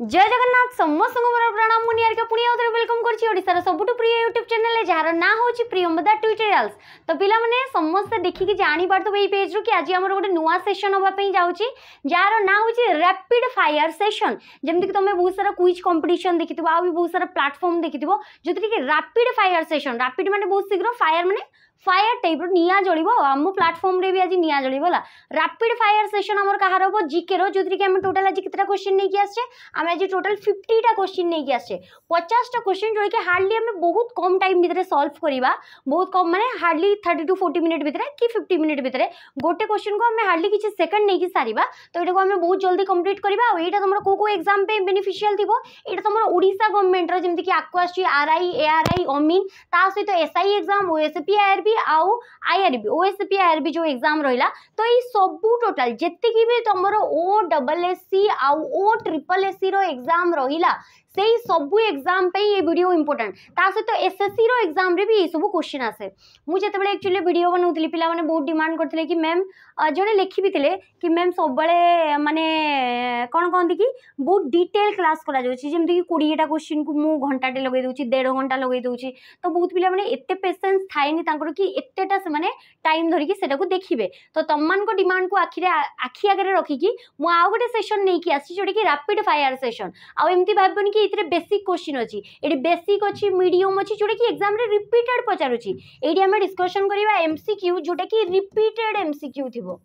जय जगन्नाथ समस्त मोर प्रणाम मुनियार के पुणी आउथरे वेलकम करछि ओडिसा रा सबुटु प्रिय YouTube चैनल जहार ना होछि प्रियंबदा ट्यूटोरियल्स। तो पिला माने समस्त देखि कि जानि बार तो एई पेज रु कि आज हमर गोटे नुवा सेशन होबा पई जाउछि जहार ना होछि रैपिड फायर सेशन। जेमति कि तमे बहुत सारा क्विज कंपटीशन देखितबो आ भी बहुत सारा प्लेटफार्म देखितबो जति कि रैपिड फायर सेशन। रैपिड माने बहुत शीघ्र, फायर माने फायर टाइप निया जलिबो। हम प्लेटफार्म रे भी आज निया जलिबो ला। रैपिड फायर सेशन हमर कहार होबो जीके रो, जोतिर कि हम टोटल आज कितरा क्वेश्चन नै कि आछे, हम आज टोटल 50 टा क्वेश्चन नै कि आछे। 50 टा क्वेश्चन जो कि हार्डली हम बहुत कम टाइम भीतर सॉल्व करिबा। बहुत कम माने हार्डली 30 टू 40 मिनिट भीतर कि 50 मिनिट भीतर गोटे क्वेश्चन को हम हार्डली किछ सेकंड नै कि सारिबा। तो एटा को हम बहुत जल्दी कंप्लीट करिबा। आ एटा तमरो को एग्जाम पे बेनिफिशियल थिबो। एटा तमरो ओडिसा गवर्नमेंट रो जेमति कि आक्वास आरआई एआरआई ओमिन ता सहित एसआई एग्जाम ओएसपी आईआरबी आउ आईआरबी ओएसपी आईआरबी जो एग्जाम रहिला। तो ये सब टोटल जेतिकी भी तुमरो OSSC आउ OSSSC रो एग्जाम रहिला से ही सबू एग्जाम पे ये वीडियो इंपोर्टेंट। ता सहित तो एसएससी रो एग्जाम रे भी ये सब क्वेश्चन आसे। मु जते बेले एक्चुअली वीडियो बनाउथली पिला माने बहुत डिमांड करथले कि मैम जने लेखि बिथिले कि मैम सब बेले माने कोन कहंदी कि बहुत डिटेल क्लास करा जाउची। जेमति कि 20 टा क्वेश्चन को मु घंटा टे लगै दउची, 1.5 घंटा लगै दउची। तो बहुत पिला माने एते पेशेंस थाइनी तांकर कि एतेटा से माने टाइम धरि कि सेटा को देखिबे। तो तममन को डिमांड को आखिरे आखि आगरे रखि कि मु आ गोटे सेशन नै कि आसी जोडी कि रैपिड फायर सेशन। आ एम्ति भाबबन कि इतरे बेसिक क्वेश्चन अछि, एडी बेसिक अछि, मीडियम अछि, जोडे कि एग्जाम रे रिपीटेड पचारुछि। एडी हम डिस्कशन करिवा एमसीक्यू जोटा कि रिपीटेड एमसीक्यू थिबो।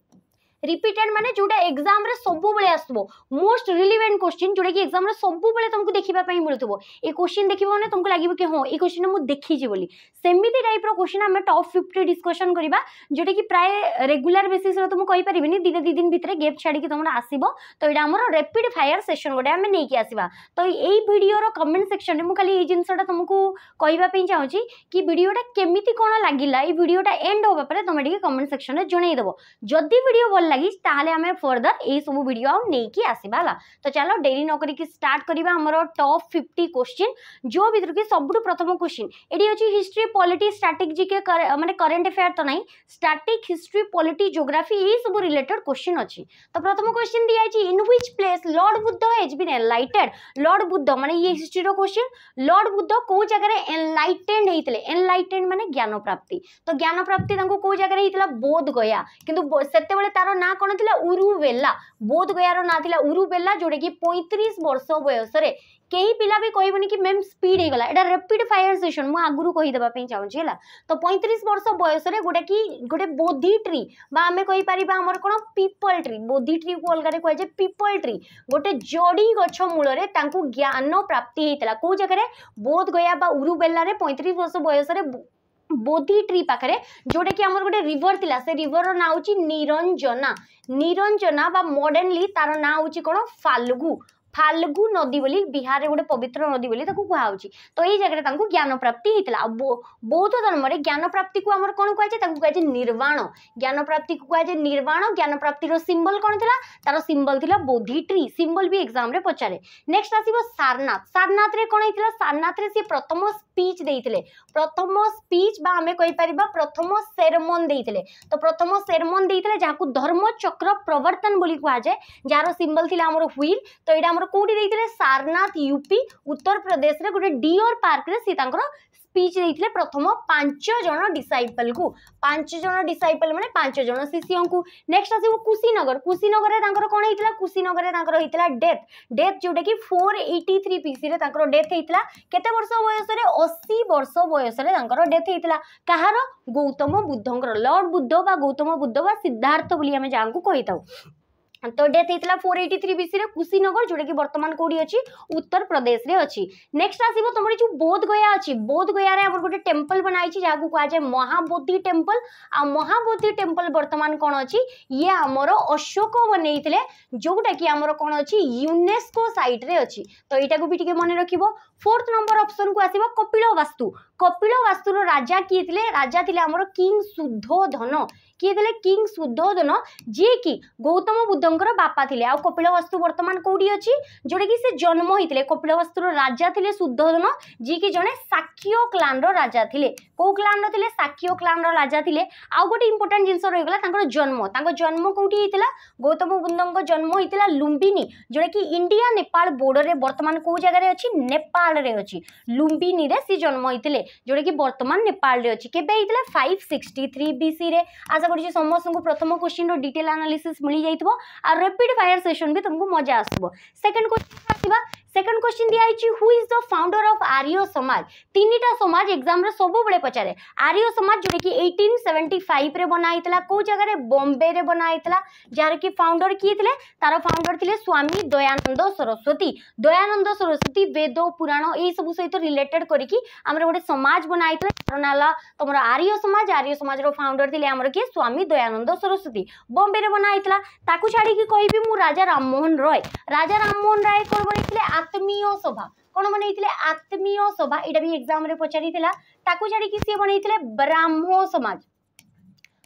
रिपीटेड माने जोटा एग्जाम रे सबु बेले आसबो, मोस्ट रिलेवेंट क्वेश्चन जोटा कि एग्जाम रे सबु बेले तुमको देखिबा पई मिलतबो। ए क्वेश्चन देखिबो माने तुमको लागिबो कि हां ए क्वेश्चन मु देखि जे बोली। सेमिति टाइप रो क्वेश्चन हम टॉप 50 डिस्कशन करिबा जोटा कि प्राय रेगुलर बेसिस रो तुम कहि परिबिनी, दिन दि दिन भीतर गैप छाडी कि तुमरा आसीबो। तो एडा हमरो रैपिड फायर सेशन गोडे हम नै कि आसीबा। तो एई वीडियो रो कमेंट सेक्शन रे मु खाली ए जिंसटा तुमको कहिबा पई चाहूची कि वीडियोटा केमिति कोन लागिला। ए वीडियोटा एंड होबा परे तुम एडी कमेंट सेक्शन रे जणै देबो। जदी वीडियो लगी ताहले हमें फर्दर ये सब वीडियो हम नहीं कि आसबाला। तो चलो डेरी नौकरी की स्टार्ट करिबा हमरो टॉप 50 क्वेश्चन जो भीतर के सबुटु प्रथम क्वेश्चन एडी अछि हिस्ट्री पॉलिटी स्टैटिक के माने करंट अफेयर तो नहीं, स्टैटिक हिस्ट्री पॉलिटी ज्योग्राफी ये सब रिलेटेड क्वेश्चन अछि। तो प्रथम क्वेश्चन दिया अछि in which place lord Buddha has been enlightened. Lord Buddha माने ये हिस्ट्री रो क्वेश्चन। लॉर्ड बुद्ध को जगह रे एनलाइटेड हेतिले, एनलाइटेड माने ज्ञान प्राप्ति। तो ज्ञान प्राप्ति तांको को जगह रे हेतिला बोध गया, किंतु सेते बेले तारो ना कोन थिला उरुवेला। बोध गयारो ना थिला उरुवेला जोडे कि 35 वर्ष वयस रे। केही पिला भी कहबनी कि मैम स्पीड हे गला। एटा रैपिड फायर सेशन मु आगुरु कहि देबा पई चाहू छी। तो 35 वर्ष वयस रे गोटे कि गोटे बोधी ट्री बा हमें कहि परिबा हमर कोन पीपल ट्री। बोधी ट्री को अलग रे कहे जे पीपल ट्री। गोटे जड़ी गछ मूल रे तांको ज्ञान प्राप्ति हेतला। को जगह रे बोध गया बा उरुवेला रे 35 वर्ष वयस रे बोधी ट्री पाखरे जोटा कि आमर गोटे रिवर थिला। से रिवर रो ना होची निरंजना। निरंजना बा मॉडर्नली तार ना होची कोन फाल्गु। फाल्गु नदी बोली बिहार रे गोटे पवित्र नदी बोली ताको कुहा होची। तो एई जगह रे तांको ज्ञान प्राप्ति हेतला। बौद्ध धर्म रे ज्ञान प्राप्ति को हमर कोन कहै छै, ताको कहै छै निर्वाण। ज्ञान प्राप्ति को कहै छै निर्वाण। ज्ञान प्राप्ति रो सिंबल कोन थिला, तारो सिंबल थिला बोधी ट्री। सिंबल भी एग्जाम रे पचारे। नेक्स्ट आसीबो सारनाथ। सारनाथ रे कोन हेतला, सारनाथ रे से प्रथम स्पीच देइतले। प्रथम स्पीच बा हमें कहि परिबा प्रथम सेरेमन देइतले। तो प्रथम सेरेमन देइतले जाको धर्म चक्र प्रवर्तन बोली कहै छै, जारो सिंबल थिला हमर व्हील। तो एडा कोडी देइतले सारनाथ यूपी उत्तर प्रदेश रे गोटे डियर पार्क रे सीतांकर स्पीच देइतले प्रथम 5 जन डिसाइपल को। 5 जन डिसाइपल माने 5 जन शिष्यों को। नेक्स्ट आसीबो कुशीनगर। कुशीनगर रे तांकर कोन हेतला, कुशीनगर रे तांकर हेतला डेथ जोटा कि 483 पीसी रे तांकर डेथ हेतला। केते वर्ष वयस रे, 80 वर्ष वयस रे तांकर डेथ हेतला। कहारो, गौतम बुद्धंकर। लॉर्ड बुद्ध बा गौतम बुद्ध बा सिद्धार्थ बोली हमें जानकु कहिताउ। तो डेथ हेतला 483 बीसी रे कुशीनगर जोटा कि वर्तमान कोडी अछि उत्तर प्रदेश रे अछि। नेक्स्ट आसीबो तमरे जो बोध गया अछि। बोध गया रे हमर गोटे टेंपल बनाई छी जाकु कहा जाय महाबोधि टेंपल। आ महाबोधि टेंपल वर्तमान कोन अछि, ये हमर अशोक बनैतिले जोटा कि हमर कोन अछि यूनेस्को साइट रे अछि। तो एटा को भी ठीक मने रखिबो। फोर्थ नंबर ऑप्शन को आसीबो कपिलवास्तु। कपिलवास्तु रो राजा किए थिले, राजा थिले हमर किंग सुद्धोधन। किए थे किंग सुधोधन जी की गौतम बुद्धंकर बापा थे। आ कपिलवस्तु वर्तमान कौटी अच्छी जोटा कि से जन्म होते कपिलवस्तुर राजा थे सुधोधन जी की जड़े साक्ष्य क्लान राजा थे। कौ क्लान रे साक्ष्य क्लान राजा थे। आउ गोटे इंपोर्टां जिनस रहीगला जन्म कौटी होता गौतम बुद्धों जन्म होता लुम्बिनी जोटा कि इंडिया नेपाल बॉर्डर बर्तमान कौ जगार अच्छी नेपाल अच्छी लुम्बिनी सी जन्म होते जोटा कि बर्तमान नेपाल अच्छी के 563 बीसी रे। आशा करुँ समस्त को प्रथम क्वेश्चन रो डिटेल एनालिसिस मिल जाइबो आ रैपिड फायर सेशन भी तुमको मजा आसबो। सेकंड क्वेश्चन दिया है who is the founder of Arya Samaj. तीन टा समाज एग्जाम रे सब बड़े पचारे। आर्य समाज जोड़ी कि 1875 रे बनाई थला को जगह रे बॉम्बे रे बनाई थला जार की फाउंडर किए थे तार फाउंडर थिले स्वामी दयानंद सरस्वती। दयानंद सरस्वती वेद पुराण यही सब सहित रिलेटेड करके आमर गोटे समाज बनाई थला तार ना ला तुम आर्य समाज। आर्य समाज रो फाउंडर थिले आमर के स्वामी दयानंद सरस्वती। बॉम्बे रे बनाई थला ताकू छाड़ी कि कहबी मु राजा राममोहन रॉय। राजा राममोहन रॉय कोन बनेथिले आत्मीय सभा। कौन बनते आत्मीय सभा यहाँ भी एग्जाम रे पचारी थिला। ताकू छाड़ी कि सी बनते ब्राह्मो समाज।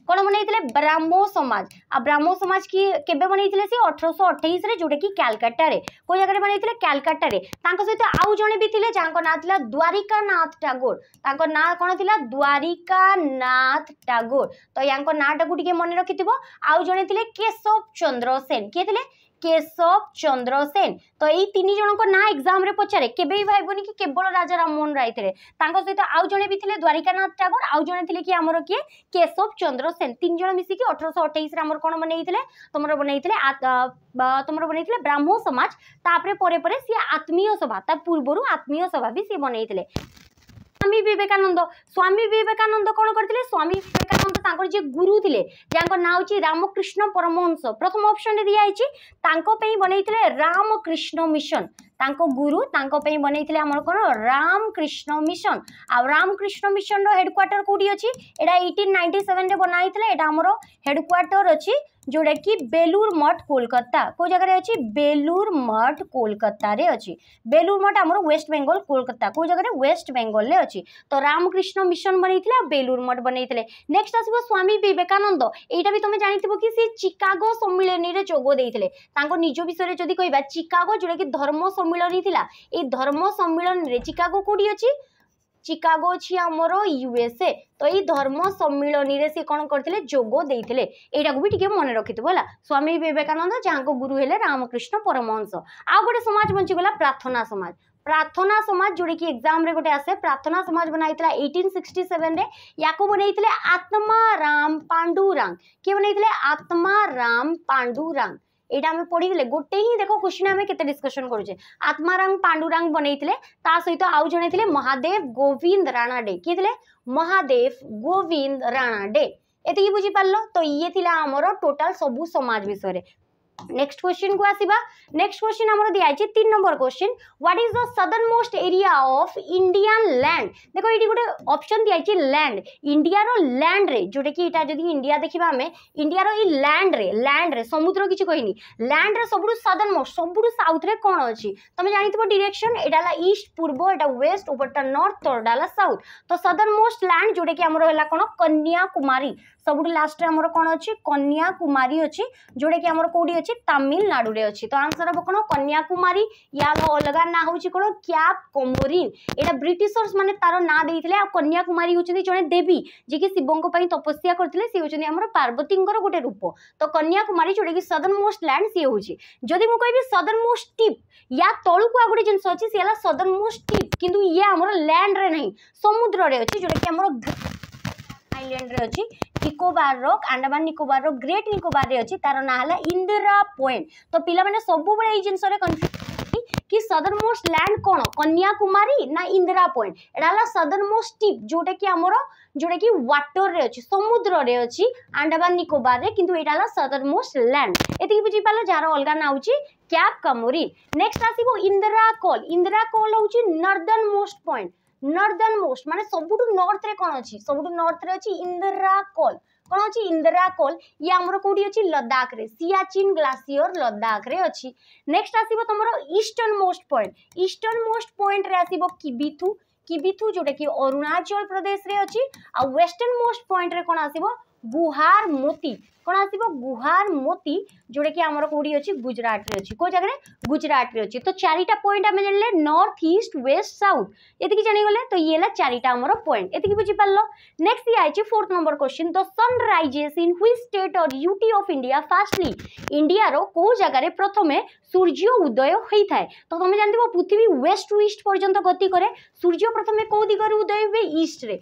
कौन बनते ब्राह्मो समाज। आ ब्राह्मो समाज की केबे बनते सी 1828 रे जोटा कि कलकत्ता रे कोई जगह बनते कलकत्ता रे। सहित आउ जड़े भी थे जहाँ ना था द्वारिकानाथ टागोर। तांको ना कौन था द्वारिकानाथ टागोर। तो या नाटा को मन रखि आउ जड़े थे केशव चंद्र सेन। किए थे केशव चंद्र सेन। तो यही तीन जन को ना एग्जाम रे पचारे केबे भी भाईबनी कि केवल राजा राममोहन राय थे। सहित आउ जड़े भी थे द्वारिकानाथ टागोर। आउ जड़े थे कि आमर किए केशव चंद्र सेन। तीन जन मिसिकी 1828 आमर कौन बनते तुमर बनते तुमर बनते ब्राह्मो समाज। तापरे परे परे सी आत्मीय सभा। ता पूर्वर आत्मीय सभा भी सी बनते। स्वामी विवेकानंद। स्वामी विवेकानंद कौन करते स्वामी विवेकानंद जी गुरु थे जहाँ ना हो रामकृष्ण परमहंस। प्रथम ऑप्शन रे दिया है बनते रामकृष्ण मिशन। तांको गुरु तांको पे बनते आम कौन रामकृष्ण मिशन। आ रामकृष्ण मिशन रो हेडक्वार्टर कोडी अछि एडा 1897 रे बनाई थले। एडा हमरो हेडक्वार्टर अछि जोडा कि बेलूर मठ कोलकाता। को जगह रे अछि बेलूर मठ कोलकाता रे अछि। बेलूर मठ हमरो वेस्ट बेंगल कोलकाता। को जगह रे वेस्ट बेंगल रे अछि। तो रामकृष्ण मिशन बनैथिले बेलूर मठ बनैथिले। नेक्स्ट आसीबो स्वामी विवेकानंद। एटा भी तमे जानितबो कि से शिकागो सम्मेलन रे जोगो दैथिले। तांको निजो विषय रे जदि कहबा शिकागो जोडा कि धर्म सम्मेलन थिला। ए धर्म सम्मेलन रे शिकागो कोडी अछि। शिकागो अच्छी आमर यूएसए। तो ये धर्म सम्मेलन रे से कौन करते जोगो देते यहाँ को भी टी मन रखिथ्व है। स्वामी विवेकानंद जहाँ गुरु है रामकृष्ण परमहंस। आउ गोटे समाज बचीगला प्रार्थना समाज। प्रार्थना समाज जोड़े कि एग्जाम रे गोटे आसे प्रार्थना समाज बनाई था 1867 रे। या को बनते आत्माराम पांडुरंग। किए बनते आत्माराम पांडुरंग। एटा हमें पढ़ी गोटे ही देखो क्वेश्चन हमें केते डिस्कशन करुचे। आत्माराम पांडुरंग बनते सहित आउ जने थे महादेव गोविंद राणा डे। किए थे महादेव गोविंद राणा डे। एति बुझीपार। तो ये थिला आमर टोटाल सबू समाज विषय। नेक्स्ट क्वेश्चन को आसीबा। नेक्स्ट क्वेश्चन हमरो दिया है 3 number question what is the southern most area of Indian land. देखो ये गोटे ऑप्शन दिया है लैंड। इंडिया रो लैंड रे जोटे कि इटा जदी इंडिया देखिबा हमें इंडिया रो ई लैंड रे समुद्र किछि कहिनी लैंड रे सबुडु सदर्न मोस्ट सबुडु साउथ रे कोन अछि तमे जानितबो डायरेक्शन। एडाला ईस्ट पूर्व एटा वेस्ट उपरटा नॉर्थ तोडाला साउथ। तो सदर्न मोस्ट लैंड जोटे कि हमरो हला कोन कन्याकुमारी। सबुडु लास्ट रे हमरो कोन अछि कन्याकुमारी अछि जोटे कि हमरो कोडी तमिलनाडु रे अच्छी। तो आंसर हम कौन कन्याकुमारी। यार अलग ना हूँ कौन क्याप कोमोरीन। यहाँ ब्रिटिशर्स माने तार ना देते। आ कन्याकुमारी होती जड़े देवी जी कि शिवों तपस्या करते सी होती आम पार्वती गोटे रूप। तो कन्याकुमारी जोटा कि सदर्न मोस्ट लैंड सी हो। जदि मुझे कहि सदर्न मोस्ट टिप या तलू को आ गए जिनस अच्छी सी है सदर्न मोस्ट टिप कि लैंड रे नहीं समुद्र रे अच्छी जोटा कि आइलैंड रे अच्छी। Nicobar rock Andaman Nicobar rock great Nicobar रे अच्छी। तार ना है इंदिरा पॉइंट। तो पिला माने सब बड़े जिनस कि सदर्न मोस्ट लैंड कौन कन्याकुमारी ना इंदिरा पॉइंट। एटा सदर्न मोस्ट टिप जोटा कि आमर जोटा कि वाटर रे अच्छी समुद्र रे अच्छी अंडमान निकोबार रे किंतु एटा सदर्न मोस्ट लैंड। एति बुझीपाल जार अलग ना होची क्याप कामोरी। नेक्स्ट आसीबो इंदिरा कॉल। इंदिरा कॉल होची northern most point. Northern most माने सबुठू नॉर्थ रे कौन अच्छी सबुठू नॉर्थ रे अच्छी इंदिरा कॉल। कौन अच्छी इंदिरा कॉल ये आमर कोडी अच्छी लद्दाख रे सियाचिन ग्लासियर लद्दाख रे अच्छी। नेक्स्ट आसीबो तमरो eastern most point. Eastern most point रे आसीबो किबिथु। किबिथु जोटा कि अरुणाचल प्रदेश रे अच्छी। आ वेस्टर्न मोस्ट पॉइंट रे कौन आसीबो गुहार मोती कौन आसीबो गुहार मोती जोडे कि हमर कोडी अछि गुजरात रे अछि को जगह रे गुजरात रे अछि। तो चारिटा पॉइंट हम जानले नॉर्थ ईस्ट वेस्ट साउथ एति कि जानि गले। तो येला चारिटा हमर पॉइंट एति कि बुझि पालो। नेक्स्ट ये आइछि fourth number question. The sun rises in which state और UT of India firstly India रो को जगह रे प्रथमे सूर्य उदय होई थाए। तो तुम जानथिबो पृथ्वी वेस्ट टू ईस्ट पर्यंत गति करे सूर्य प्रथमे को दिगरे उदय होवे ईस्ट रे।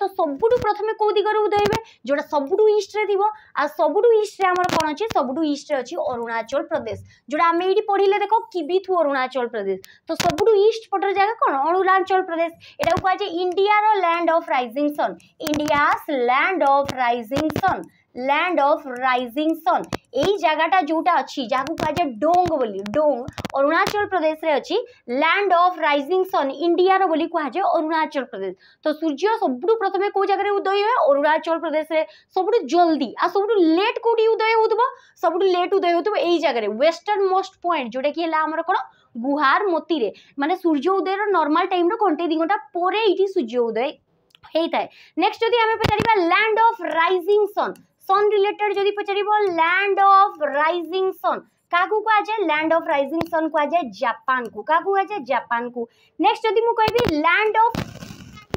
तो सबुटु प्रथमे को दिगरे उदय होवे जोडा सबुटु ईस्ट रे दिबो आ सबुटु ईस्ट रे हमर कोन अछि सबुटु ईस्ट रे अछि अरुणाचल प्रदेश जोडा हम एडी पढिले देखो किबिथु अरुणाचल प्रदेश। तो सबुटु ईस्ट पटर जगह कोन अरुणाचल प्रदेश एटा को अछि इंडिया रो land of rising sun India's land of rising sun एई जगहटा जोटा अछि जाकु का जे डोंग बोली डोंग अरुणाचल प्रदेश रे अछि land of rising sun India रो बोली कहा जे अरुणाचल प्रदेश। तो सूर्य सबडु प्रथमे को जगह रे उदय होय अरुणाचल प्रदेश रे सबडु जल्दी आ सबडु लेट कोडी उदय होतबो सबडु लेट उदय होतबो एई जगह रे वेस्टर्न मोस्ट पॉइंट जोटा कि हला हमर कोन गुहार मोती रे माने सूर्य उदय रो नॉर्मल टाइम रो घंटे दिनटा पोरे इठी सूर्य उदय हेइताय। नेक्स्ट जदी हमें पचारीबा land of rising sun sun related जदी पचारीबो लैंड ऑफ राइजिंग सन काकू को आजे लैंड ऑफ राइजिंग सन को आजे जापान को काकू आजे जापान को। नेक्स्ट जदी मु कहबी land of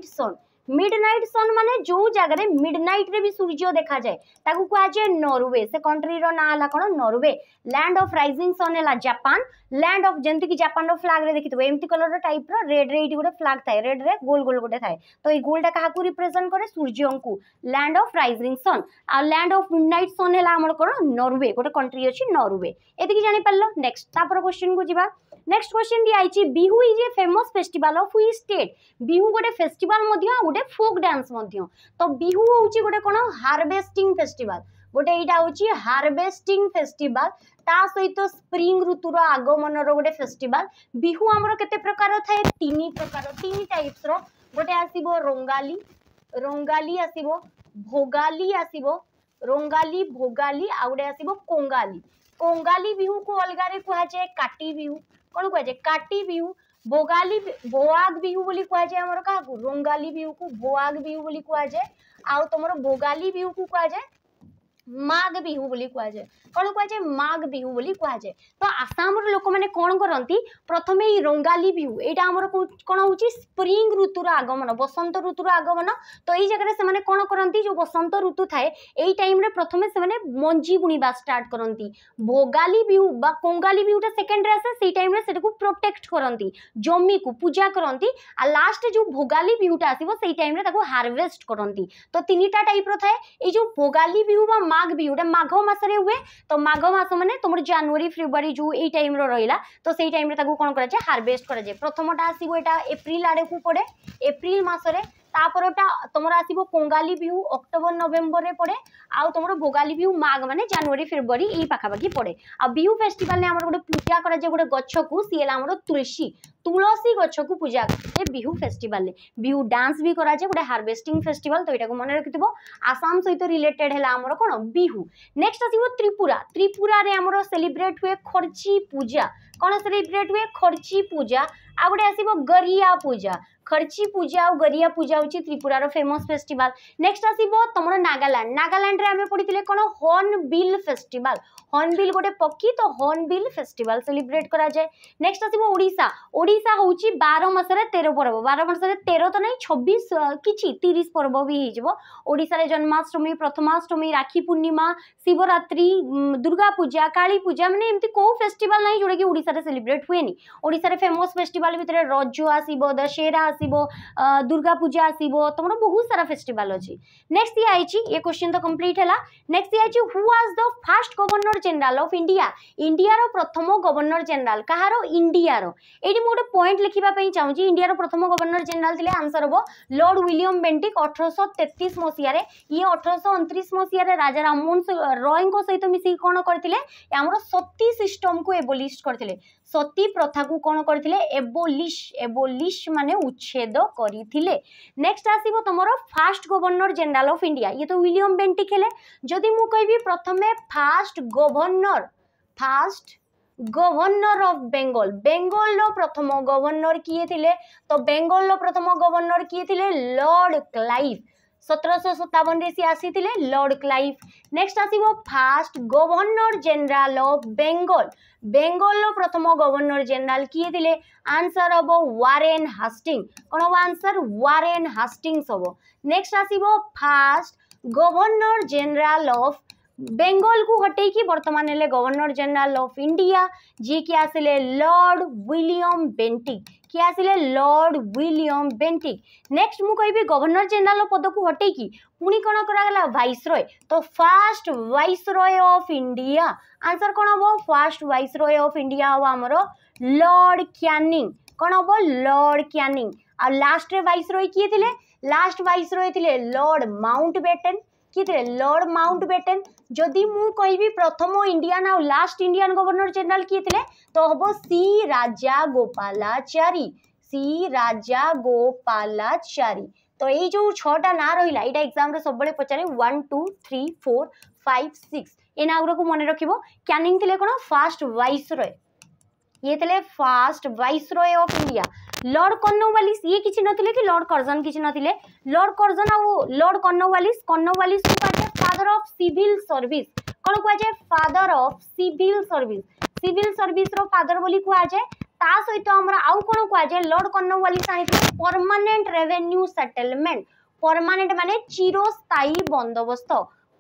sun midnight sun माने जो जगह रे मिडनाइट रे भी सूर्य देखा जाए ताकू को आजे नॉर्वे से कंट्री रो ना हला कोन Norway. Land of rising sun हला जापान लैंड ऑफ जेंति की जापान रो फ्लैग रे देखितो एम्ति कलर रो टाइप रो रेड रे इटी गोटे फ्लैग थाए रेड रे गोल गोल गोटे थाए। तो ई गोलटा काहाकू रिप्रेजेंट करे सूर्य को लैंड ऑफ राइजिंग सन आ लैंड ऑफ मिडनाइट सन हला हमर कोन नॉर्वे गोटे कंट्री अछि नॉर्वे एति की जानि पल्लो। नेक्स्ट तापर क्वेश्चन को जिबा। नेक्स्ट क्वेश्चन दिया आइछि Bihu is a famous festival of which state Bihu गोटे फेस्टिवल मध्य गोटे फोक डांस मध्य। तो बिहू होउछि गोटे कोन हार्वेस्टिंग फेस्टिवल गोटे एटा होउछि हार्वेस्टिंग फेस्टिवल ता सहित स्प्रिंग ऋतुर आगमन रो गोटे फेस्टिवल। बिहू हमरो केते प्रकार थाए तीनी प्रकार तीनी टाइप्स रो गोटे आसीबो रोंगाली रोंगाली आसीबो भोगाली आसीबो रोंगाली भोगाली आ गोटे आसीबो कोंगाली कोंगाली बिहू को अलगा रे कहा जाय काटी बिहू कोन कहा जाय काटी बिहू भोगाली भोआग बिहू बोली कहा जाय हमर का रोंगाली बिहू को भोआग बिहू बोली कहा जाय आ तमरो भोगाली बिहू को कहा जाय माघ बिहू बोली कहा जाय कोन कहा जाय माघ बिहू बोली कहा जाय। तो आसाम रो लोक माने कोन करंती प्रथमे ई रोंगाली बिहू एटा हमर कोन होउची स्प्रिंग ऋतुर आगमन बसंत ऋतुर आगमन। तो ई जगह रे से माने कोन करंती जो बसंत ऋतु थाए एई टाइम रे प्रथमे से माने मंजी बुणीबा स्टार्ट करंती। भोगाली बिहू बा कोंगाली बिहूटा सेकंड रे से सेई टाइम रे सेटकू प्रोटेक्ट करंती जमी को पूजा करंती आ लास्ट जो भोगाली बिहूटा आसीबो सेई टाइम रे ताको हार्वेस्ट करंती। तो तीनीटा टाइप रो थाए ए जो भोगाली बिहू बा माघ बिहुटा माघ मास रे हुए। तो माघ मास माने तमर जनवरी फरवरी जो ए टाइम रो रहिला तो सेही टाइम रे ताको कोन करा जे हार्वेस्ट करा जे प्रथमटा आसीबो एटा एप्रिल आडे को पड़े एप्रिल मास रे तापरटा तमर आसीबो कोंगाली बिहू अक्टोबर नवंबर रे पड़े आ तमर भोगाली बिहू माघ माने जनवरी फरवरी ई पाखाबाकी पड़े। आ बिहू फेस्टिवल ने हमर गोटे पूजा करा जे गोटे गच्छ को सिएला हमर तुलसी गच्छ को पूजा ए बिहू फेस्टिवल ले बिहू डांस भी करा जे गोटे हार्वेस्टिंग फेस्टिवल। तो एटा को मन रखितबो आसाम सहित रिलेटेड हला हमर कोन बिहू। नेक्स्ट आसीबो त्रिपुरा त्रिपुरा रे हमर सेलिब्रेट हुए खर्ची पूजा कोन सेलिब्रेट हुए खर्ची पूजा आ गोटे आसीबो गरिया पूजा खर्ची पूजा और गरिया पूजा होची त्रिपुरा रो फेमस फेस्टिवल। नेक्स्ट आसीबो तमरो नागालैंड नागालैंड रे हमें पढ़ीथिले कोन हॉर्नबिल फेस्टिवल हॉर्नबिल गोटे पक्षी। तो हॉर्नबिल फेस्टिवल सेलिब्रेट करा जाए। नेक्स्ट आसीबो ओडिशा ओडिशा होची 12 मास रे 13 पर्व 12 मास रे 13 तो नहीं 26 किछि 30 पर्व भी हे जबो। ओडिशा रे जन्माष्टमी प्रथमाष्टमी राखी पूर्णिमा शिवरात्रि दुर्गा पूजा काली पूजा माने एमती को फेस्टिवल नाही जोडे कि ओडिशा रे सेलिब्रेट हुएनी। ओडिशा रे फेमस फेस्टिवल भितरे रजो आसीबो दशहरा आसीबो दुर्गा पूजा आसीबो तमरो बहुत सारा फेस्टिवल अछि। नेक्स्ट ये आइछि ये क्वेश्चन तो कंप्लीट हला। नेक्स्ट ये आइछि who was the first governor general of India India रो प्रथम गवर्नर जनरल कहारो इंडिया रो एडी मोटे पॉइंट लिखिबा पई चाहू छी इंडिया रो प्रथम गवर्नर जनरल थिले आंसर हो लॉर्ड विलियम बेंटिक 1833 मसिया रे ये 1829 मसिया रे राजा राममोहन रॉय को सहित मिसी कोन करथिले हमरो सती सिस्टम को एबोलिश करथिले सती प्रथा को कोन करथिले एबोलिश एबोलिश माने छेद करिथिले। नेक्स्ट आसीबो तमरो first governor general of India ये तो विलियम बेंटिक हेले। जदि मु कहबी प्रथमे first governor of Bengal Bengal रो प्रथम गवर्नर किए थिले। तो बेंगल रो प्रथम गवर्नर किए थिले लॉर्ड क्लाइव 1757 रे सी आसीथिले लॉर्ड क्लाइव। नेक्स्ट आसीबो first governor general of Bengal. Bengal रो प्रथम गवर्नर जनरल किए थिले? आंसर हबो वारेन हास्टिंग। कोन हबो आंसर? वारेन हास्टिंग्स हबो। नेक्स्ट आसीबो first governor general of Bengal को हटे कि बर्तमान हेले गवर्नर जनरल ऑफ इंडिया, जी कि आसिले लॉर्ड विलियम बेंटिक। कि आसिले लॉर्ड विलियम बेंटिक। नेक्स्ट मु कहिबी गवर्नर जनरल पद को हटे कि पुणी कौन कराला? वाइसरॉय। तो first viceroy of India. Answer कौन हम? फास्ट वाइसरॉय ऑफ इंडिया हम आमर लॉर्ड क्यानिंग। कौन हम? Lord Canning. आ लास्ट रे वाइसरॉय किए थिले? लास्ट वाइसरॉय थिले लॉर्ड माउंटबेटन। किए लॉर्ड माउंटबेटन। जदि मु कहि प्रथम इंडियन आ लास्ट इंडियन गवर्नर जनरल किए थे तो हम सी राजा गोपालाचारी। सी राजा गोपालाचारी। तो ये जो छटा ना रहा यहाँ एक्जाम सब पचारे 1 2 3 4 5 6 ये ना गुराक मन रख। क्यानिंग थे कौन? First viceroy. ये थे first viceroy of India. Lord Cornwallis ये किसी नथिले कि लॉर्ड कर्जन किसी नथिले? लॉर्ड कर्जन आ लॉर्ड कर्णवालिस, कर्णवालिस को कहे फादर ऑफ सिविल सर्विस। कौन कहे? Father of civil service. Civil service रो फादर बोली कहा जाए। ता सहित हमरा आउ कोन कहा जाए? लॉर्ड कर्णवालिस आहिते परमानेंट रेवेन्यू सेटलमेंट। परमानेंट माने चिरस्थायी बंदोबस्त।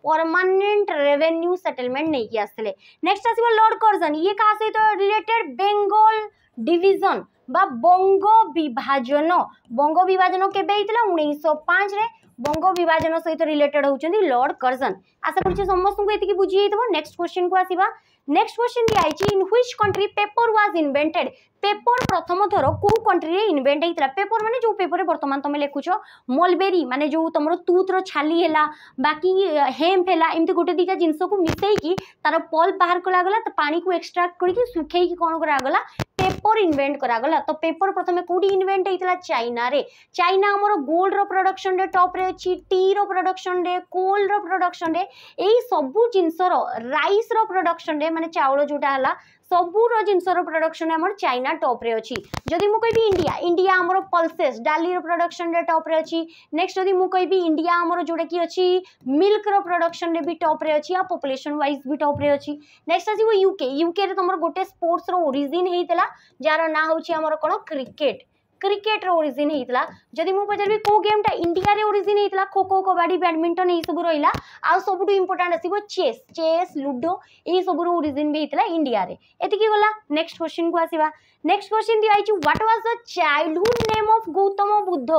परमानेंट रेवेन्यू सेटलमेंट नहीं कि आसले। नेक्स्ट आसीबो लॉर्ड कर्जन। ये का सहित रिलेटेड? बेंगल डिवीजन बा बंग विभाजन। बंग विभाजन केबे हेतिला? 1905 रे बंग विभाजन सहित रिलेटेड होचंदी लॉर्ड कर्जन। आशा करछि समस्त को एतिकी बुझी हेतबो। नेक्स्ट क्वेश्चन को आसीबा। नेक्स्ट क्वेश्चन दिया आइछि in which country paper was invented. Paper प्रथम थरो को कंट्री रे इन्वेंट हेतिला? पेपर माने जो पेपर रे वर्तमान तमे लेखुछो, मलबेरी माने जो तमरो तूत रो छाली हैला, बाकी हेम्प हैला, एमते गोटे दिटा जिंस को मिसेई की तारो पल्प बाहर करा गला, त पानी को एक्सट्रैक्ट करी की सुखेई की कोन करा गला? पेपर इन्वेंट करा गला। तो पेपर प्रथम कोडी इन्वेंट हेतिला? चाइना रे। चाइना हमरो गोल्ड रो प्रोडक्शन रे टॉप रे अछि, टी रो प्रोडक्शन रे, कोल रो प्रोडक्शन रे, एई सबु जिंस रो, राइस रो प्रोडक्शन रे माने चावल जोटा हैला सबुर जिनस प्रोडक्शन आम चाइना टॉप रे अच्छी। जदि मुझे कहि इंडिया, इंडिया आमर पल्सेस डाली प्रोडक्शन रे टॉप रे अच्छी। नेक्स्ट जदि मुझे कहि इंडिया आमर जोटा कि अच्छी मिल्क रो प्रोडक्शन रे भी टॉप रे अच्छी, आ पॉपुलेशन वाइज भी टॉप रे अच्छी। नेक्स्ट आसीबो यूके। यूके रे तुमर गोटे स्पोर्ट्स रो ओरिजिन हेतला जार ना होछि आमर कोन? क्रिकेट। क्रिकेट रो ओरिजिन हेतला। जदि मु पचारबी को गेम टा इंडिया रे ओरिजिन हेतला? खो खो, कबड्डी, बैडमिंटन ए सब रहिला। आ सबुटु इंपोर्टेंट आसीबो चेस। चेस, लूडो ए सब रो ओरिजिन भी हेतला इंडिया रे। एतिकी गला। नेक्स्ट क्वेश्चन को आसीबा। नेक्स्ट क्वेश्चन दिया आइछ what was the childhood name of Gautam Buddha.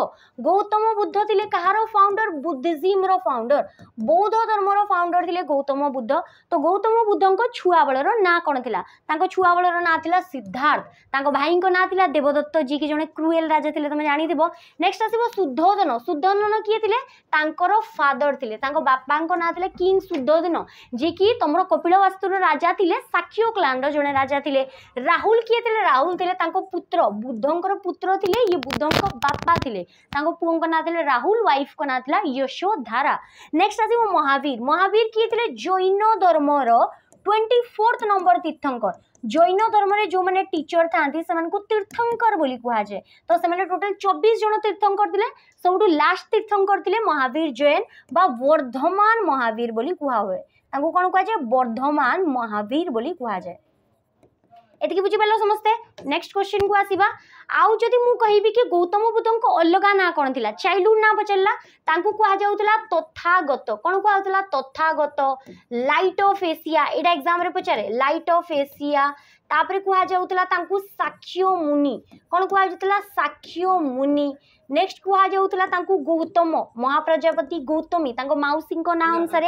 Gautam Buddha थिले कहारो फाउंडर? बुद्धिज्म रो फाउंडर, बौद्ध धर्म रो फाउंडर थिले गौतम बुद्ध। तो गौतम बुद्धन को छुआ बळ रो ना कोन थिला? तांको छुआ बळ रो ना थिला सिद्धार्थ। तांको भाई को ना थिला देवदत्त, जी की जने क्रूएल राजा थिले तुम जानि दिबो। नेक्स्ट आसीबो सुद्धोधन। सुद्धोधन किए थिले? तांकर फादर थिले। तांको बापा को ना थिले किंग सुद्धोधन, जी की तमरो कपिलवस्तु रो राजा थिले, साक्ष्य क्लान रो जने राजा थिले। राहुल किए थिले? राहुल तांको पुत्र, बुद्धंकर पुत्र थिले, ये बुद्धंकर बापा थिले। तांको पुओं को ना थिले राहुल, वाइफ को ना थिला यशोधारा। नेक्स्ट आसीबो महावीर। महावीर किए थिले? जैन धर्म रो 24 नंबर तीर्थंकर। जैन धर्म में जो मैंने टीचर था तीर्थंकर बोली कहा जाए। तो से टोटल 24 जन तीर्थंकर थे। सबुठ लास्ट तीर्थंकर थे महावीर जैन बा वर्धमान महावीर बोली कहा हुए। तांको कौन कहा जाए? वर्धमान महावीर बोली कहा जाए। एतिकी बुझिपाल समस्ते। नेक्स्ट क्वेश्चन को आसीबा। आउ जदि मु कहिबी कि गौतम बुद्धन को अलग ना कोन थिला? चाइल्डहुड ना पचल्ला, तांको कहा जाउतला तथागत। कोन कहा जाउतला? तथागत। लाइट ऑफ एशिया एडा एग्जाम रे पचारे, लाइट ऑफ एशिया। तापरे कहा जाउतला तांको साक्ष्य मुनि। कोन कहा जाउतला? साक्ष्य मुनि। नेक्स्ट कहा जाउतला तांको गौतम, महाप्रजापति गौतमी तांको माउसी को नाम अनुसार।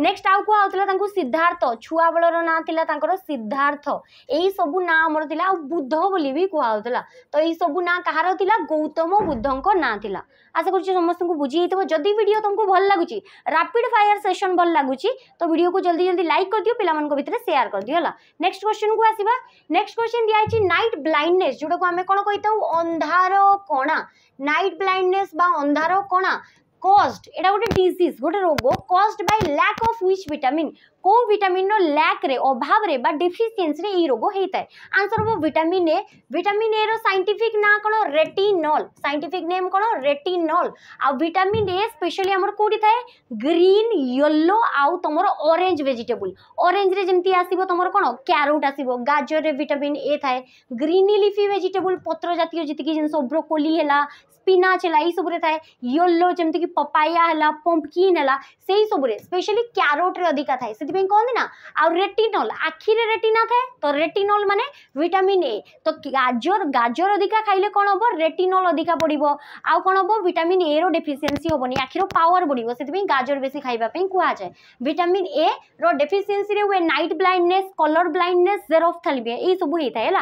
नेक्स्ट आउ कहा जाउतला तांको सिद्धार्थ, छुआ बळ रो ना थिला तांकर सिद्धार्थ। एही सब ना हमर थिला। आ बुद्ध बोली भी कहा जाउतला। तो एही सब ना कहार थिला? गौतम बुद्धन को ना थिला। आशा करछि समस्त को बुझी हेतबो। जदि वीडियो तुमको भल लागुछि, रैपिड फायर सेशन भल लागुछि, तो वीडियो को जल्दी जल्दी लाइक कर दियो, पिला मन को भीतर शेयर कर दियो हला। नेक्स्ट क्वेश्चन को आसीबा। नेक्स्ट क्वेश्चन दिया आछि नाइट ब्लाइंडनेस, जोडा को हमें कोन कहितौ? अंधार कोणा। नाइट ब्लाइंडनेस बा अंधार कोणा कॉज्ड, एटा गोटे डिजीज, गोटे रोग, caused by lack of which vitamin? को विटामिन लैक रे अभाव रे बा डिफिशिएंसी रे ई रोग होइताय आंसर हो विटामिन ए। विटामिन ए रो साइंटिफिक ना कोनो रेटिनॉल, साइंटिफिक नेम कोनो रेटिनॉल। आ विटामिन ए स्पेशली हमर कोडी थाए ग्रीन येलो आउ तमरो ऑरेंज वेजिटेबल, ऑरेंज रे जेमती आसीबो तमरो कोनो कैरोट आसीबो, गाजर रे विटामिन ए थाए, ग्रीन लीफी वेजिटेबल पत्र जातीय जतिकी जिन सब ब्रोकोली हैला स्पिनाच हैला ई सब रे थाए येलो जेमती की पपाया हैला पंपकिन हैला सेही सब रे स्पेशली कैरोट रे अधिका थाए से कहते ना। आ रेटिनॉल आखिर रेटिना थाए तो रेटिनॉल माने विटामिन ए तो गाजर गाजर अधिका खाइले कौन हम रेटिनॉल अधिका पड़ो आउ कौन हम विटामिन ए रो डेफिशिएंसी होबनी आखिर पावर बढ़ो से गाजर बेसी खाइबा पे कुआ जाए। विटामिन ए रो डेफिशिएंसी रे हुए night blindness, colour blindness, xerophthalmia ये सब होता है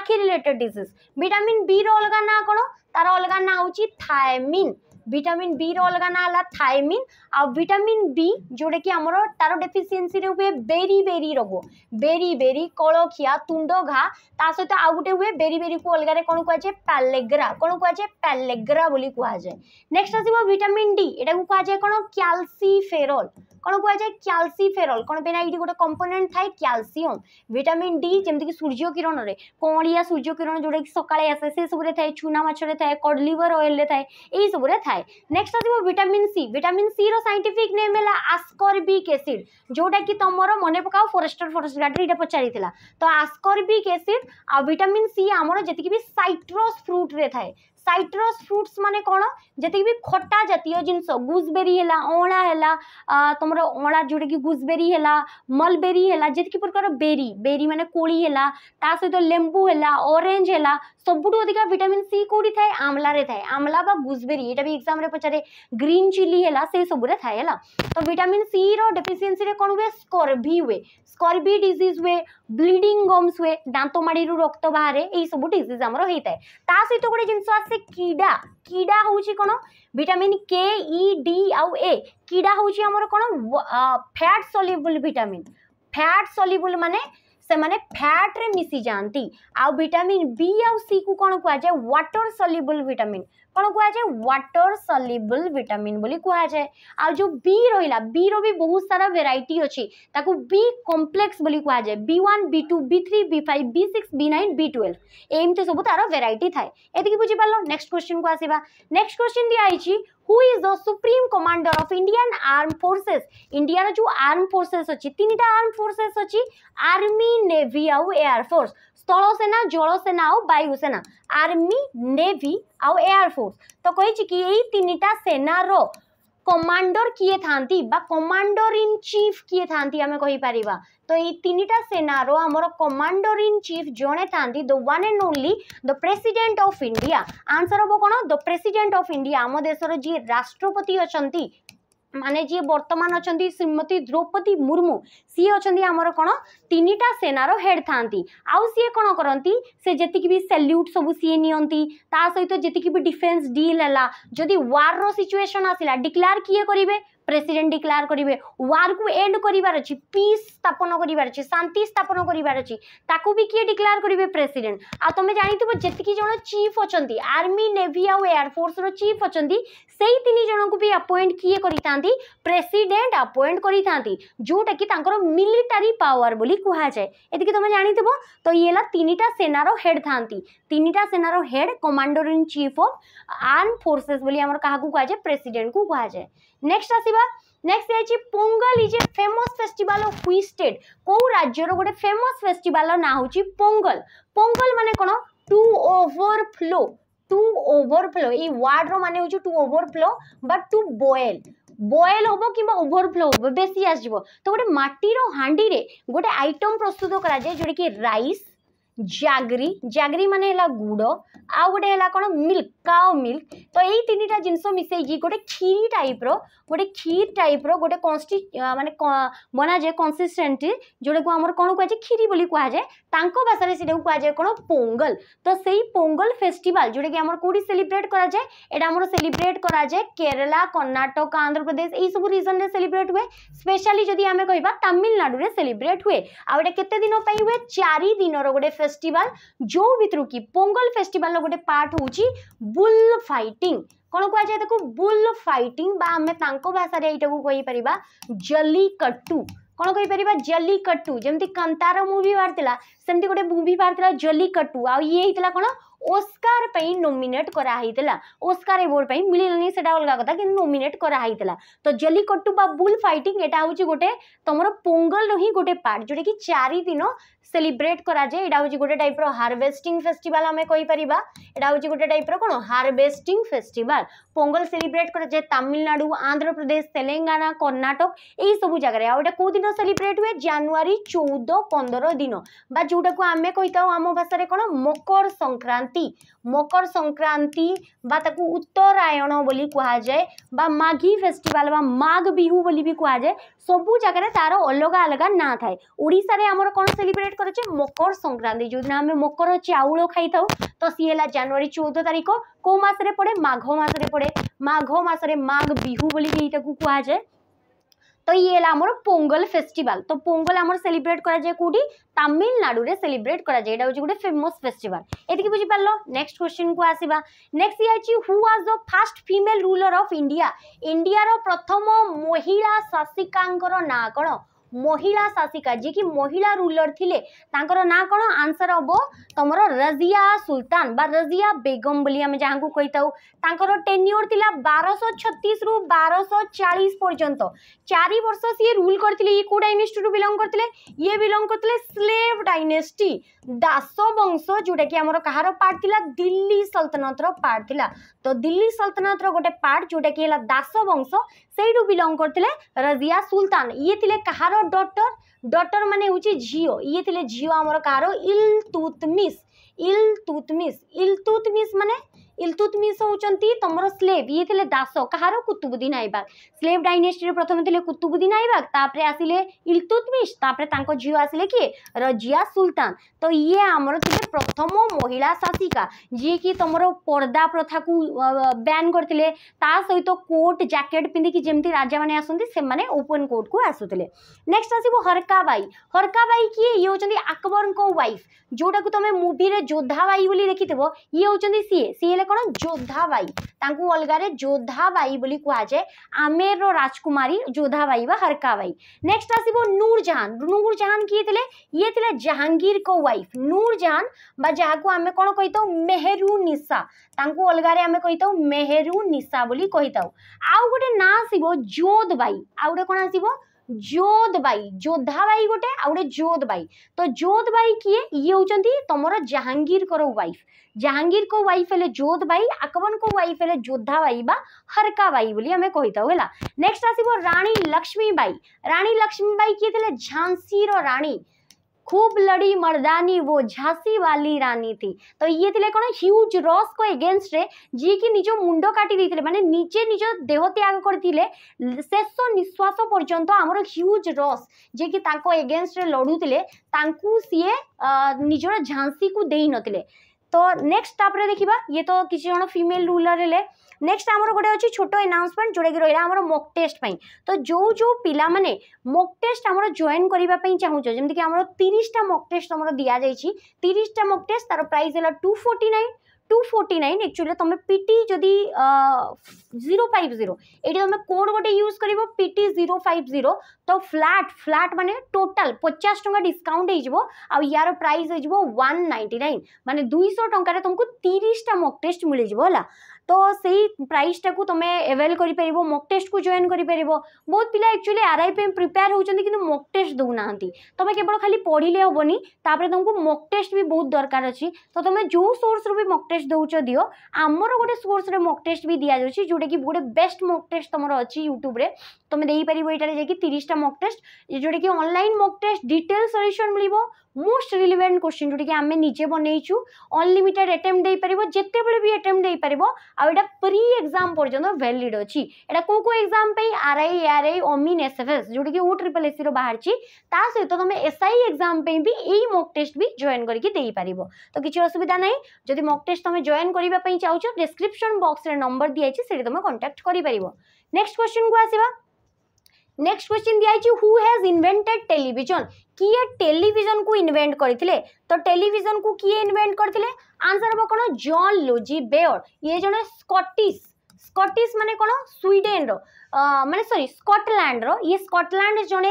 आखिर रिलेटेड डिजीज। विटामिन बी रो अलग ना कौन तार अलग ना हूँ थायमिन, विटामिन बी रो अलग ना है थायमिन। आ विटामिन बी जोटा कि आमर तार डेफिसीयसी हुए बेरी बेरी रोग, बेरी बेरी कलखिया तुंड घा ता सहित आउ गोटे हुए बेरी बेरी को अलग कौन कहुए पैलेग्रा, कौन कहुए पैलेग्रा बोली कहुए। नेक्स्ट आसो विटामिन डी एटा को कहुए कौन क्यालसीफेरॉल, कौन कहुए क्यालसीफेरॉल कौन पे ये गोटे कंपोनेंट थाए क्यालसीयम। विटामिन डी जमीक सूर्य किरण रे कौलिया सूर्य किरण जोटा कि सकाले आसे से सब थाए, चूना माछ रे थाए, कॉडलिवर ऑयल रे थाए यही सब थाए। नेक्स्ट आसो विटामिन सी, विटामिन सी रो साइंटिफिक नेम है आस्कॉर्बिक एसिड जोटा कि तुमर मन पकाओ फॉरेस्टर फॉरेस्ट गार्ड ये पचारि तो आस्कॉर्बिक एसिड। आ विटामिन सी आमर जतिक भी साइट्रस फ्रूट रे थाए, साइट्रस फ्रूट्स माने कौन जतिक भी खट्टा जातीय जिनस गुजबेरी हैला, अणा हैला तुमर अणा जोटा कि गुजबेरी हैला, मलबेरी हैला जितकी प्रकार बेरी बेरी माने कोली हैला ता सहित तो लेंबू हैला, ऑरेंज हैला सबुठू अधिका विटामिन सी कोडी थाए आमला रे थाए, आमला बा गुजबेरी एटा भी एग्जाम रे पचारे, ग्रीन चिली हैला से सब रे थाए हैला। तो विटामिन सी रो डेफिशिएंसी रे कौन हुए स्कर्वी हुए, स्कर्वी डिजीज हुए, ब्लीडिंग गम्स हुए दांत माड़ी रक्त बाहर यही सब डिजीज आमर होता है। ता सहित गोटे जिनस आसे कीड़ा, कीड़ा हूँ कौन विटामिन के ई डी आउ ए, कीड़ा हूँ आमर कौन fat soluble vitamin, fat soluble माने से माने फैट रे मिसी जाती। आ विटामिन बी आउ सी को कौन कहुए वाटर सोल्युबल विटामिन, कौन कहुए वाटर सोल्युबल विटामिन बोली कहुए। आ जो बी रहिला बी रो भी बहुत सारा वेराइटी अछि ताकु बी कॉम्प्लेक्स बोली कहुए, B1 B2 B3 B5 B6 B9 B12 एमते सब तार वेराइटी थाए एतिकी बुझि पालो। नेक्स्ट क्वेश्चन को आसीबा। नेक्स्ट क्वेश्चन दिया आइछि who is the supreme commander of Indian arm forces, India जो आर्म फोर्सेस अछि तीनटा आर्म फोर्सेस अछि आर्मी नेवी आउ एयर फोर्स, स्थल सेना जल सेना आउ वायु सेना, आर्मी नेवी आउ एयर फोर्स। तो कहि कि एई तीनटा सेना रो कमांडर किए थांती बा कमांडर इन चीफ किए थांती हमें कहि परिबा। तो ये तीनटा सेनारो आमर कमांडर इन चीफ जड़े था the one and only the president of India. Answer हम कौन द प्रेसिडेंट ऑफ इंडिया, आम देशर जी राष्ट्रपति अच्छा माने जी वर्तमान अच्छा श्रीमती द्रौपदी मुर्मू सी अच्छा आमर कौन तीन टा सेनारो हेड था आउ सी कौन करती से जेतिक भी सैल्यूट सब सी नियंती ता सहित तो जेतिक भी डिफेन्स डील है जदि वार रो सिचुएशन आसला डिक्लेयर किए करेंगे प्रेसिडेंट डिक्लेयर करेंगे। वार को एंड करार अच्छी, पीस स्थापन करार अच्छी, शांति स्थापन करार अच्छी ताकू भी किए डिक्लेयर करेंगे प्रेसिडेंट। आ तुम जान जी जन चीफ अच्छा आर्मी नेवी आउ एयरफोर्स रो चीफ अच्छा से ही तीन जन को भी अपॉइंट किए करता प्रेसिडेंट अपॉइंट करता जोटा कि मिलिटारी पावर बोली कहुए एति तुम जान। तो ये तीन टा सेनारो हेड था, तीन टा सेनारो head commander in chief of arm forces बोली हमर कहा को कहुए प्रेसिडेंट को कहुए। नेक्स्ट आसीबा नेक्स्ट है Pongal is a famous festival of which state, को राज्यर गोटे फेमस फेस्टिवल ना होची पोंगल। पोंगल माने कोन टू ओवरफ्लो, टू ओवरफ्लो ये वर्ड रो माने होची टू ओवरफ्लो बा टू बॉयल, बॉयल होबो कि ओवरफ्लो होबो बेसी आसीबो। तो गोटे माटी रो हांडी रे गोटे आइटम प्रस्तुत करा जाय जोडी कि राइस, जागरी, जागरी माने हैला गुड़ आ गोटे हैला कौन मिल्क, काओ मिल्क। तो यही तीन टा जिनस मिसेगी गोटे खीर टाइप रो, गोटे खीर टाइप रो गोटे माने बना जाए कंसिस्टेंट जोटा को आमर कौन कहुए खीरी बोली कहुए, तांको भाषा से कहुए कौन पोंगल। तो सही पोंगल फेस्टिवल जोटा कि आमर कोडी सेलिब्रेट करा जाए, एटा आमर सेलिब्रेट करा जाए केरला, कर्नाटक, आंध्र प्रदेश यही सब रीजन रे सेलिब्रेट हुए। स्पेशली जदि आमे कहिबा तमिलनाडु रे सेलिब्रेट हुए। आ एटा केते दिन पई हुए 4 दिन रो गोटे फेस्टिवल जो भितर कि पोंगल फेस्टिवल गोटे पार्ट होची बुल फाइटिंग, कौन कह जाए बुल फाइटिंग बा आमे तांको भाषा रे एटा को कहि परिबा जल्लीकट्टू। कौन कहीपर जल्लीकट्टू जमी कांतारा मूवी बाहर सेमती गोटे मूवी बाहर जल्लीकट्टू आ ये कौन ओस्कार नोमिनेट कराई ओस्कार अवार्ड मिललानी से अलग कथा कि नोमिनेट कराई तो जल्लीकट्टू बा बुल फाइटिंग एटा हूँ गोटे तुम पोंगल रही गोटे पार्ट जोटा कि 4 दिन सेलिब्रेट कराए यहाँ हूँ गोटे टाइप हार्वेस्टिंग फेस्टिवल आम कहीपर यहाँ हूँ गोटे टाइप कौन हार्वेस्टिंग फेस्टिवल पोंगल सेलिब्रेट कराए तमिलनाडु आंध्र प्रदेश तेलंगाना कर्णाटक यही सब जगह आउ कौ दिन सेलिब्रेट हुए जनवरी 14-15 दिन बा जोटा को आम कही आम भाषा कौन मकर संक्रांति उत्तरायण बोली कहा जाए बा माघी फेस्टिवल बा माघ बिहू बोली भी कहा जाए सबू जगह तार अलग अलग ना थाए ओडिशा रे हमर कोन सेलिब्रेट करछे मकर संक्रांति जो दिन आम मकर चाउल खाई था तो सी है जनवरी 14 तारीख को मास रे पड़े माघ मास रे पड़े माघ मास रे माघ बिहू बोली भी कहा जाए तो ये आमर पोंगल फेस्टिवल तो पोंगल आमर सेलिब्रेट करा जाए कोडी तमिलनाडु रे सेलिब्रेट करा जाए एटा गोटे फेमस फेस्टिवल एतिक बुझी पारलो। नेक्स्ट क्वेश्चन को आसीबा नेक्स्ट ये अछि who was the first female ruler of India India रो प्रथम महिला शासिकांकर ना कोन महिला शासिका जी की महिला रूलर थिले तांकर ना कोन आंसर हबो तमरो रजिया सुल्तान बा रजिया बेगम बोली हम जहां को कहिताउ तांकर टेन्योर थिला 1236 रु 1240 पर्यंत 4 वर्ष से रूल करथिले ये को डायनेस्टी रु बिलोंग करथिले ये बिलोंग करथिले स्लेव डायनेस्टी दास वंश जोटा कि हमर कहारो पार्ट थिला दिल्ली सल्तनत रो पार्ट थिला तो दिल्ली सल्तनत रो गोटे पार्ट जोटा कि हला दास वंश सेइडु बिलोंग करथिले रजिया सुल्तान ये थिले कहारो डॉटर डॉटर माने होची झियो ये थिले झियो हमर कारो इल्तुतमिश इल्तुतमिश इल्तुतमिश माने इल्तुतमिश होचंती तमरो स्लेव ये थिले दास कहारो कुतुबुद्दीन ऐबक स्लेव डायनेस्टी रे प्रथम थिले कुतुबुद्दीन ऐबक तापरे आसीले इल्तुतमिश तापरे तांको झियो आसीले कि रजिया सुल्तान तो ये हमर थिले प्रथम महिला शासिका जे कि तमरो पर्दा प्रथा को बैन करथिले ता सहित कोट जैकेट पिंदी कि जेमती राजा माने आसंती से माने ओपन कोट को आसुथिले। नेक्स्ट आसीबो हरकाबाई किए ये होचंती अकबर को वाइफ जोटा को तमे मूवी रे जोधाबाई बोली देखितबो ये होचंती सीए कौन जोधाबाई तांकु अलगारे जोधाबाई बोली कहा जाए आमेर रो राजकुमारी जोधाबाई बा हरकाबाई। नेक्स्ट आसीबो नूरजहान किए थिले ये थिले जहांगीर को वाइफ नूरजहान बा जाहाकू आमे कोन कहितौ मेहरुनिसा तांकू अलगारे आमे कहितौ मेहरुनिसा बोली कहितौ आउ गोटे ना आसीबो जोधबाई आउ गोटे कोन आसीबो जोधबाई जोधाबाई गोटे आ गोटे जोधबाई तो जोधबाई किए ये होचंती तमरो जहांगीर करो वाइफ जहांगीर को वाइफ हेले जोधबाई अकबर को वाइफ हेले जोधाबाई बा हरकाबाई बोली हमें कहिताउ हैला। नेक्स्ट आसीबो रानी लक्ष्मीबाई किए थिले झांसी रो रानी खूब लड़ी मर्दानी वो झांसी वाली रानी थी तो ये थिले कौन ह्यूज रॉस को एगेंस्ट रे जी कि निज मुंड काटी देथिले माने नीचे निज देह त्याग करथिले शेष निश्वास पर्यंत हमर ह्यूज रॉस जे कि तांको एगेंस्ट रे लडुथिले तांकू सीए निजर झांसी को देई नथिले तो नेक्स्ट तापरे देखिबा ये तो किसी जण फीमेल रूलर हेले। नेक्स्ट आमर गोटे अच्छी छोट एनाउंसमेंट जोटा कि रहा आम मॉक टेस्ट पाई तो जो जो पिला माने मॉक टेस्ट आम जॉइन करने चाहूँ जमीक कि आम 30टा मॉक टेस्ट आम दि जाए 30टा मॉक टेस्ट तार प्राइस है 249 एक्चुअली तुम पीटी जदि 050 ये तुम कोड गोटे यूज कर पीटी 050 तो फ्लैट फ्लैट माने टोटाल 50 टंका डिस्काउंट हो यार प्राइस हो 199 माने 200 टंकार तुमको 30टा मॉक टेस्ट मिल जाए तो सही प्राइस टाक तुम एवेल कर मॉक टेस्ट को जॉइन कर बहुत पिला एक्चुअली आरआई पे प्रिपेयर होचंदी किंतु मॉक टेस्ट दौना तुम केवल खाली पढ़ले हेनी तापर तुमको मॉक टेस्ट भी बहुत दरकार अच्छी तो तुम जो सोर्स भी मॉक टेस्ट दौच दियो आमर गोटे सोर्स मॉक टेस्ट भी दि जाऊँगी जोटा कि गोटे बेस्ट मॉक टेस्ट तुम अच्छी यूट्यूब रे तुम दे पारो यार जाकि 30टा मॉक टेस्ट जोटा कि online mock test detail solution मिलिबो मोस्ट रिलेवेंट क्वेश्चन जोटा कि आम निजे बनईचु अनलिमिटेड अटेम्प्ट दे पारो जेते बेले भी अटेम्प्ट दे पारो आ एटा प्री एग्जाम पर्यंत वैलिड अच्छी एटा को को एग्जाम पे आरआई एआरआई ओमिन एसएफएस जोटा कि ओ ट्रिपल एससी रो बाहर छी ता सहित तुम एसआई एग्जाम पे भी एई मॉक टेस्ट भी जॉइन करके दे पारो तो किसी असुविधा नहीं जदि मॉक टेस्ट तुम जॉइन करबा पई चाहू डिस्क्रिप्शन बॉक्स रे नंबर दिया छी सेठी तुम कांटेक्ट करि पारो। नेक्स्ट क्वेश्चन को आसीबा नेक्स्ट क्वेश्चन दिया छी हु हैज इन्वेंटेड टेलीविजन किए टेलीविजन को इन्वेंट करथिले तो टेलीविजन को किए इन्वेंट करथिले आंसर हो कौन जॉन लोजी बेयर ये जने स्कॉटिश स्कॉटिश माने कोन स्वीडेन रो माने सॉरी स्कॉटलैंड रो ये स्कॉटलैंड जने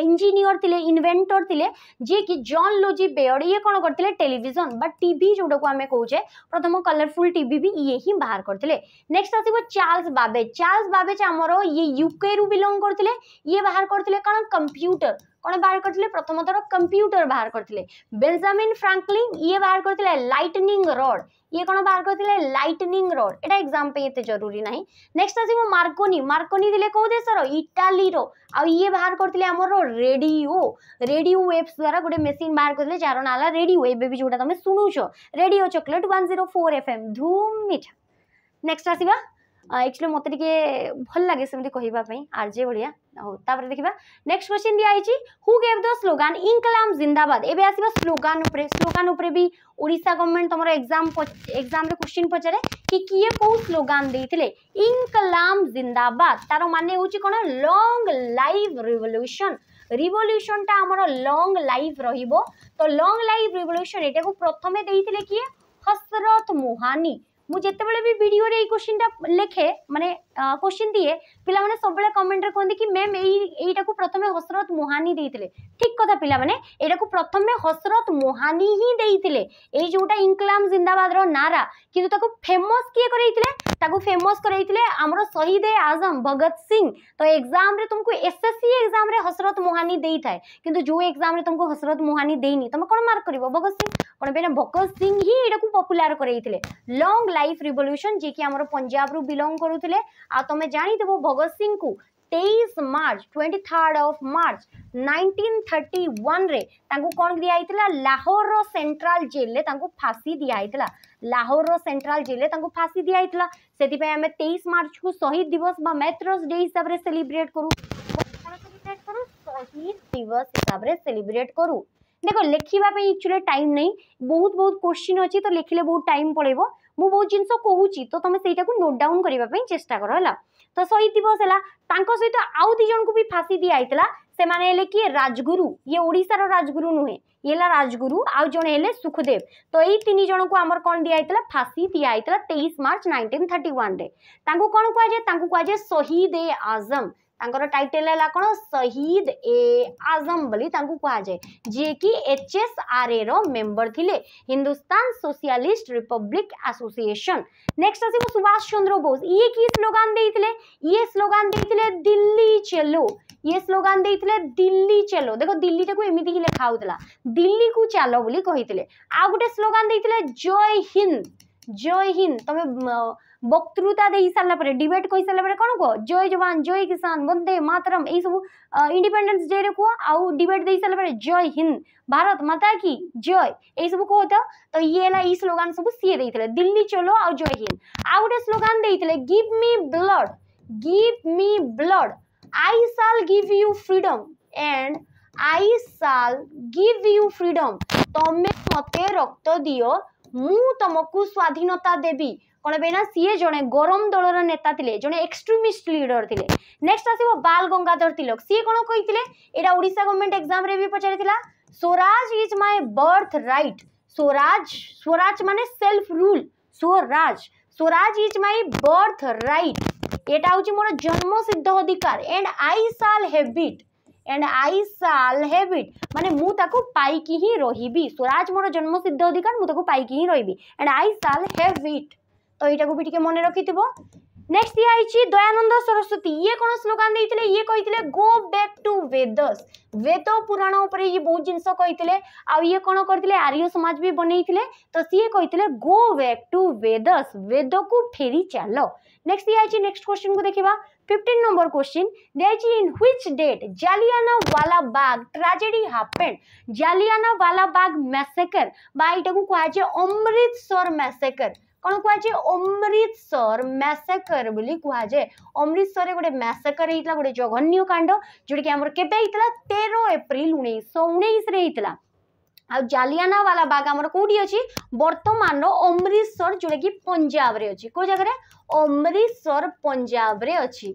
इंजीनियर थिले इन्वेंटर थिले जे कि जॉन लोजी बेयर्ड ये कोन करथिले टेलीविजन बा टीवी जोडा को हमें कहूचे प्रथम कलरफुल टीवी भी ये ही बाहर करथिले। नेक्स्ट आसीबो चार्ल्स बाबेज हमरो ये यूके रु बिलोंग करथिले ये बाहर करथिले कोन कंप्यूटर कौन बाहर करथिले प्रथम तर कंप्यूटर बाहर करथिले। बेंजामिन फ्रैंकलिन ये बाहर करथिले लाइटनिंग रॉड ये कौन बाहर करथिले लाइटनिंग रॉड एटा एग्जाम पे एते जरूरी नाही। नेक्स्ट आसीबो मार्कोनी मार्कोनी दिले को देशर इटाली रो आ ये बाहर करथिले हमरो रेडियो रेडियो वेव्स द्वारा गोटे मशीन बाहर करथिले जार नाला रेडियो एबे भी जोटा तमे सुनुछो रेडियो चॉकलेट 104 एफएम धूम मिठा। नेक्स्ट आसीबा एक्चुअली मत भल लगे सेमती कहवाई आरजे भाया हूँ तापर देखा। नेक्स्ट क्वेश्चन दिखाई हु गेव द स्लोगान इंकलाम जिंदाबाद एवं आसवा स्लोगान उपरे भी ओडिशा गवर्नमेंट तुम एग्जाम क्वेश्चन पचारे कि किए कौ स्लोगान देते इंकलाम जिंदाबाद तार मान हूँ कौन लॉन्ग लाइफ रिवोल्यूशन रिवोल्यूशन टा आमर लॉन्ग लाइफ रहिबो तो लॉन्ग लाइफ रिवोल्यूशन एटा को प्रथमे देइथिले किए हसरत मुहानी। मुझे भी वीडियो रे क्वेश्चन टा लिखे माने क्वेश्चन दिए पिला माने सब बेले कमेंट रे कहंदी कि मैम एटा को प्रथमे हसरत मोहानी देइतिले ठीक कथा पिला माने एटा को प्रथमे हसरत मोहानी ही देइतिले ए जोटा इंकलाम जिंदाबाद रो नारा किंतु ताको फेमस किए करैतिले ताको फेमस करैतिले हमरो शहीद ए आजम भगत सिंह। तो एग्जाम रे तुमको एसएससी एग्जाम रे हसरत मोहानी देइ थाए किंतु जो एग्जाम रे तुमको हसरत मोहानी देइनी तुम कोन मार्क करबो भगत सिंह कोन बेना भगत सिंह ही एटा को पॉपुलर करैतिले लॉन्ग लाइफ रिवोल्यूशन जे कि हमरो पंजाब रु बिलोंग करूतिले आ तुम्हें जानी देव भगत सिंह को 23 मार्च 1931 रे तांको कौन दिया लाहौर रो सेंट्रल जेल ले तांको फांसी दिया लाहौर रो सेंट्रल जेल ले तांको फांसी दिया से 23 मार्च को शहीद दिवस बा मैत्रस डे हिसाब रे सेलिब्रेट करू शहीद दिवस हिसाब रे सेलिब्रेट करू। देखो लिखा एक्चुअली टाइम नहीं बहुत बहुत क्वेश्चन अच्छी तो लिखिले बहुत टाइम पड़ेबो मु बहुत जिनस कहूँ तो तुम से नोट डाउन करने चेस्टा कर है तो शहीद दिवस है सहित आउ दी जन को भी फांसी दिया से माने हेले कि राजगुरु ये ओडिशार राजगुरु नुहे ये राजगुरु आउ जन हेले सुखदेव तो यही तीन जन को आमर कौन दिया फांसी दिया 23 मार्च 1931 कौन कहुए शहीद ए आजम टाइटल है कौन शहीद ए आजम बोली कहुए जी कि HSRA रो मेंबर थिले Hindustan socialist republic association. Next आसीबो सुभाष चंद्र बोस ये की स्लोगान देइथिले ये स्लोगान देइथिले दिल्ली चलो ये स्लोगान देइथिले दिल्ली चलो देखो दिल्ली टाकू एमिति ही लिखा होतला दिल्ली को चलो बोली कहिथिले आ गोटे स्लोगान देइथिले जय हिंद तमे वक्तृता दे सारापर डिबेट कही सारापर कौन कह जय जवान जय किसान वंदे मातरम ये सब इंडिपेंडेंस डे कह आउ डिबेट दे सारापर जय हिंद भारत माता की जय ये सब कहता तो ये है स्लोगान सब सी देते दिल्ली चलो आउ जय हिंद आ गोटे स्लोगान देते give me blood I shall give you freedom and I shall give you freedom तमें मते रक्त दियो मु तुमको स्वाधीनता देवी कौन बेना सीए जड़े गरम दल रेता थे जड़े एक्सट्रीमिस्ट लीडर थे। नेक्स्ट आसो बाल गंगाधर तिलक सी कौन कही ओडिशा गवर्नमेंट एग्जाम रे भी पचारिला Swaraj is my birth right Swaraj माने self rule Swaraj is my birth right एटा हूँ मोर जन्म सिद्ध अधिकार एंड आई साल हैबिट माने मु ताको पाई की ही रहिबी स्वराज मोर जन्म सिद्ध अधिकार मु ताको पाई की ही रहिबी एंड आई साल हैबिट तो यहाँ को भी टी मन रखि। नेक्स्ट दिखाई दयानंद सरस्वती ये कौन स्लोगान देते ये कही go back to Vedas Veda Purana उपरे ये बहुत जिनस कही आ ये कौन करते आर्य समाज भी बनई थे तो सी कही go back to Vedas Veda को फेरी चलो। नेक्स्ट दिखाई नेक्स्ट क्वेश्चन को देखा 15 नंबर क्वेश्चन दिखाई in which date Jallianwala Bagh tragedy happened Jallianwala Bagh massacre बा एटा को कहा अमृतसर मैसेकर कौन कहुए अमृतसर मैसेकर बोली कहुए अमृतसर गोटे मैसेकर होता गोटे जघन्य कांड जोटा कि आमर केबे 13 एप्रिल 1919 होता आ जालियानवालाबाग आमर कौटी अच्छी बर्तमान अमृतसर जोटा कि पंजाब रे अच्छी कौ जगह अमृतसर पंजाब रे अच्छी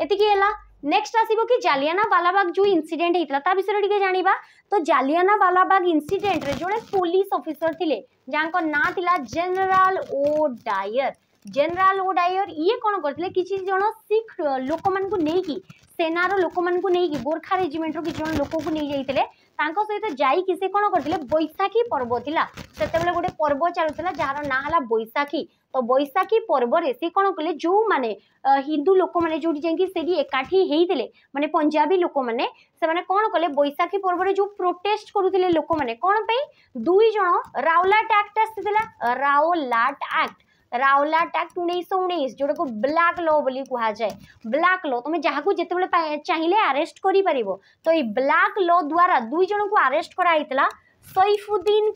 एतिकी है। नेक्स्ट आसीबो कि जालियानवालाबाग जो इनसीडेंट होता ता विषय टिके जानिबा तो जालियानवालाबाग इनसीडेंट रे जोड़े पुलिस ऑफिसर थिले जांको ना थिला जनरल ओ डायर जनरल ओ डायर ये कौन करथिले किछि जण सिख लोक मान को नै की सेनार लोक मान को नै की गोरखा रेजिमेंट रो किछि जण लोक को नै जाइथिले तांको सहित जाई कि से कौन करथिले बैसाखी पर्व थिला सेते बेले गोटे पर्व चालुथिला जहार ना हला बैसाखी। तो बैसाखी पर्व रे से कौन कले जो माने हिंदू लोक माने जोडी जेंकी सेडी एकाठी हेइथिले माने पंजाबी लोक माने से माने कौन कले बैसाखी पर्व रे जो प्रोटेस्ट करूथिले लोक माने कोन पई दुई जण राउलाट एक्ट आसिथिला राउलाट एक्ट राउलाट एक्ट 1919 जोड़ा को ब्लैक लॉ बोली कहा जाए। ब्लैक लॉ तुम्हें जहाको जिते चाहिए आरेस्ट करी परिबो। तो ये ब्लैक लॉ द्वारा दुई जन को आरेस्ट कराइतला सैफुद्दीन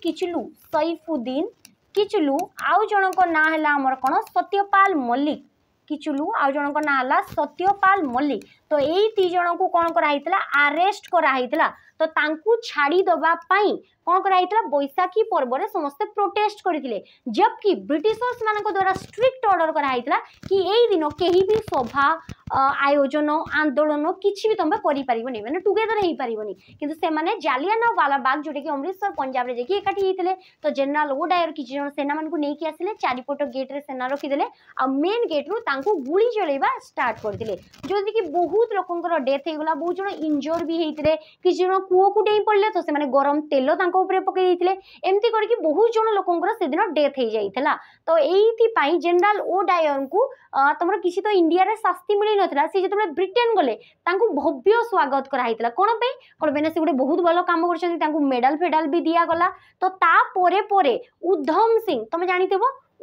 किचलू आउ जन को ना है आमर कौन सत्यपाल मल्लिक किचलू आउ जन को ना है सत्यपाल मल्लिक। तो यही ती जन को कौन कराइतला आरेस्ट कराइतला। तो तांकू छाड़ी दबा पाई कौन कराइतला बैसाखी पर्व रे समस्ते प्रोटेस्ट करथिले जबकि ब्रिटिशर्स मानक द्वारा स्ट्रिक्ट ऑर्डर कराइतला कि एई दिन केही भी सभा आयोजन आंदोलन किछि भी तमे करि परिबोनी माने टुगेदर हेई परिबोनी किंतु से माने जालियानवालाबाग जोटे कि अमृतसर पंजाब रे जेकी एकाठी हेइथिले। तो जनरल ओ डायर किछि जन सेना मानकु नेई कि आसिले चारिपोट गेट रे सेना रखि देले आ मेन गेट रु तांकु गुली चलेबा स्टार्ट करथिले जोदि कि बहुत लोकनकर डेथ हेगला बहुत जन इंजर भी हेइथिले किछि जन कुओ को डेई पड़ले तो से माने गरम तेल ऊपर पकई एमती करके बहुत जन लोकंकर से दिन डेथ हो जाता। तो यही जनरल ओ डायर को तुम किसी तो इंडिया रे शास्ति मिल ना सी जो ब्रिटेन गले भव्य स्वागत कराइला कौन कौन सी गोटे बहुत भल काम कर मेडल फेडाल भी दिगला। तो तापर उधम सिंह तुम जान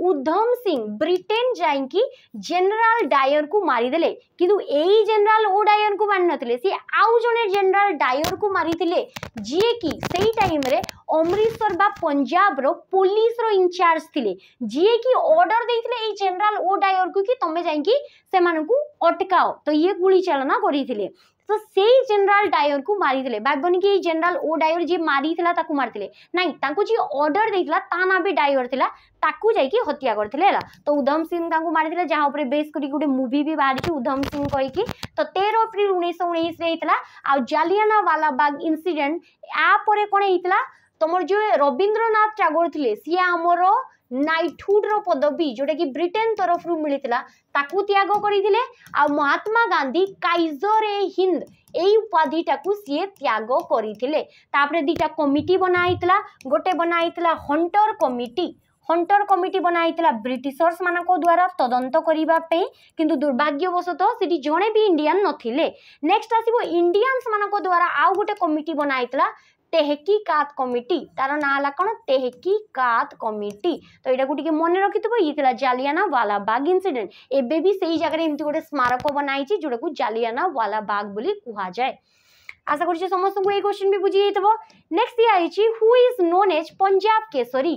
उधम सिंह ब्रिटेन जाइंकी जनरल डायर को मारीदे किंतु यही जनरल ओ डायर को मारी नथिले सी आउ जने जनरल डायर को मारीथिले जे कि सेही टाइम रे अमृतसर बा पंजाब रो पुलिस रो इंचार्ज थिले जे कि ऑर्डर देथिले ए जनरल ओ डायर को कि तमे जाइंकी से मानकू अटकाओ। तो ये गोली चालना करिथिले। तो से जनरल डायर को मारी भावन कि जनरल ओ डायर जी मारी मारी नाई जी ऑर्डर देता ता ना भी डायर था जाकि हत्या करते। तो उधम सिंह मारी जहाँ पर बेस कर गोटे मुवी भी बाहरी उधम सिंह कहीकि। तो 13 अप्रैल 1919 होता जालियानवालाबाग इनसीडेट यापर कौन होता तुम जो रवींद्रनाथ टागोर थे सी आमर नाइटहुड रो पदवी जोटा कि ब्रिटेन तरफ रु मिलता ताकू त्याग करथिले आ महात्मा गांधी काइजर ए हिंद यही उपाधिटा सी त्याग करथिले। तापरे दीटा कमिटी बनाइतला गोटे बनाइतला हंटर कमिटी बनाइतला ब्रिटिशर्स मानक द्वारा तदंत करिबा पे किंतु दुर्भाग्यवशतः सेठी जणे भी इंडियन नथिले। नेक्स्ट आसीबो इंडियंस मानक द्वारा आउ गोटे कमिटी बनाइतला तहकीकात कमिटी तार ना है कौन तहकीकात कमिटी। तो यहाँ को मन रखिथ्व ये जालियानवालाबाग इनसीडेंट एवं भी सही जगह एमती गोटे स्मारक बनाई जोटा को जालियानवालाबाग बोली कहा जाए। आशा कर समस्त को यही क्वेश्चन भी बुझी जाइए। नेक्स्ट ये आई who is known as Punjab Kesari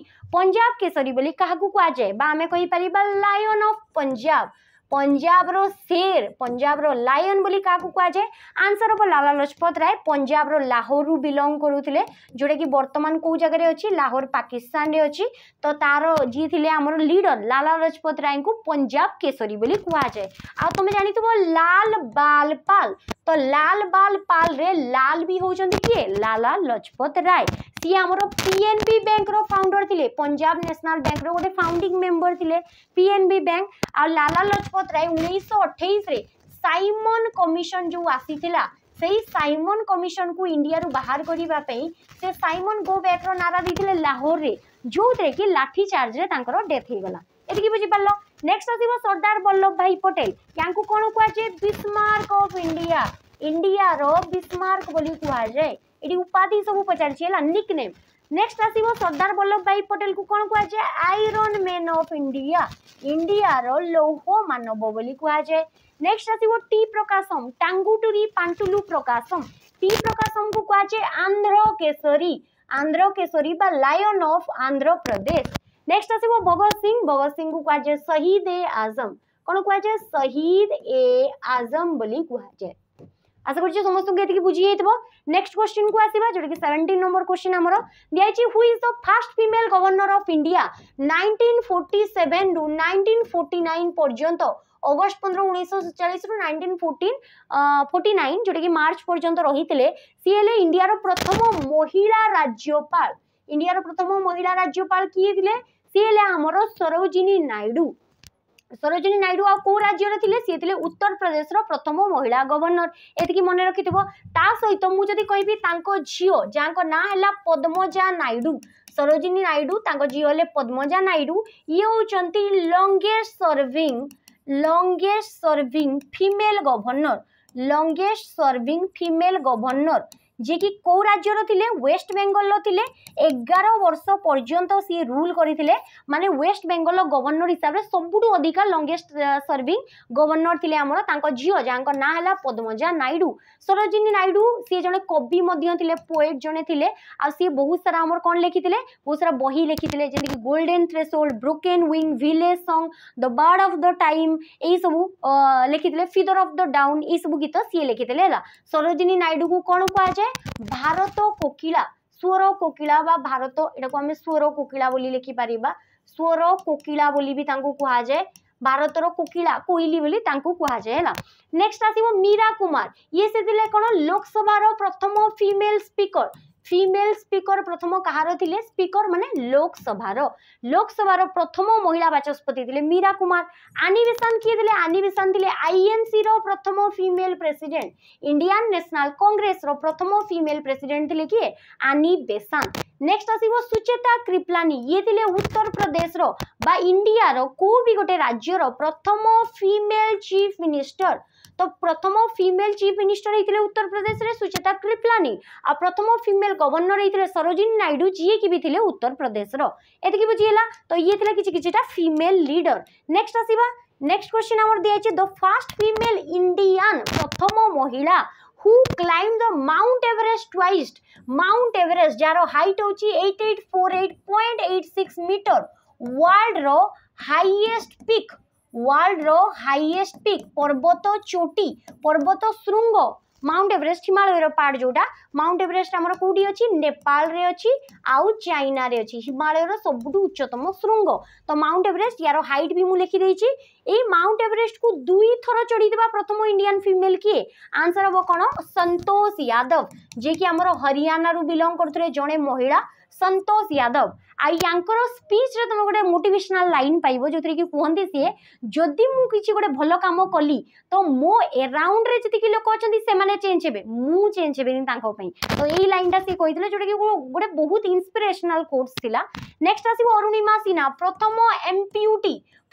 बोली क्या कहुए आम कहीपर लायन ऑफ पंजाब पंजाब रो शेर पंजाब रो लायन बोली क्या कह जाए। आंसर हम लाला लजपत राय पंजाब रो लाहौर रु बिलंग करुले जोटा कि बर्तमान कौ जगह अच्छी लाहौर पाकिस्तान अच्छी। तो तार जी थे आमर लीडर लाला लजपत राय को पंजाब केसरी बोली कह जाए। आ तुम जानिथो लाल बाल पाल। तो लाल बाल पाल रे लाल भी होउछंती किए लाला लजपत राय सी आमर पीएनबी बैंक रो फाउंडर थिले पंजाब नेशनल बैंक रो गोटे फाउंडिंग मेंबर थिले पीएनबी बैंक। आ लाला लजपत राय 1928 रे साइमन कमिशन जो आसीथिला सेही साइमन कमिशन को इंडिया रु बाहर करिबा पे से साइमन गो बैक रो नारा दिथिले लाहौर रे जोथे कि लाठी चार्ज रे तांकर डेथ हो गला। एतिकी बुझी पालो। नेक्स्ट आसीबो सरदार वल्लभ भाई पटेल यांकू कोन कुआ जे बिस्मार्क ऑफ इंडिया इंडिया रो बिस्मार्क बोली कुआ जाए एडी उपाधि सब पचारला निकनेम। नेक्स्ट आसीबो सरदार वल्लभ भाई पटेल को कौन कुआ जाए iron man of India India रो लौह मानव बोली कुआ जाए। नेक्स्ट आसीबो टी प्रकाशम टांगुटुरी पांटुलु प्रकाशम टी प्रकाशम को कुआ जाए आंध्र केसरी बा lion of Andhra Pradesh. Next आसीबो भगत सिंह को कुआ जाए शहीद ए आजम बोली कुआ जाए। आशा कर समस्त को बुझी जाइए। नेक्स्ट क्वेश्चन को आसवा जोटा कि 17 नंबर क्वेश्चन आमर दिखाई who is the first female governor of India 1947 रु 1949 पर्यंत अगस्ट 15 1947 रु 1949 जोटा कि मार्च पर्यंत रही सी है इंडिया प्रथम महिला राज्यपाल किए सी है आमर सरोजिनी नायडू सरोजिनी नायडू आ को राज्यर थे उत्तर प्रदेश प्रथम महिला गवर्नर एति मन रखि सहित मुझे कह झी जहाँ ना है पद्मजा नायडू सरोजिनी नायडू झी है पद्मजा नायडू ये होती लॉन्गेस्ट सर्विंग फीमेल गवर्नर जी कि कौ राज्यर थिले वेस्ट बेंगल थिले 11 वर्ष पर्यंत सी रूल करथिले माने वेस्ट बेंगल गवर्नर हिसाब से सबुठु अधिक लॉन्गेस्ट सर्विंग गवर्नर थिले हमर तांको झियो जांको ना हला पद्मजा नायडू सरोजिनी नायडू सी जने कवि मध्य थिले पोएट जने थिले आ सी बहुत सारा हमर कोन लेखिथिले बहुत सारा बही लेखिथिले जेने कि golden threshold broken wing village song the bird of the time ए सब लेखिथिले फीदर ऑफ द डाउन ए सब गीत सी लेखिथिले सरोजिनी नायडू को कोन को भारत कोकिला स्वर कोकिला भारत एटा स्वर कोकिला लिखिपर स्वर कोकिला भी कहा जाए भारत कोकिला कोइली कहा जाए। नेक्स्ट आसीबो मीरा कुमार ये से कौन लोकसभा प्रथम फीमेल स्पीकर प्रथम कहार थिले स्पीकर माने लोकसभा प्रथम महिला वाचस्पति थिले मीरा कुमार। आनी बेसान किए थिले आईएनसी रो प्रथम female president Indian national Congress रो प्रथम फीमेल प्रेसिडेंट थिले किए आनी बेसान। नेक्स्ट आसीबो सुचेता कृपलानी ये थिले उत्तर प्रदेश रो बा इंडिया रो को भी गोटे राज्य रो प्रथम फीमेल चीफ मिनिस्टर तो प्रथम फीमेल चीफ मिनिस्टर होते उत्तर प्रदेश रे सुचेता कृपलानी आ प्रथम फीमेल गवर्नर होते सरोजिनी नायडू जी कि भी थिले उत्तर प्रदेश रो एतकी बुझीला तो ये थिला किछि किछिटा फीमेल लीडर। नेक्स्ट आसीबा नेक्स्ट क्वेश्चन हमर दिया छै द फर्स्ट फीमेल इंडियन प्रथम महिला who climb the mount Everest twice mount Everest जारो हाइट होछि 8848.86 मीटर वर्ल्ड रो हाईएस्ट पिक पर्वत चोटी पर्वत शृंग माउंट एवरेस्ट हिमालय पार्ट जोटा माउंट एवरेस्ट आमर कौटी अच्छी नेपाल रे अच्छी आउ चाइना रे अच्छी हिमालय सबुठ उच्चतम शृंग तो माउंट एवरेस्ट यार हाइट भी मुझे लिखिदेची ए माउंट एवरेस्ट को दुई थर चढ़ी प्रथम इंडियन फीमेल किए आंसर हम कौन संतोष यादव जे कि आमर हरियाणा रु बिलंग करते जड़े महिला संतोष यादव आई यांकर स्पीच रे तुम गोटे मोटिवेशनल लाइन पाइबो जो थी कहते सी जदि मु किछि गोटे भलो काम कली तो मो एराउंड रे जति कि लोक अछंती से माने चेंज हेबे मु चेंज हेबे नि तांको पई तो एई लाइन टा से कहितले जोटा कि गोटे बहुत इंस्पिरेशनल कोर्स थिला। नेक्स्ट आसीबो अरुणिमा सिन्हा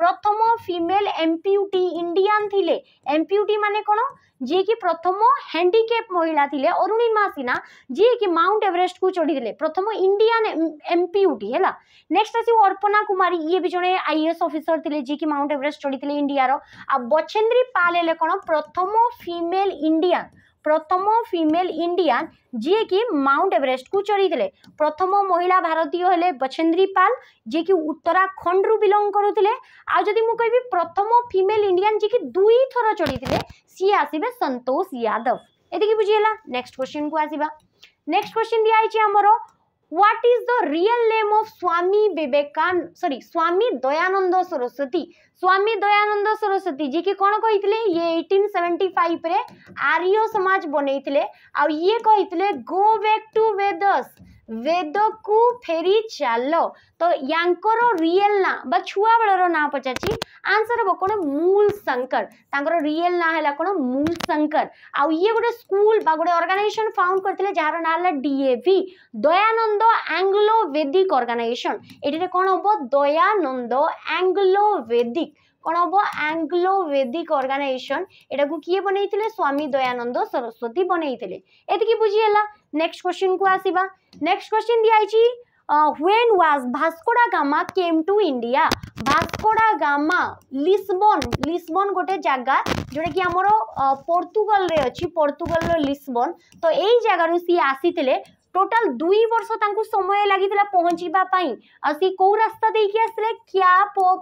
प्रथम फीमेल एमपीयूटी इंडियन थिले एमपीयूटी माने कोन जी कि प्रथम हैंडिकैप महिला थिले अरुणिमा सिन्हा जी कि माउंट एवरेस्ट को चढ़ी थिले प्रथम इंडियन एमपीयूटी हैला। नेक्स्ट आसी अर्पणा कुमारी ये भी जने आईएएस ऑफिसर थिले जी कि माउंट एवरेस्ट चढ़ी थिले इंडिया रो आ बछेंद्री पाल हेले कोन प्रथम फीमेल इंडियन जी कि माउंट एवरेस्ट को चढ़ी थे प्रथम महिला भारतीय हेले बछेंद्री पाल जी कि उत्तराखंड रु बिलंग करुले आज जदि मु कहबी प्रथम फीमेल इंडियन जी कि दुई थर चढ़ी थे सी आसीबे संतोष यादव एतिकी बुझीला। नेक्स्ट क्वेश्चन को आसीबा नेक्स्ट क्वेश्चन दिया आइछि हमरो what is the real name of Swami Dayanand Saraswati ji कि कौन कही थे ये 1875 रे आर्य समाज बनै थे आ ये कही थे go back to Vedas Veda को फेरी चलो तो यांकर रियल ना बा छुआ बेलर ना पचाची आंसर हम कौन मूलशंकर रियल ना है कौन मूलशंकर आ ये गोटे स्कूल बा गोटे ऑर्गेनाइजेशन फाउंड करते जार ना है DAV Dayanand Anglo Vedic organisation ये कौन हम दयानंद एंग्लो वेदिक कौन हम एंग्लो वेदिक ऑर्गेनाइजेशन एटा को किए बनै थिले स्वामी दयानंद सरस्वती बनै थिले एतकी बुझीला। नेक्स्ट क्वेश्चन को आसीबा नेक्स्ट क्वेश्चन दिया आइछि when was Vasco da Gama came to India Vasco da Gama Lisbon गोटे जगह जोटा कि हमरो पोर्तुगाल रे अछि पोर्तुगाल रो लिस्बन तो एई जगह रु सी आसीथिले टोटल 2 वर्ष तांकु समय लागितला पहुँचीबा पई आ सी को रास्ता देके आसले क्या पोप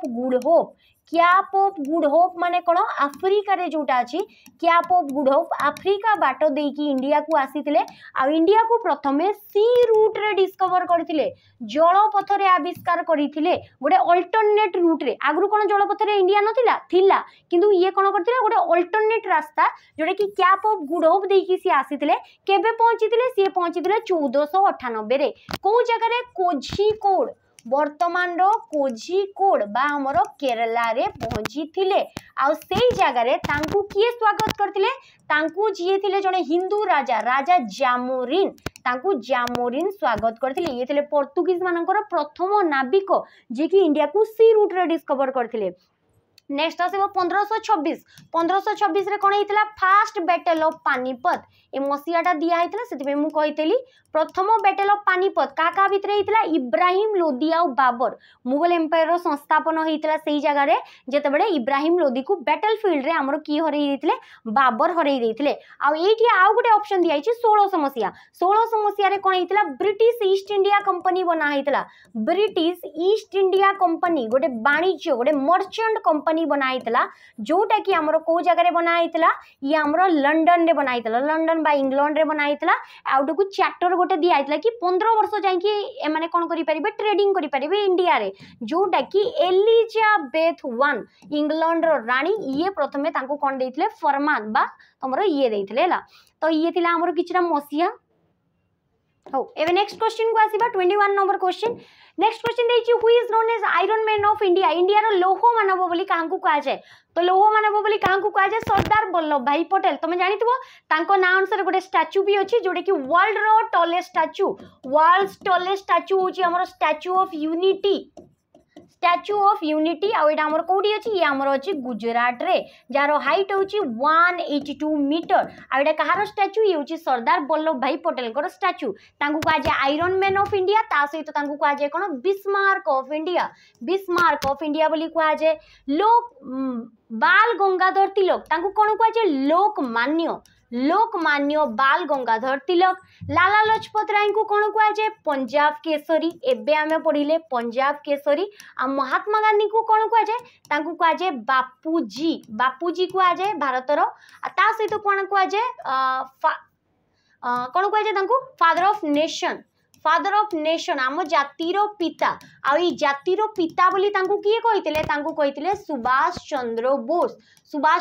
गुड होप माने कौन आफ्रिका रे जोटा अच्छी क्या पोप गुड होप आफ्रिका बाट देकी इंडिया को आसी थिले आ इंडिया को प्रथमे सी रूट रे डिस्कवर करथिले जलपथ रे आविष्कार करथिले गोटे अल्टरनेट रूट रे आगु कौन जलपथ रे इंडिया नथिला थिला किंतु ये कौन करथिले गोटे अल्टरनेट रास्ता जोटा कि क्या पोप गुड होप देकी सी आसी थिले केबे पहुंची थिले सी पहुंची थिले 1498 रे को जगह रे कोझिकोड बर्तमान कोझिकोड बा हमर केरला रे पहुंचीथिले आ सेई जागा रे तांकू किए स्वागत करथिले तांकू जिए थिले जने हिंदू राजा राजा जामोरिन तांकू जामोरिन स्वागत करथिले। ये थिले पोर्तुगीज मानकर प्रथम नाविक जे कि इंडिया को सी रूट रे डिस्कवर करथिले। नेक्स्ट आस 1526 1526 कौन होता फास्ट बैटल ऑफ पानीपत ए मसीहाटा दिहता से मुझे प्रथम बैटल ऑफ पानीपत क्या भितर होता इब्राहिम लोदी आ बाबर मुगल एम्पायर संस्थापन होता से ही जगार जिते बड़े इब्राहिम लोदी को बैटल फील्ड रे आमर किए हरई बाबर हरई देते आउ गोटे ऑप्शन दिखाई 1600 मसीहा 1600 मसीह कौन होता ब्रिटिश ईस्ट इंडिया कंपनी बनाई ब्रिटिश ईस्ट इंडिया कंपनी गोटे वाणिज्य गोटे मर्चेंट कंपनी बनाईला जोटा कि आमर को जगह बनाईला ये आमर लंडन रे बनाईला लंडन बा इंग्लैंड रे बनाईला आउट को चैप्टर गोटे दियाइला कि 15 वर्ष जाई कि ए माने कोन करि परिबे ट्रेडिंग करि परिबे इंडिया रे जोटा कि एलिजाबेथ 1 इंग्लैंड रो रानी ये प्रथमे तांको कोन देइतले फरमान बा हमरो ये देइतले ला तो ये थिला हमरो किछरा मसीहा। हो एबे नेक्स्ट क्वेश्चन को आसीबा 21 नंबर क्वेश्चन। नेक्स्ट क्वेश्चन देइछि who is known as iron man of India India रो लौह मानव बोली कांकु कहा जाय तो लौह मानव बोली कांकु कहा जाय सरदार वल्लभ भाई पटेल तमे जानितबो तांको नाम अनुसार गोटे स्टैच्यू भी अछि जोडे कि वर्ल्ड रो टॉलेस्ट स्टैच्यू होछि हमरो स्टैच्यू ऑफ यूनिटी आउ एटा हमर कोडी अछि ये हमर अछि गुजरात रे जारो हाइट होछि 182 मीटर आउ एटा कहारो स्टैच्यू ये होछि सरदार वल्लभ भाई पटेल को स्टैच्यू तांकु का जे आयरन मैन ऑफ इंडिया ता सहित तो तांकु का जे कोन बिस्मार्क ऑफ इंडिया बोली कहा जे लोक बाल गंगाधर तिलक तांकु कोन कहा जे लोकमान्य बाल गंगाधर तिलक लाला लजपत राय को कौन कहा जाए पंजाब केसरी एबे आमे पढ़िले पंजाब केसरी आ महात्मा गांधी को कौन कहा जाए तांको कहा जाए बापूजी कहा जाए भारतर ता सहित कौन कहा जाए फादर ऑफ नेशन आम जातिर पिता आई जातिर पिता बोली तांको किए कही सुभाष चंद्र बोस ता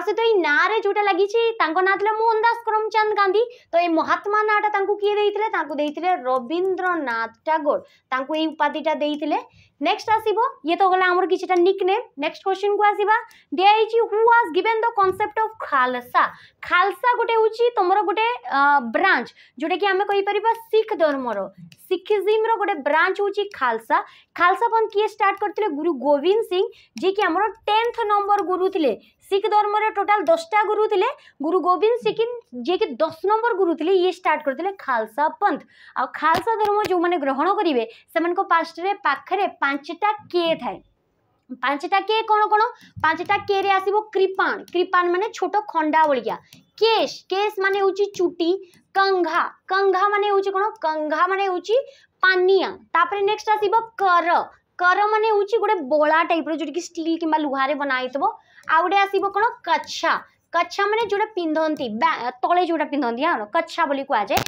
सहित ये ना जोटा लगी ना था मोहनदास करमचंद गांधी तो ये महात्मा नाटा तांको किए देइथिले रवींद्रनाथ टागोर तांको ये उपाधिटा देइथिले। नेक्स्ट आसीबो ये तो गला हमर किछटा निकनेम। नेक्स्ट क्वेश्चन को आसीबा दिया हिची who was given the concept of Khalsa Khalsa गोटे होची तमरो गोटे ब्रांच जोटा कि हमें कहि परिबा सिख धर्म रो सिखिज्म रो गोटे ब्रांच होची खालसा। खालसा पंथ किए स्टार्ट करथिले गुरु गोविंद सिंह जे कि हमरो 10th नंबर गुरु थिले। सिख धर्म रे टोटल 10टा गुरु थिले गुरु गोविंद सिंह जे कि 10 नंबर गुरु थिले ये स्टार्ट करथिले खालसा पंथ आ खालसा धर्म जो माने ग्रहण करिवे सेमन को पास्ट रे पाखरे 5टा के के रे आसीबो कृपाण माने छोट खंडा बलिया केश माने होची चुटी कंघा माने होची पानिया तापर नेक्स्ट आसीबो कर माने होची गोडे बोला टाइप रो जो कि स्टील किबा लोहा रे बनाइतबो आ गोडे आसीबो कच्छा माने जोडा पिंधंती तळे जोडा पिंधंती हां कच्छा बोली को आजे तो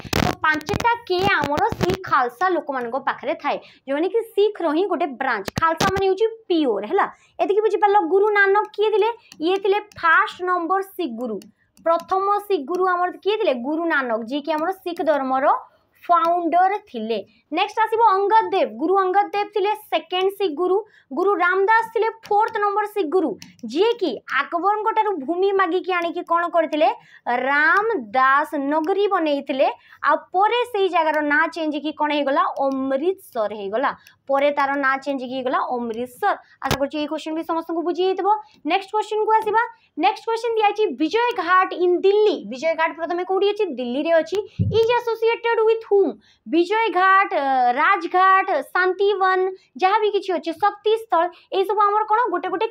5टा के हमरो सिख खालसा लोक मान को पाखरे थाए जो माने कि सिख रही गोटे ब्रांच खालसा माने होची प्योर हैला एतिकी बुझी पालो गुरु नानक किए दिले ये दिले फर्स्ट नंबर सिख गुरु प्रथम सिख गुरु हमर किए दिले गुरु नानक जी के हमरो सिख धर्म रो फाउंडर थिले। नेक्स्ट आसीबो गुरु अंगद देव थिले सेकंड सिख गुरु गुरु रामदास थिले फोर्थ नंबर सिख गुरु जे कि अकबर गोटारू भूमि मागी कि आनी कि कोन करथिले रामदास नगरी बनेइथिले आ पोरे सेही जगह रो ना चेंज कि कोन हे गला अमृतसर हे गला पोरे तारो ना चेंज कि गला अमृतसर आशा करछि ए क्वेश्चन भी समस्त को बुझी हेतबो। नेक्स्ट क्वेश्चन को आसीबा नेक्स्ट क्वेश्चन दिया छि विजय घाट प्रथमे कोडी अछि दिल्ली रे अछि is associated with Vijay Ghat Rajghat Shantivan जहाँ भी किसी अच्छे शक्ति स्थल ये सब आमर कौन गोटे गोटे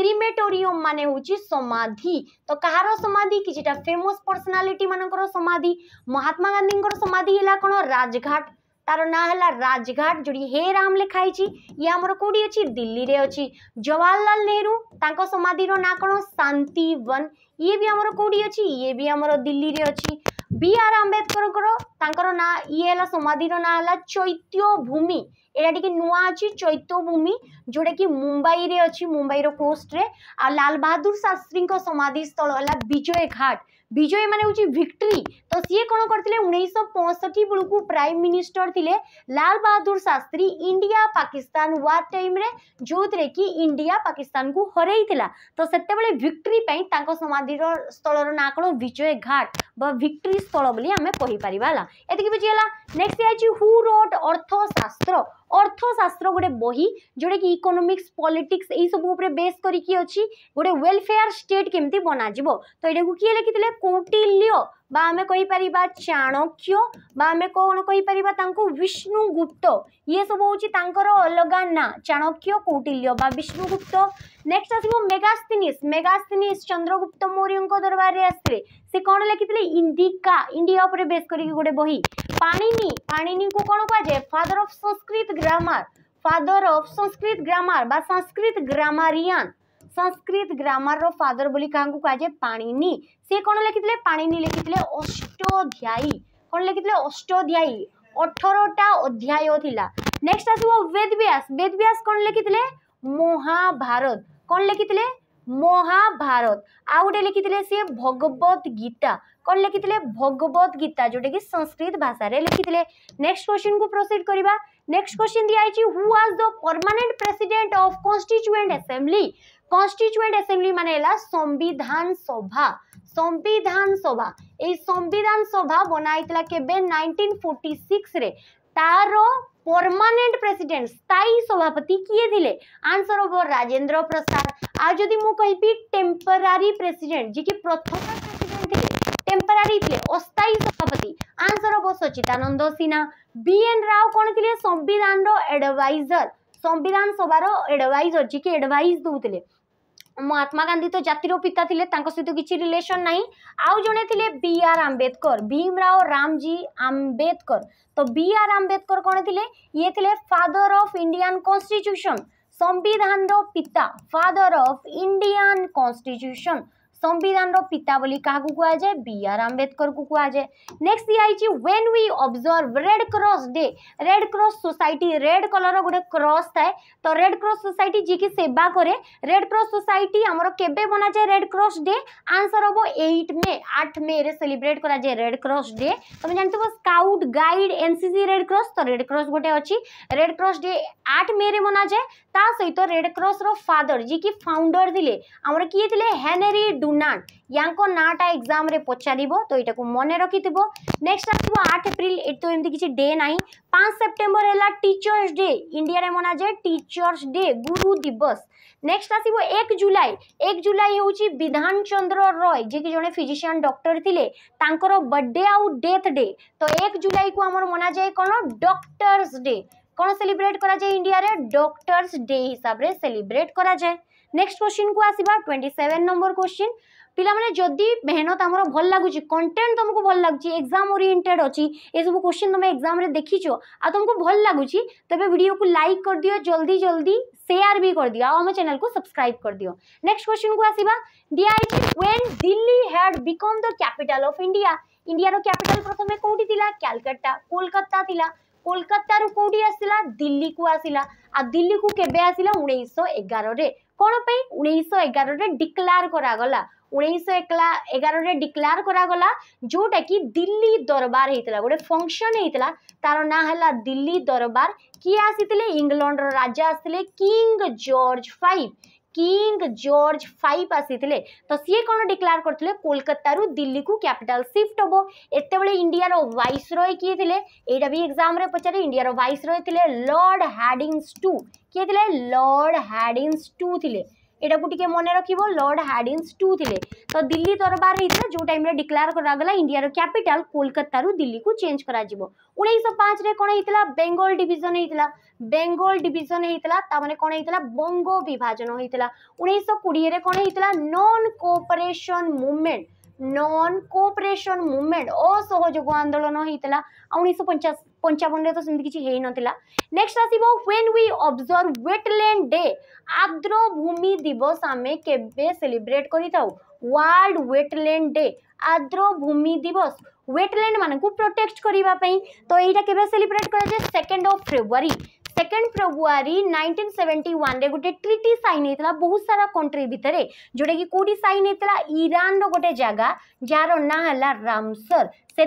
क्रिमेटोरियम माने होची समाधि तो कहारो समाधि किछटा फेमस पर्सनालिटी मानकर समाधि महात्मा गांधी समाधि है कौन राजघाट तार ना है राजघाट जोड़ी हे राम लिखाई ये आमर कौटी अच्छी दिल्ली रे अच्छी जवाहरलाल नेहरू तांको समाधि रो ना कौन शांतिवन ये भी आमर कौटी अच्छी ये भी आमर दिल्ली रे अच्छी बी आर आम्बेडकर ना ये समाधिर ना है चैत्य भूमि एटा टी नुआ अच्छी चैत्य भूमि जोटा कि मुंबई रे अच्छी मुंबईर कोस्ट रे आ लाल बहादुर शास्त्री समाधि स्थल है विजय घाट। विजय माने हूँ विक्ट्री तो सी कौन करते 1965 बेलू प्राइम मिनिस्टर थिले Lal Bahadur Shastri India Pakistan war time रे जो थे कि इंडिया पाकिस्तान को हरई थिला तो सेतेबेले विक्ट्री पई तांको समाधि स्थल ना कौन विजय घाट बा विक्ट्री स्थल बोली आमे कहि परिबाला। एतिक बुझियाला नेक्स्ट आछि हु रोट अर्थशास्त्र। अर्थशास्त्र गोटे बही जोटा कि इकोनॉमिक्स पॉलिटिक्स यही सब बेस करिकी अछि गोटे वेलफेयर स्टेट केमती बना जिवो तो एटा को किए लिखिथिले कौटिल्य बा आमे कहि परिबा चाणक्य बा आमे कोन कहि परिबा तांको विष्णुगुप्त ये सब होछि तांकर अलगा ना चाणक्य कौटिल्य बा विष्णुगुप्त। नेक्स्ट आसीबो मेगास्थनीस। मेगास्थनीस चंद्रगुप्त मौर्यंको दरबार रे आस्ले से कोन लिखिथिले इंडिका इंडिया ऊपर बेस करिक गोटे बही। पाणिनि पाणिनि को कोन कहा जाय फादर ऑफ संस्कृत ग्रामर बा संस्कृत ग्रामरियन संस्कृत ग्रामर रो फादर बोली कांगु काजे पाणिनि। से कोन लिखिथिले पाणिनि लिखिथिले अष्टाध्यायी। कोन लिखिथिले अष्टाध्यायी 18टा अध्याय थिला। नेक्स्ट आसीबो वेदव्यास। वेदव्यास कोन लिखिथिले महाभारत। कोन लिखिथिले महाभारत। आ गोटे लिखिथिले से भगवत गीता। कोन लिखिथिले भगवत गीता जोटे कि संस्कृत भाषा रे लिखिथिले। नेक्स्ट क्वेश्चन को प्रोसीड करिबा। नेक्स्ट क्वेश्चन दिया आइछि who was the permanent president of constituent assembly. Constituent assembly माने हैला संविधान सभा। संविधान सभा ए संविधान सभा बनाइतला केबे 1946 रे तारो परमानेंट प्रेसिडेंट स्थायी सभापति किए थिले आंसर होबो राजेंद्र प्रसाद। आ जदि मु कहिबी टेम्पररी प्रेसिडेंट जे कि प्रथम प्रेसिडेंट थिले टेम्पररी थिले अस्थायी सभापति आंसर होबो सचिदानंद सिन्हा। बीएन राव कोन थिले संविधान रो एडवाइजर संविधान सभार एडवाइजर जे कि एडवाइस दउथिले। महात्मा गांधी तो जातिर पिता थिले तांको सहित किछि रिलेशन नाही। आउ जने थिले बी आर आंबेडकर भीमराव रामजी आंबेडकर तो बी आर आंबेडकर कोन थिले ये थिले फादर ऑफ इंडियन कॉन्स्टिट्यूशन संविधान रो पिता फादर ऑफ इंडियन कॉन्स्टिट्यूशन संविधान रो पिता बोली काहाकू कहा जाए बी आर आंबेडकर को कहा जाए। नेक्स्ट ये आई when we observe red cross day. Red cross society red colour गोटे क्रॉस थाए तो रेड क्रॉस सोसाइटी जी की सेवा करे रेड क्रॉस सोसाइटी हमर केबे बना जाए रेड क्रॉस डे आंसर होबो 8 मे रे सेलिब्रेट करा जाए रेड क्रॉस डे। तुम जानथबो scout guide NCC red cross तो रेड क्रॉस गोटे अछि रेड क्रॉस डे 8 मे रे मना जाए ता सहित रेड क्रॉस रो फादर जी की फाउंडर दिले हमर किए दिले हेनरी यांको नाटा एग्जाम रे पचारिबो तो एटा को मने रखिथिबो। नेक्स्ट आसीबो 8 एप्रिल एट तो एमती किछि डे नाही। 5 सेप्टेम्बर हैला टीचर्स डे इंडिया रे मना जाय टीचर्स डे गुरु दिवस। नेक्स्ट आसीबो 1 जुलाई। 1 जुलाई होउची विधान चंद्र रॉय जे कि जने फिजिशियन डॉक्टर थिले तांकर बर्थडे आउ डेथ डे तो 1 जुलाई को हमर मना जाय कोन डॉक्टर्स डे कोन सेलिब्रेट करा जाय इंडिया रे डॉक्टर्स डे हिसाब रे सेलिब्रेट करा जाय। नेक्स्ट क्वेश्चन को आसीबा 27 नंबर क्वेश्चन पिला माने जदी मेहनत हमरो भल लागुची कंटेंट तुमको भल लागुची एग्जाम ओरिएंटेड अछि ए सब क्वेश्चन तुम एग्जाम रे देखिचो आ तुमको भल लागुची तबे वीडियो को लाइक कर दियो जल्दी जल्दी शेयर भी कर दियो आ हमर चैनल को सब्सक्राइब कर दियो। नेक्स्ट क्वेश्चन को आसीबा डीआईटी when Delhi had become the capital of India. India रो कैपिटल प्रथमे कोठी थिला कलकत्ता कोलकाता थिला कोलकाता रो कोठी आसीला दिल्ली को आसीला आ दिल्ली को केबे आसीला 1911 रे कोन पे 1911 रे डिक्लेयर करा गला 1911 रे डिक्लेयर करा गला जोटा कि दिल्ली दरबार हेतला गोटे फंक्शन हेतला तार ना हला दिल्ली दरबार किए आसीथिले इंग्लैंड रो राजा आसीथिले किंग जॉर्ज 5 आसीथिले तो सी कोन डिक्लेयर करथिले कोलकाता रु दिल्ली को कैपिटल शिफ्ट होबो। एतेबेले इंडिया रो वाइसरॉय किए थिले एटा भी एग्जाम रे पचारे इंडिया रो वाइसरॉय थिले लॉर्ड हैडिंग्स्टू किए थिले लॉर्ड हैडिंग्स्टू थिले एटा को टिके मन रखिबो लॉर्ड हैडिंग्स्टू थिले तो दिल्ली दरबार हेतला जो टाइम रे डिक्लेयर करा गला इंडिया रो कैपिटल कोलकाता रु दिल्ली को चेंज करा जिवो। 1905 रे कोन हेतला बेंगल डिवीजन हेतला ता माने कोन हेतला बंगो विभाजन हेतला। 1920 रे कोन हेतला नॉन कोऑपरेशन मूवमेंट असहयोग आंदोलन हेतला। 1950 पंचावन तो सेमती किछि हेई नथिला। नेक्स्ट आसीबो when we observe wetland day आर्द्र भूमि दिवस आमे केबे सेलिब्रेट करिताउ वर्ल्ड वेटलैंड डे आर्द्र भूमि दिवस वेटलैंड मानकु प्रोटेक्ट करिबा पई तो एटा केबे सेलिब्रेट करा जे 2 फेब्रुआरी 1971 रे गोटे ट्रीटी साइन होता बहुत सारा कंट्री भितर जोटा कि कौटी साइन होता ईरान रो गोटे जगह जार ना है रामसर से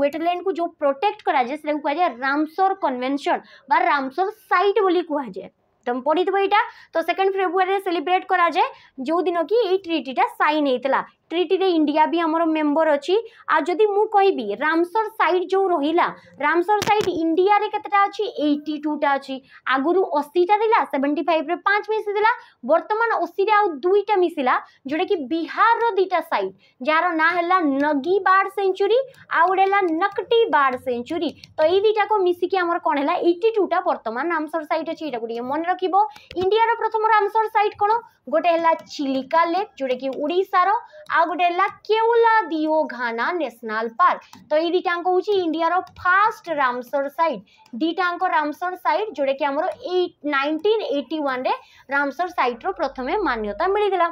वेटलैंड को जो प्रोटेक्ट करा जाए से कह जाए रामसर कन्वेंशन बा रामसर साइट बोली कह जाए तुम पढ़ी थो यहाँ तो 2 फेब्रुआरी सेलिब्रेट करा जाए जो दिन कि ये ट्रीटीटा साइन होता ट्रीटी रे इंडिया भी हमरो मेंबर अच्छी आ जदि मु कहबी रामसर साइट जो रहिला रामसर साइट इंडिया रे केतेटा अछि 82 टा अछि आगुरु 80 टा दिला 75 रे 5 मिसिला वर्तमान 80 रे आ 2 टा मिसिला जोडे कि बिहार रो दुटा साइट जार ना हला नगी बार्ड सेंचुरी आ उडेला नकटी बार्ड सेंचुरी तो एई दुटा को मिसिकि हमर कोन हला 82 टा वर्तमान रामसर साइट अछि एटा गुडी मन रखिबो। इंडिया रो प्रथम रामसर साइट कोन गोटे हला चिलिका लेक जोडे कि ओडिसा रो आ गोटे केवला दियो घाना नेशनल पार्क तो ये दुटा हूँ इंडिया रो फास्ट रामसर साइट दुटा रामसर साइट जोटा कि हमरो 1981 रे रामसर साइट रो प्रथमे मान्यता मिलता।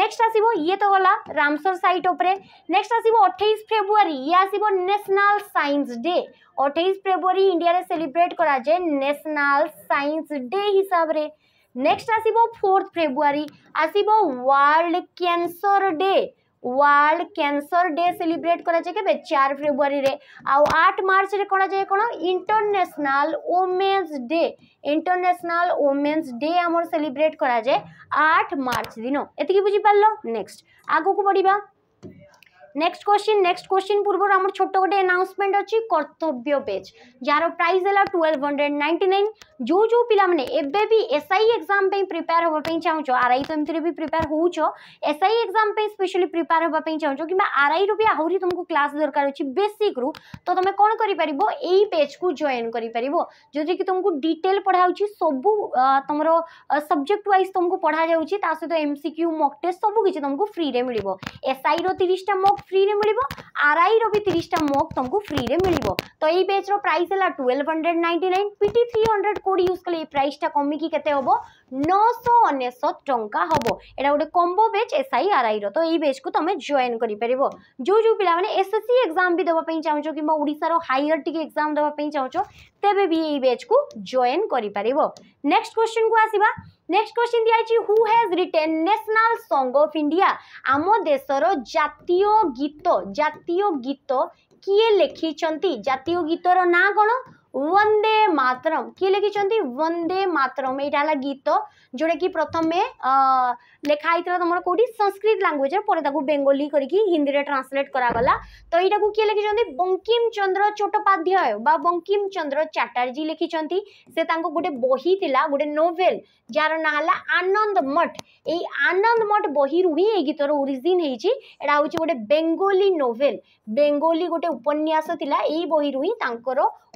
नेक्स्ट आसीबो ये तो गला रामसर साइट उपरे। नेक्स्ट आसीबो 28 फेब्रुआरी ये आसीबो national science day 28 February India रे सेलिब्रेट करा जाए नेशनल साइंस डे हिसाब रे। नेक्स्ट आसीबो 4 फेब्रुआरी आसीबो world cancer day world cancer day celebrate करा जाए के 4 फेब्रुआरी रे आउ 8 मार्च रे करा जाए कोन इंटरनेशनल वुमेन्स डे हमर सेलिब्रेट करा जाए 8 मार्च दिन एतिकी बुझी पालो। नेक्स्ट आगो को बढ़िबा। नेक्स्ट क्वेश्चन पूर्व आम छोट गोटे अनाउंसमेंट अच्छी कर्तव्य पेज जार प्राइस है 1299 जो पिला माने एबे भी एसआई एग्जाम पे प्रिपेयर होबा पे चाहूचो आरआई तो एमती भी प्रिपेयर होउचो एसआई एग्जाम पे स्पेशली प्रिपेयर होबा पे चाहूचो किबा आरआई रो भी आहुरी तुमको क्लास दरकार अछि बेसिक रु तो तुम कोन करि परिबो एई पेज को जॉइन करि परिबो जोकि तुमको डिटेल पढ़ाउची सब तुमरो सब्जेक्ट वाइज तुमको पढ़ा जाउची ता सहित एमसीक्यू मॉक टेस्ट सब किछ तुमको फ्री रे मिलिबो। एसआई रो 30 टा मॉक फ्री रे मिलिबो आरआई रो भी 30 टा मॉक तुमको फ्री रे मिलिबो तो एई पेज रो प्राइस हला 1299 पीटी 300 कोड यूज कले प्राइस टा कमी की केते होबो 999 टंका होबो एटा गोटे कॉम्बो बेच एसआई आरआई रो तो एई बेच को तमे जॉइन करि परिबो जो पिला माने एसएससी एग्जाम भी देबा पे चाहूचो किबा ओडिसा रो हायर टिके एग्जाम देबा पे चाहूचो तेबे भी एई बेच को जॉइन करि परिबो। नेक्स्ट क्वेश्चन को आसीबा। नेक्स्ट क्वेश्चन दिया छि who has written national song of India आम देशर जातीय गीत किए लेखिचंती जातीय गीतर ना कोन वंदे मातरम किए लिखिं वंदे मातरम यहाँ है गीत जोटा कि प्रथम लिखाई तुम कौटी संस्कृत लांगुएज बेंगोली करके हिंदी में ट्रांसलेट करागला तो यहाँ को किए लिखिं बंकिम चंद्र चट्टोपाध्याय बा बंकिम चंद्र चटर्जी लिखिं से गोटे बही थिला गोटे नोवेल जार ना है आनंद मठ बही रु ही गीतर ओरिजिन होटा हूँ गोटे बेंगोली नोवेल बेंगोली गोटे उपन्यास थिला यही बही रु ही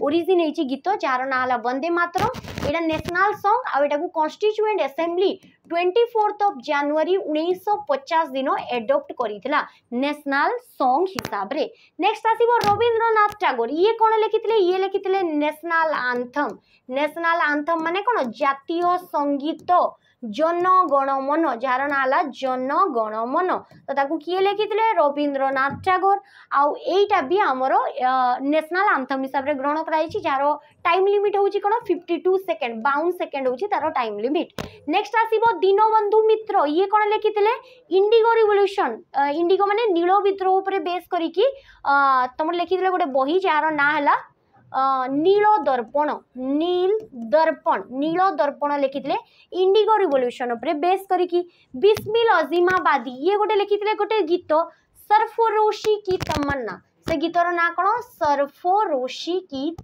ओरिजिन गीत जार ना है वंदे मातरम एटा नेशनल सॉन्ग आ एटा को कॉन्स्टिट्यूएंट असेंबली 24 जनवरी 1950 दिन एडॉप्ट करितला नेशनल सॉन्ग हिसाब रे। नेक्स्ट आसीबो रवींद्रनाथ टागोर ये लिखितले नेशनल आंथम माने कोन जातीय संगीत जनगणमन जार ना है जनगणमन तो ताकू किए लिखिते रवींद्रनाथ टागोर आउ एटा भी आमर नेशनल आंथम हिसाब से ग्रहण कराई जार टाइम लिमिट हूँ कौन 52 सेकेंड 52 सेकेंड हूँ तार टाइम लिमिट। नेक्स्ट आसीबो दीनबंधु मित्र ये कौन लिखिते इंडिगो रिवोल्यूशन इंडिगो माने नील विद्रोह पर बेस करी तुम लिखिते गोटे बही जार ना है नील दर्पण लिखिते इंडिगो रिवोल्यूशन उपरे बेस करी। बिस्मिल अजीमाबादी ये गोटे लिखिते गोटे गीत सरफरोशी की तमन्ना से गीतर ना कौन सरफरोशी की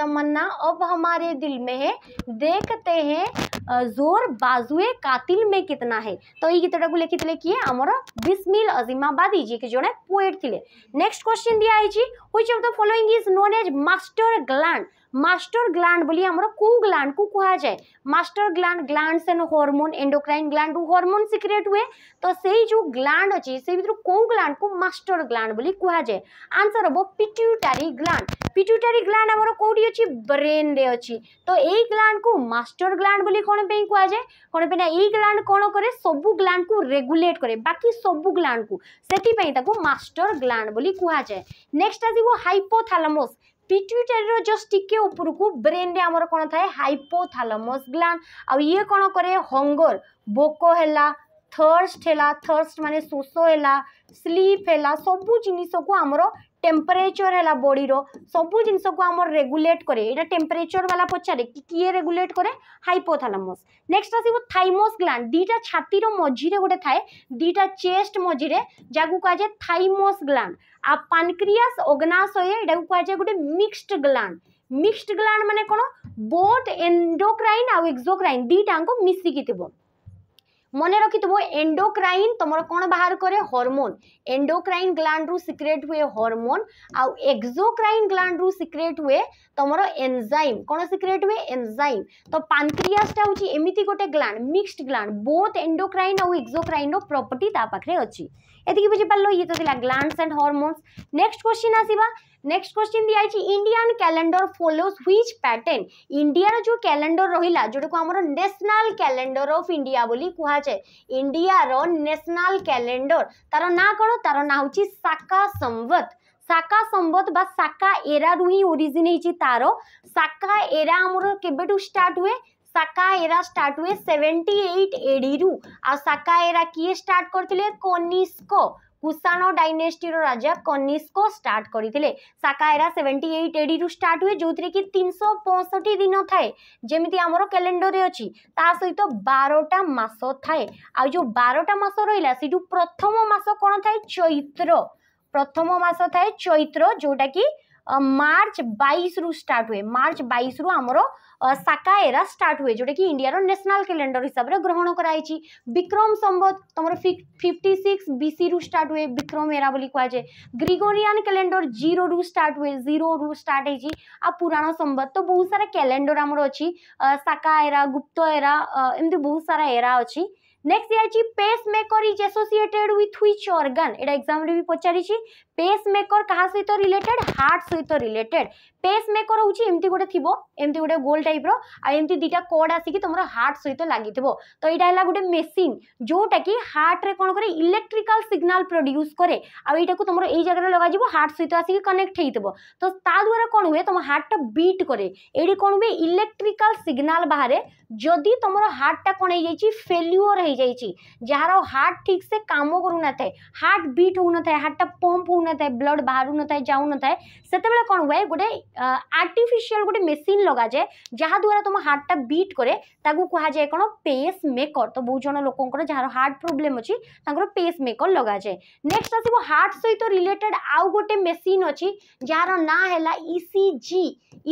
तमन्ना अब हमारे दिल में है देखते हैं जोर बाजुए कातिल में कितना है तो ये गीतटा को लिखिते किए आमर बिस्मिल अजीमाबादी जी के जड़े पोएट थिले। नेक्स्ट क्वेश्चन दिया है जी which of the following is known as master gland master gland बोली हमरो को ग्लैंड को कहा जाए master gland glands and hormone endocrine gland hormone secrete हुए तो सेही जो ग्लैंड अछि से भितर को ग्लैंड को मास्टर ग्लैंड बोली कहा जाए आंसर हो पिट्यूटरी ग्लैंड हमरो कोडी अछि ब्रेन रे अछि तो एई ग्लैंड को मास्टर ग्लैंड बोली कोन पे कहा जाए कोन पे ना एई ग्लैंड कोन करे सबु ग्लैंड को रेगुलेट करे बाकी सबु ग्लैंड को सेठी पे ताको मास्टर ग्लैंड बोली कहा जाए। नेक्स्ट आसीबो हाइपोथैलेमस पिट्यूटरी रो जस्ट टिके ऊपर को ब्रेन रे हमर कोन थाए हाइपोथैलेमस ग्लैंड आ ये कोन करे हंगर भोको हैला थर्स्ट माने शोषो हैला स्लीप हैला सबु जिनिस को हमरो टेम्परेचर हैला बॉडी रो सबु जिनिस को हमर रेगुलेट करे एटा टेम्परेचर वाला पछारे कि किए रेगुलेट करे हाइपोथैलेमस। नेक्स्ट आसीबो थाइमस ग्लैंड दीटा छाती रो मझी रे गोटे थाए दीटा चेस्ट मझी रे जागु का जे थाइमस ग्लैंड आ पैनक्रियास ऑर्गनाशय एटा को कह जाय गोटे मिक्स्ड ग्लैंड माने कोन बोथ एंडोक्राइन आ एक्सोक्राइन दीटा को मिसी कि थिबो मने रखिथबो एंडोक्राइन तुम कौन बाहर करे हार्मोन एंडोक्राइन ग्लैंड रु सिक्रेट हुए हार्मोन आ एक्सोक्राइन ग्लैंड रु सिक्रेट हुए तुम एंजाइम कौन सिक्रेट हुए एंजाइम तो पैनक्रियास टा होची एमिति गोटे gland mixed gland both endocrine आ एक्सोक्राइन रो प्रॉपर्टी ता पाखरे अछि एतिकी बुझि पालो ये तो दिला glands and hormones. Next question आसीबा नेक्स्ट क्वेश्चन दिया है Indian calendar follows which pattern India रो जो कैलेंडर रहिला जोड़ को हमरो नेशनल कैलेंडर ऑफ इंडिया बोली कहा जाए इंडिया रो नेशनल कैलेंडर तारो ना कोन तारो ना होची शाका संवत बा शाका एरा रु ही ओरिजिन हिची तारो शाका एरा हमरो केबे टू स्टार्ट हुए शाका एरा स्टार्ट हुए 78 एडी रु आ शाका एरा किए स्टार्ट करथिले कोनिस्को कुषाण डायनेस्टी रो राजा कनिष्क स्टार्ट करथिले शाका एरा 78 एडी रु स्टार्ट हुए जो थरे कि 365 दिन थाए जेमिति हमरो कैलेंडर रे अछि ता सहित 12टा मास थाए आ जो 12टा मास रहिला सिटु प्रथम मास कोन थाए चैत्र प्रथम मास थाए चैत्र जोटा कि मार्च 22 रु स्टार्ट हुए मार्च 22 रु हमरो शाका एरा स्टार्ट हुए जोटा कि इंडिया रो नेशनल कैलेंडर हिसाब रे ग्रहण कराई विक्रम संवत तुम 56 बीसी रु स्टार्ट हुए विक्रम एरा बोली कहा जाए ग्रिगोरियन कैलेंडर 0 रु स्टार्ट हुए 0 रु स्टार्ट है आ पुराण संवत तो बहुत सारा कैलेंडर आमर अच्छी शाका एरा गुप्त एरा एमती बहुत सारा एरा अच्छी। Next I pacemaker is associated with which organ एटा एग्जाम रे भी पचारी छी पेस मेकर कहा सहित रिलेटेड हार्ट सहित रिलेटेड पेस मेकर होची एमती गोटे थिबो एमती गोटे गोल टाइप रो आ एमती दीटा कोड आसी कि तमरो हार्ट सहित लागि थिबो तो एटा हैला गोटे मशीन जोटा कि हार्ट रे कोन करे इलेक्ट्रिकल सिग्नल प्रोड्यूस करे आ एटा को तमरो एई जगह रे लगा जिवो हार्ट सहित आसी कि कनेक्ट हेइ थिबो तो ता द्वारा कोन होए तम हार्ट बीट करे एडी कोन होए इलेक्ट्रिकल सिग्नल बाहरे जदी तमरो हार्ट टा कोन हेइ जाई छी फेल्युअर जहारो हार्ट ठीक से काम करू न था हार्ट बीट हो न था हार्ट पंप हो न था ब्लड बाहर न था जाऊ न था सेतेबेले कोन होय गोटे आर्टिफिशियल गोटे मशीन लगा जाए जहा द्वारा तुम हार्ट बीट करे ताकू कहा जाए कोन पेस मेकर तो बहुत जन लोकंकर जहारो हार्ट प्रॉब्लम अछि तांकर पेस मेकर लगा जाए। नेक्स्ट आसीबो हार्ट सहित रिलेटेड आउ गोटे मशीन अछि जहारो ना हैला ईसीजी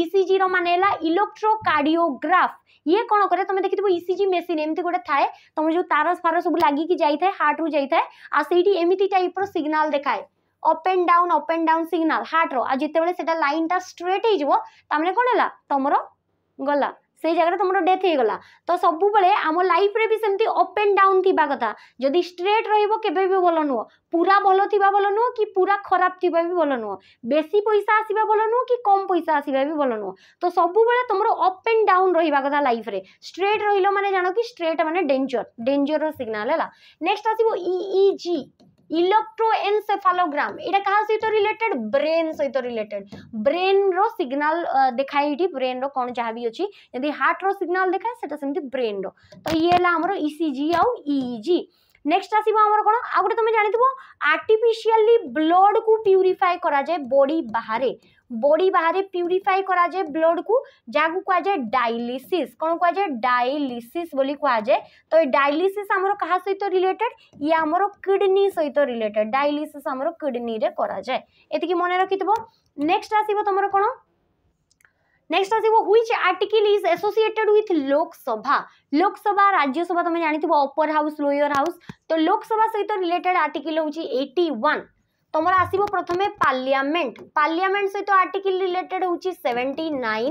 ईसीजी रो माने हैला इलेक्ट्रोकार्डियोग्राफ ये कौन करे तुम देखिथबो ईसीजी मशीन एमती गोटे थाए तुम जो तारस फारस सब लागी कि जाई थाए हार्ट रु जाई थाए आ सेठी एमिति टाइप रो सिग्नल देखाए up and down signal heart रो आ जते बेले सेटा लाइन टा स्ट्रेट हे जबो तामने कोन हला तमरो गला से जगह तुम डेथ हो गला तो सब बेले आम लाइफ रे भी सेमती अप एंड डाउन थिबा कथा जदी स्ट्रेट रहिबो केबे भी भलो नुओ पूरा भलो थिबा भलो नुओ कि पूरा खराब थिबा भी भलो नुओ बेसी पैसा आसीबा भलो नुओ कि कम पैसा आसीबा भी भलो नुओ तो सब बेले तुम अप एंड डाउन रहिबा कथा लाइफ रे स्ट्रेट रहिलो माने जानो कि स्ट्रेट माने डेंजर डेंजर रो सिग्नल हैला। नेक्स्ट आसीबो ईईजी इलेक्ट्रोएनसेफालोग्राम एटा कहा सहित रिलेटेड ब्रेन सहित रिलेटेड ब्रेन रो सिग्नल देखाए ये ब्रेन रो कौन जहाँ भी अच्छी यदि हार्ट रो सिग्नल देखाए सेटा सेमती ब्रेन रो तो ये है हमरो ईसीजी आउ ईईजी। नेक्स्ट आसीबो हमर कोन आ गोटे तुम जानिथबो आर्टिफिशियली ब्लड को प्यूरीफाई करा जाए बॉडी बाहरे प्यूरीफाई करा जाए ब्लड को जागु कहा जाए डायलिसिस कौन कहा जाए डायलिसिस बोली कहा जाए तो ये डायलिसिस हमरो कहा सहित रिलेटेड ये हमरो किडनी सहित रिलेटेड डायलिसिस हमरो किडनी रे करा जाए एतिकी मन रखिथबो। नेक्स्ट आसीबो तुमरो कोन नेक्स्ट आसीबो which article is associated with Lok Sabha Rajya Sabha तुम जानिथबो अपर हाउस लोअर हाउस तो लोकसभा सहित रिलेटेड आर्टिकल होची 81 तुमर आसीबो प्रथमे पार्लियामेंट पार्लियामेंट सहित आर्टिकल रिलेटेड होची 79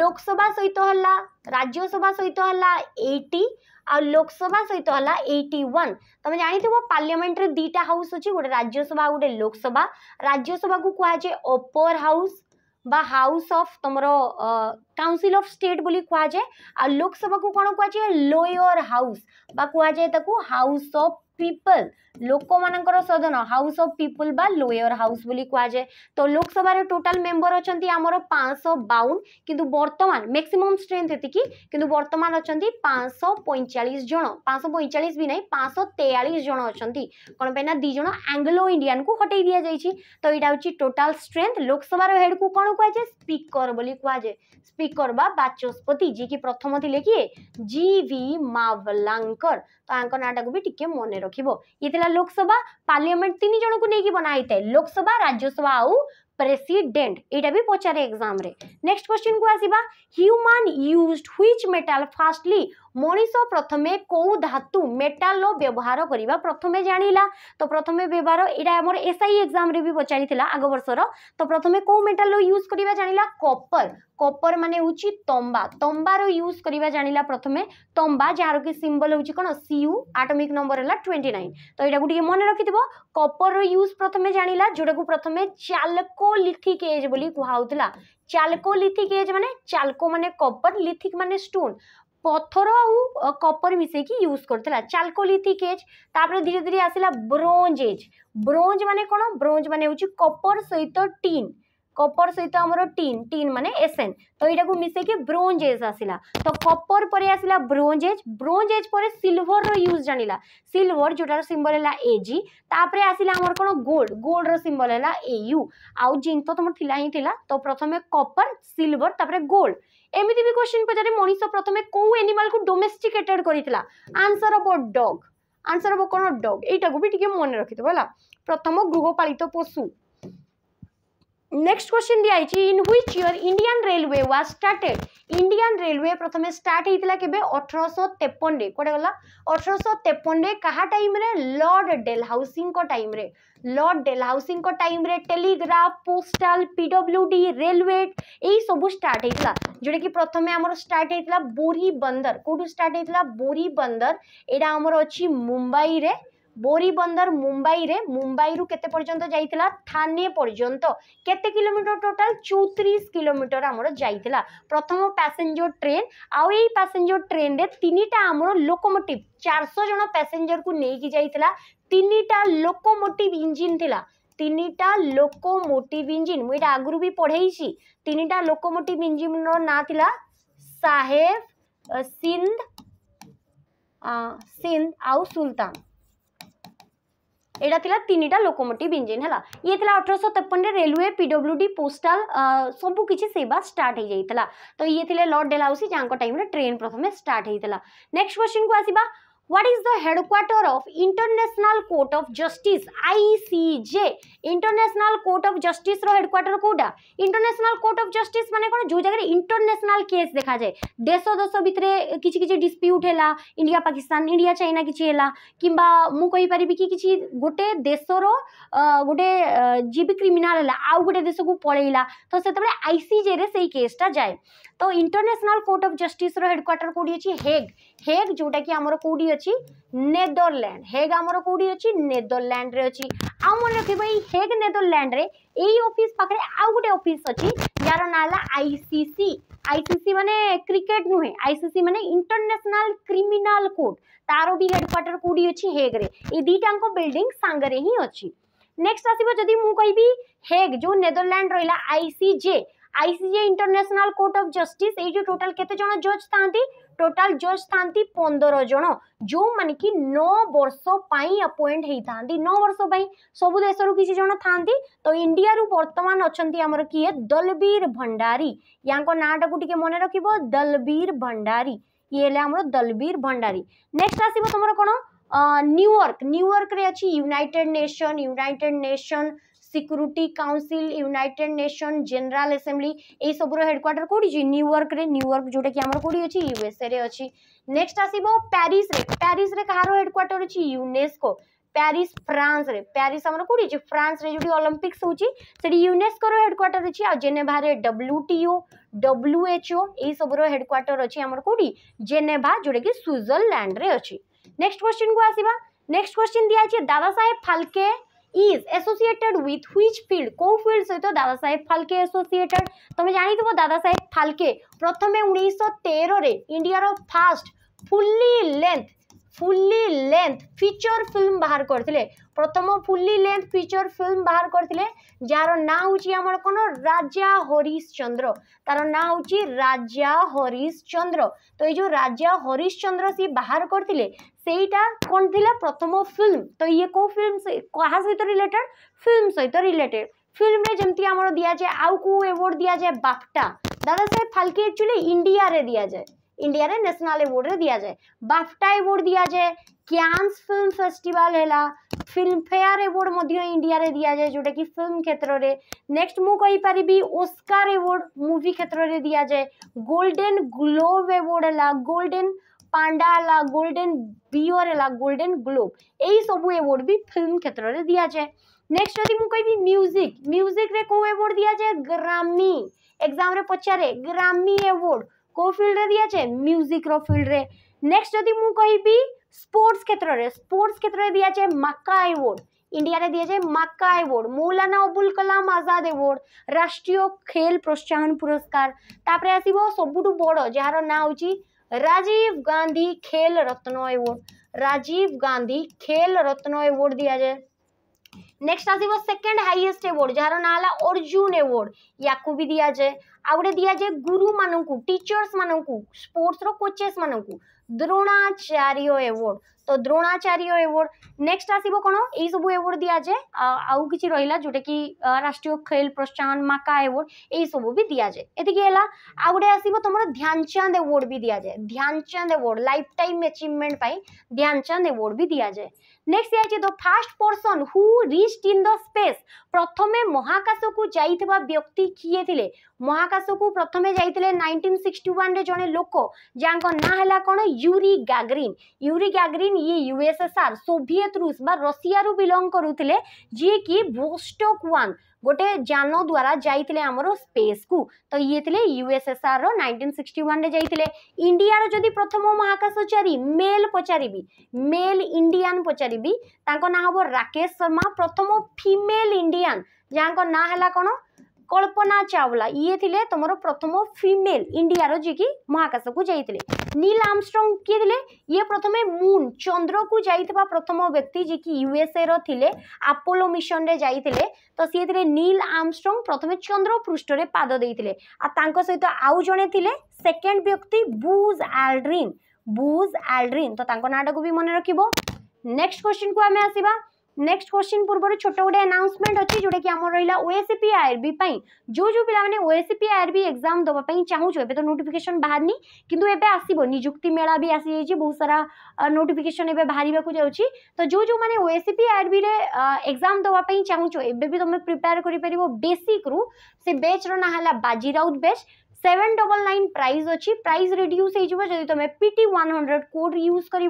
लोकसभा सहित हला राज्यसभा सहित हला 80 आ लोकसभा सहित हला 81 तमे जानिथिबो पार्लियामेंट रे दीटा हाउस होची गोटे राज्यसभा गोटे लोकसभा राज्यसभा को कहा जे अपर हाउस बा हाउस ऑफ तुमरो काउंसिल ऑफ स्टेट बोली कहा जाए आ लोकसभा को कोन कहा जाए लोअर हाउस बा कहा जाए ताकू हाउस ऑफ पीपल लोक मानकर सदन हाउस ऑफ पीपल बा लोअर हाउस बोली कहा जाए। तो लोकसभा रे टोटल मेंबर अछंती हमरो 552 किंतु वर्तमान मैक्सिमम स्ट्रेंथ एति कि किंतु वर्तमान अछंती 545 जण 545 भी नहीं 543 जण अछंती कोन पेना दी जण एंग्लो इंडियन को हटाई दिया जाई छी। तो एटा होची टोटल स्ट्रेंथ। लोकसभा रे हेड को कोन कहा जाए स्पीकर बोली कहा जाए स्पीकर बा बाचस्पति जी की प्रथम थिले कि जीवी मावलंकर तो आंको नाटा को भी टिके मने रखिबो। ये थिला लोकसभा पार्लियामेंट तीन जन को लेकिन बनाई था लोकसभा राज्यसभा आ प्रेसिडेंट एटा भी पचारे एग्जाम रे। नेक्स्ट क्वेश्चन को आसीबा human used which metal fastly मनीष प्रथमे को धातु मेटल रो व्यवहार करिवा प्रथमे जानिला। तो प्रथमे व्यवहार एटा हमर एसआई एग्जाम रे भी पचारी थिला आगो वर्ष रो। तो प्रथमे को मेटल रो यूज करिवा जानिला कॉपर कॉपर माने होची तांबा तांबा रो यूज करिवा जानिला प्रथमे तांबा जार के सिंबल होची कोन Cu एटॉमिक नंबर हला 29। तो एटा गुडी मन रखिदिबो कॉपर रो यूज प्रथमे जानिला जोडा को प्रथमे चाल्कोलिथिक एज बोली कहाउतला चाल्कोलिथिक एज माने चाल्को माने कॉपर लिथिक माने स्टोन पत्थर आ कॉपर मिसेकी यूज करता चाल्कोलिथिक एज। तापर धीरे धीरे आसला ब्रोंज एज ब्रोंज माने कौन ब्रोंज माने होची कॉपर सहित टीन कॉपर सहित हमरो टीन टीन माने एसएन। तो एटा को मिसेकी ब्रोंज एज आसला। तो कॉपर पर आसला ब्रोंज एज पर सिल्वर रो यूज जानिला सिल्वर जोटार सिंबल हैला एजी। तापर आसला हमर कोन गोल्ड गोल्ड रो सिंबल हैला एयू आ जिंक तो हमर थिला ही थिला। तो प्रथमे कॉपर सिल्वर तापर गोल्ड एमिति भी क्वेश्चन पचारे मनीष प्रथमे को एनिमल को डोमेस्टिकेटेड करितला आंसर अब डॉग आंसर अब कोन डॉग एटा को भी टिके मन रखितो होला प्रथम गृहपालित पशु। नेक्स्ट क्वेश्चन दिया है in which year Indian railway was started Indian railway प्रथमे स्टार्ट होता है केबे 1853 कोडे गला 1853 कहा टाइम रे लॉर्ड डेलहाउसिंग को टाइम रे टेलीग्राफ पोस्टाल पीडब्ल्यूडी रेलवे यही सब स्टार्ट होता जोटा कि प्रथम आम स्टार्ट होता बोरी बंदर कौटू स्टार्ट होता बोरी बंदर यहाँ आमर अच्छी मुंबई रे बोरी बंदर मुंबई रे मुंबई रु केते पर्यंत जाइतिला थाने पर्यंत केते किलोमीटर टोटल 34 किलोमीटर हमर जाइतिला प्रथम पैसेंजर ट्रेन आउ एई पैसेंजर ट्रेन रे तीनीटा हमर लोकोमोटिव 400 जन पैसेंजर को नेई की जाइतिला तीनीटा लोकोमोटिव इंजन थिला तीनीटा लोकोमोटिव इंजन मु एटा आगुरु भी पढेईसी तीनीटा लोकोमोटिव इंजन रो ना थिला साहेब सिंध आउ सुल्तान एटा थिला तीनटा लोकोमोटिव इंजन है। ये 1853 रेलवे पीडब्ल्यूडी पोस्टाल सबू किसी सेवा स्टार्ट हो जाता। तो ये थिले लॉर्ड डेलहाउसी जांको टाइम रे ट्रेन प्रथम स्टार्ट होता। नेक्स्ट क्वेश्चन को आसीबा what is the headquarter of international court of justice ICJ international court of justice रो हेडक्वार्टर कोडा इंटरनेशनल कोर्ट ऑफ जस्टिस माने कोन जो जगह इंटरनेशनल केस देखा जाए देश देश भितरे किछि किछि डिस्प्यूट हैला इंडिया पाकिस्तान इंडिया चाइना किछि हैला किबा मु कहि परिबी कि किछि गोटे देश रो गोटे जीबी क्रिमिनल हैला आउ गोटे देश को पळेइला तो सेतबे आईसीजे रे सेही केसटा जाए। तो इंटरनेशनल कोर्ट ऑफ जस्टिस रो हेडक्वार्टर कोडी अछि हेग हेग जोटा कि हमर कोडी नेदरलैंड हेग आमर कौटी अच्छी नेदरलैंड रे अच्छी मन रखिए हेग नेदरलैंड रे यही ऑफिस पाखे आउ गोटे ऑफिस अच्छी यार ना है आईसीसी आईसीसी माने क्रिकेट नुहे आईसीसी माने इंटरनेशनल क्रिमिनल कोर्ट तारो भी हेडक्वार्टर कौटी अच्छी हेग रे ये दीटाक बिल्डिंग सांगरे ही अच्छी। नेक्स्ट आसो जदि मु कहि हेग जो नेदरलैंड रहा ICJ ICJ international court of justice ये टोटल केते जन जज थांती टोटल जज थांती 15 जन जो मान कि 9 वर्ष पई अपॉइंट हेई थांती 9 वर्ष पई सब देश रु किसी जन थांती। तो इंडिया रु वर्तमान अछंती हमर किए दलबीर भंडारी यांको नाटा को टिके मन रखिबो दलबीर भंडारी ये हेले हमर दलबीर भंडारी। नेक्स्ट आसीबो तुमरो कोन न्यूयॉर्क न्यूयॉर्क रे अछि United Nation Security Council United Nation General Assembly ए सबरो हेडक्वार्टर कोडी जी न्यूयॉर्क जोटा कि हमर कोडी अछि यूएसए रे अछि। नेक्स्ट आसीबो पेरिस रे कहारो हेडक्वार्टर अछि यूनेस्को प्यारिस फ्रांस रे प्यारिस हमर कोडी जे फ्रांस रे जोडी ओलंपिक्स होची सेडी यूनेस्को रो हेडक्वार्टर अछि आ जेनेवा रे डब्ल्यूटीओ डब्ल्यूएचओ ए सब रो हेडक्वार्टर अछि हमर कोडी जेनेवा जोडे कि स्विट्जरलैंड रे अछि। नेक्स्ट क्वेश्चन को आसीबा। नेक्स्ट क्वेश्चन दिया अछि Dada Saheb Phalke is associated with which field को फील्ड सहित दादा साहेब फाल्के एसोसिएटेड। तुम जानिथबो दादा साहेब फाल्के प्रथमे 1913 रे इंडिया रो first fully length feature film बाहर करथिले। प्रथम फुल्ली लेंथ फीचर फिल्म बाहर करथिले जार ना होची हमर कोन राजा हरिश्चंद्र तार ना होची राजा हरिश्चंद्र। तो ये जो राजा हरिश्चंद्र सी बाहर करथिले सेईटा कोन थिला प्रथम फिल्म। तो ये को फिल्म से कहा सहित रिलेटेड फिल्म सहित रिलेटेड फिल्म रे जेमती हमर दिया जाय आउ को अवार्ड दिया जाय बाफ्टा दादा साहेब फाल्के एक्चुअली इंडिया रे दिया जाय इंडिया रे नेशनल अवार्ड रे दिया जाए बाफ्टा अवार्ड दिया जाए क्यांस फिल्म फेस्टिवल हैला फिल्म फेयर अवार्ड मध्य इंडिया रे दिया जाए जोटा कि फिल्म क्षेत्र रे। नेक्स्ट मु कहि परिबी ओस्कार अवार्ड मूवी क्षेत्र रे दिया जाए गोल्डन ग्लोब अवार्ड हैला गोल्डन पांडा हैला गोल्डन बियर हैला गोल्डन ग्लोब एई सब अवार्ड भी फिल्म क्षेत्र रे दिया जाए। नेक्स्ट यदि मु कहि म्यूजिक रे को अवार्ड दिया जाए ग्रामी एग्जाम रे पछारे ग्रामी अवार्ड को फील्ड रे दिया जाए म्यूजिक रो फील्ड रे। नेक्स्ट यदि मु कहिबी स्पोर्ट्स क्षेत्र रे दिया जाए मक्का अवार्ड इंडिया रे दिया जाए मक्का अवार्ड मौलाना अबुल कलाम आजाद अवार्ड राष्ट्रीय खेल प्रोत्साहन पुरस्कार। तापरे आसीबो सबुटु बड़ जहार ना होची राजीव गांधी खेल रत्न अवार्ड दिया जाए। नेक्स्ट आसीबो सेकंड हाईएस्ट अवार्ड जहार ना हला अर्जुन अवार्ड याकू भी दिया जाए। आउडे दिया जाए गुरु मानू टीचर्स मानू स्पोर्ट्स रो कोचेस मानू द्रोणाचार्य अवार्ड तो द्रोणाचार्य अवार्ड। नेक्स्ट आसीबो कोन एई सब अवार्ड दिया जाए आउ किछि रहिला जोटे कि राष्ट्रीय खेल प्रोत्साहन मक्का अवार्ड एई सब भी दिया जाए। एतिके हला आउडे आसीबो तमरो ध्यानचंद अवार्ड भी दिया जाए Dhyanchand award life time achievement पाई ध्यानचंद अवार्ड भी दिया जाए। नेक्स्ट आछि the first person who reached in the space प्रथमे महाकाश को जाइतबा व्यक्ति किए थिले। महाकाश को प्रथमे जाइतिले 1961 रे जने लोक जांको ना हला कोन यूरी गैगरिन ये यूएसएसआर सोवियत रूस बा रशिया रु बिलोंग करूथिले जे कि वोस्टोक 1 गोटे जान द्वारा जाइतिले हमरो स्पेस को। तो ये थिले यूएसएसआर रो 1961 रे जाइतिले। इंडिया रो जदी प्रथम महाकाशचारी मेल इंडियन पचारीबी तांको ना होबो राकेश शर्मा। प्रथम फीमेल इंडियन जांको ना हला कोन कल्पना चावला ये थिले तुमरो प्रथम फीमेल इंडिया रो जी की महाकाश को जाइतिले। नील आर्मस्ट्रांग के थिले ये प्रथमे मून चंद्र को जाइतबा प्रथम व्यक्ति जी की यूएसए रो थिले अपोलो मिशन रे जाइतिले। तो से थिले नील आर्मस्ट्रांग प्रथमे चंद्र पृष्ठ रे पाद दैतिले आ तांको सहित आउ जने थिले सेकंड व्यक्ति बूज आल्ड्रिन तो तांको नाडा को भी मने रखिबो। नेक्स्ट क्वेश्चन को हमें आसीबा। नेक्स्ट क्वेश्चन पूर्व छोट गोटे अनाउंसमेंट अच्छी जोटा कि आम रहा ओएससीपी आईआरबी जो पे ओएससीपी आईआरबी एग्जाम दवाई चाहूँ एबे तो नोटिफिकेशन बाहर किंतु एबे आसीबो निजुक्ति मेला भी आसी जाइए बहुत सारा नोटिफिकेशन एबे बाहर को जाउची। तो जो माने ओएससीपी आईआरबी रे एग्जाम दवाई चाहूँ एबे भी तुम प्रिपेयर करो बेसिक रु से बैच रो ना हला बाजी राउत बैच 799 प्राइस अच्छी प्राइस रिड्यूस होती तुम पीटी 100 कोड यूज कर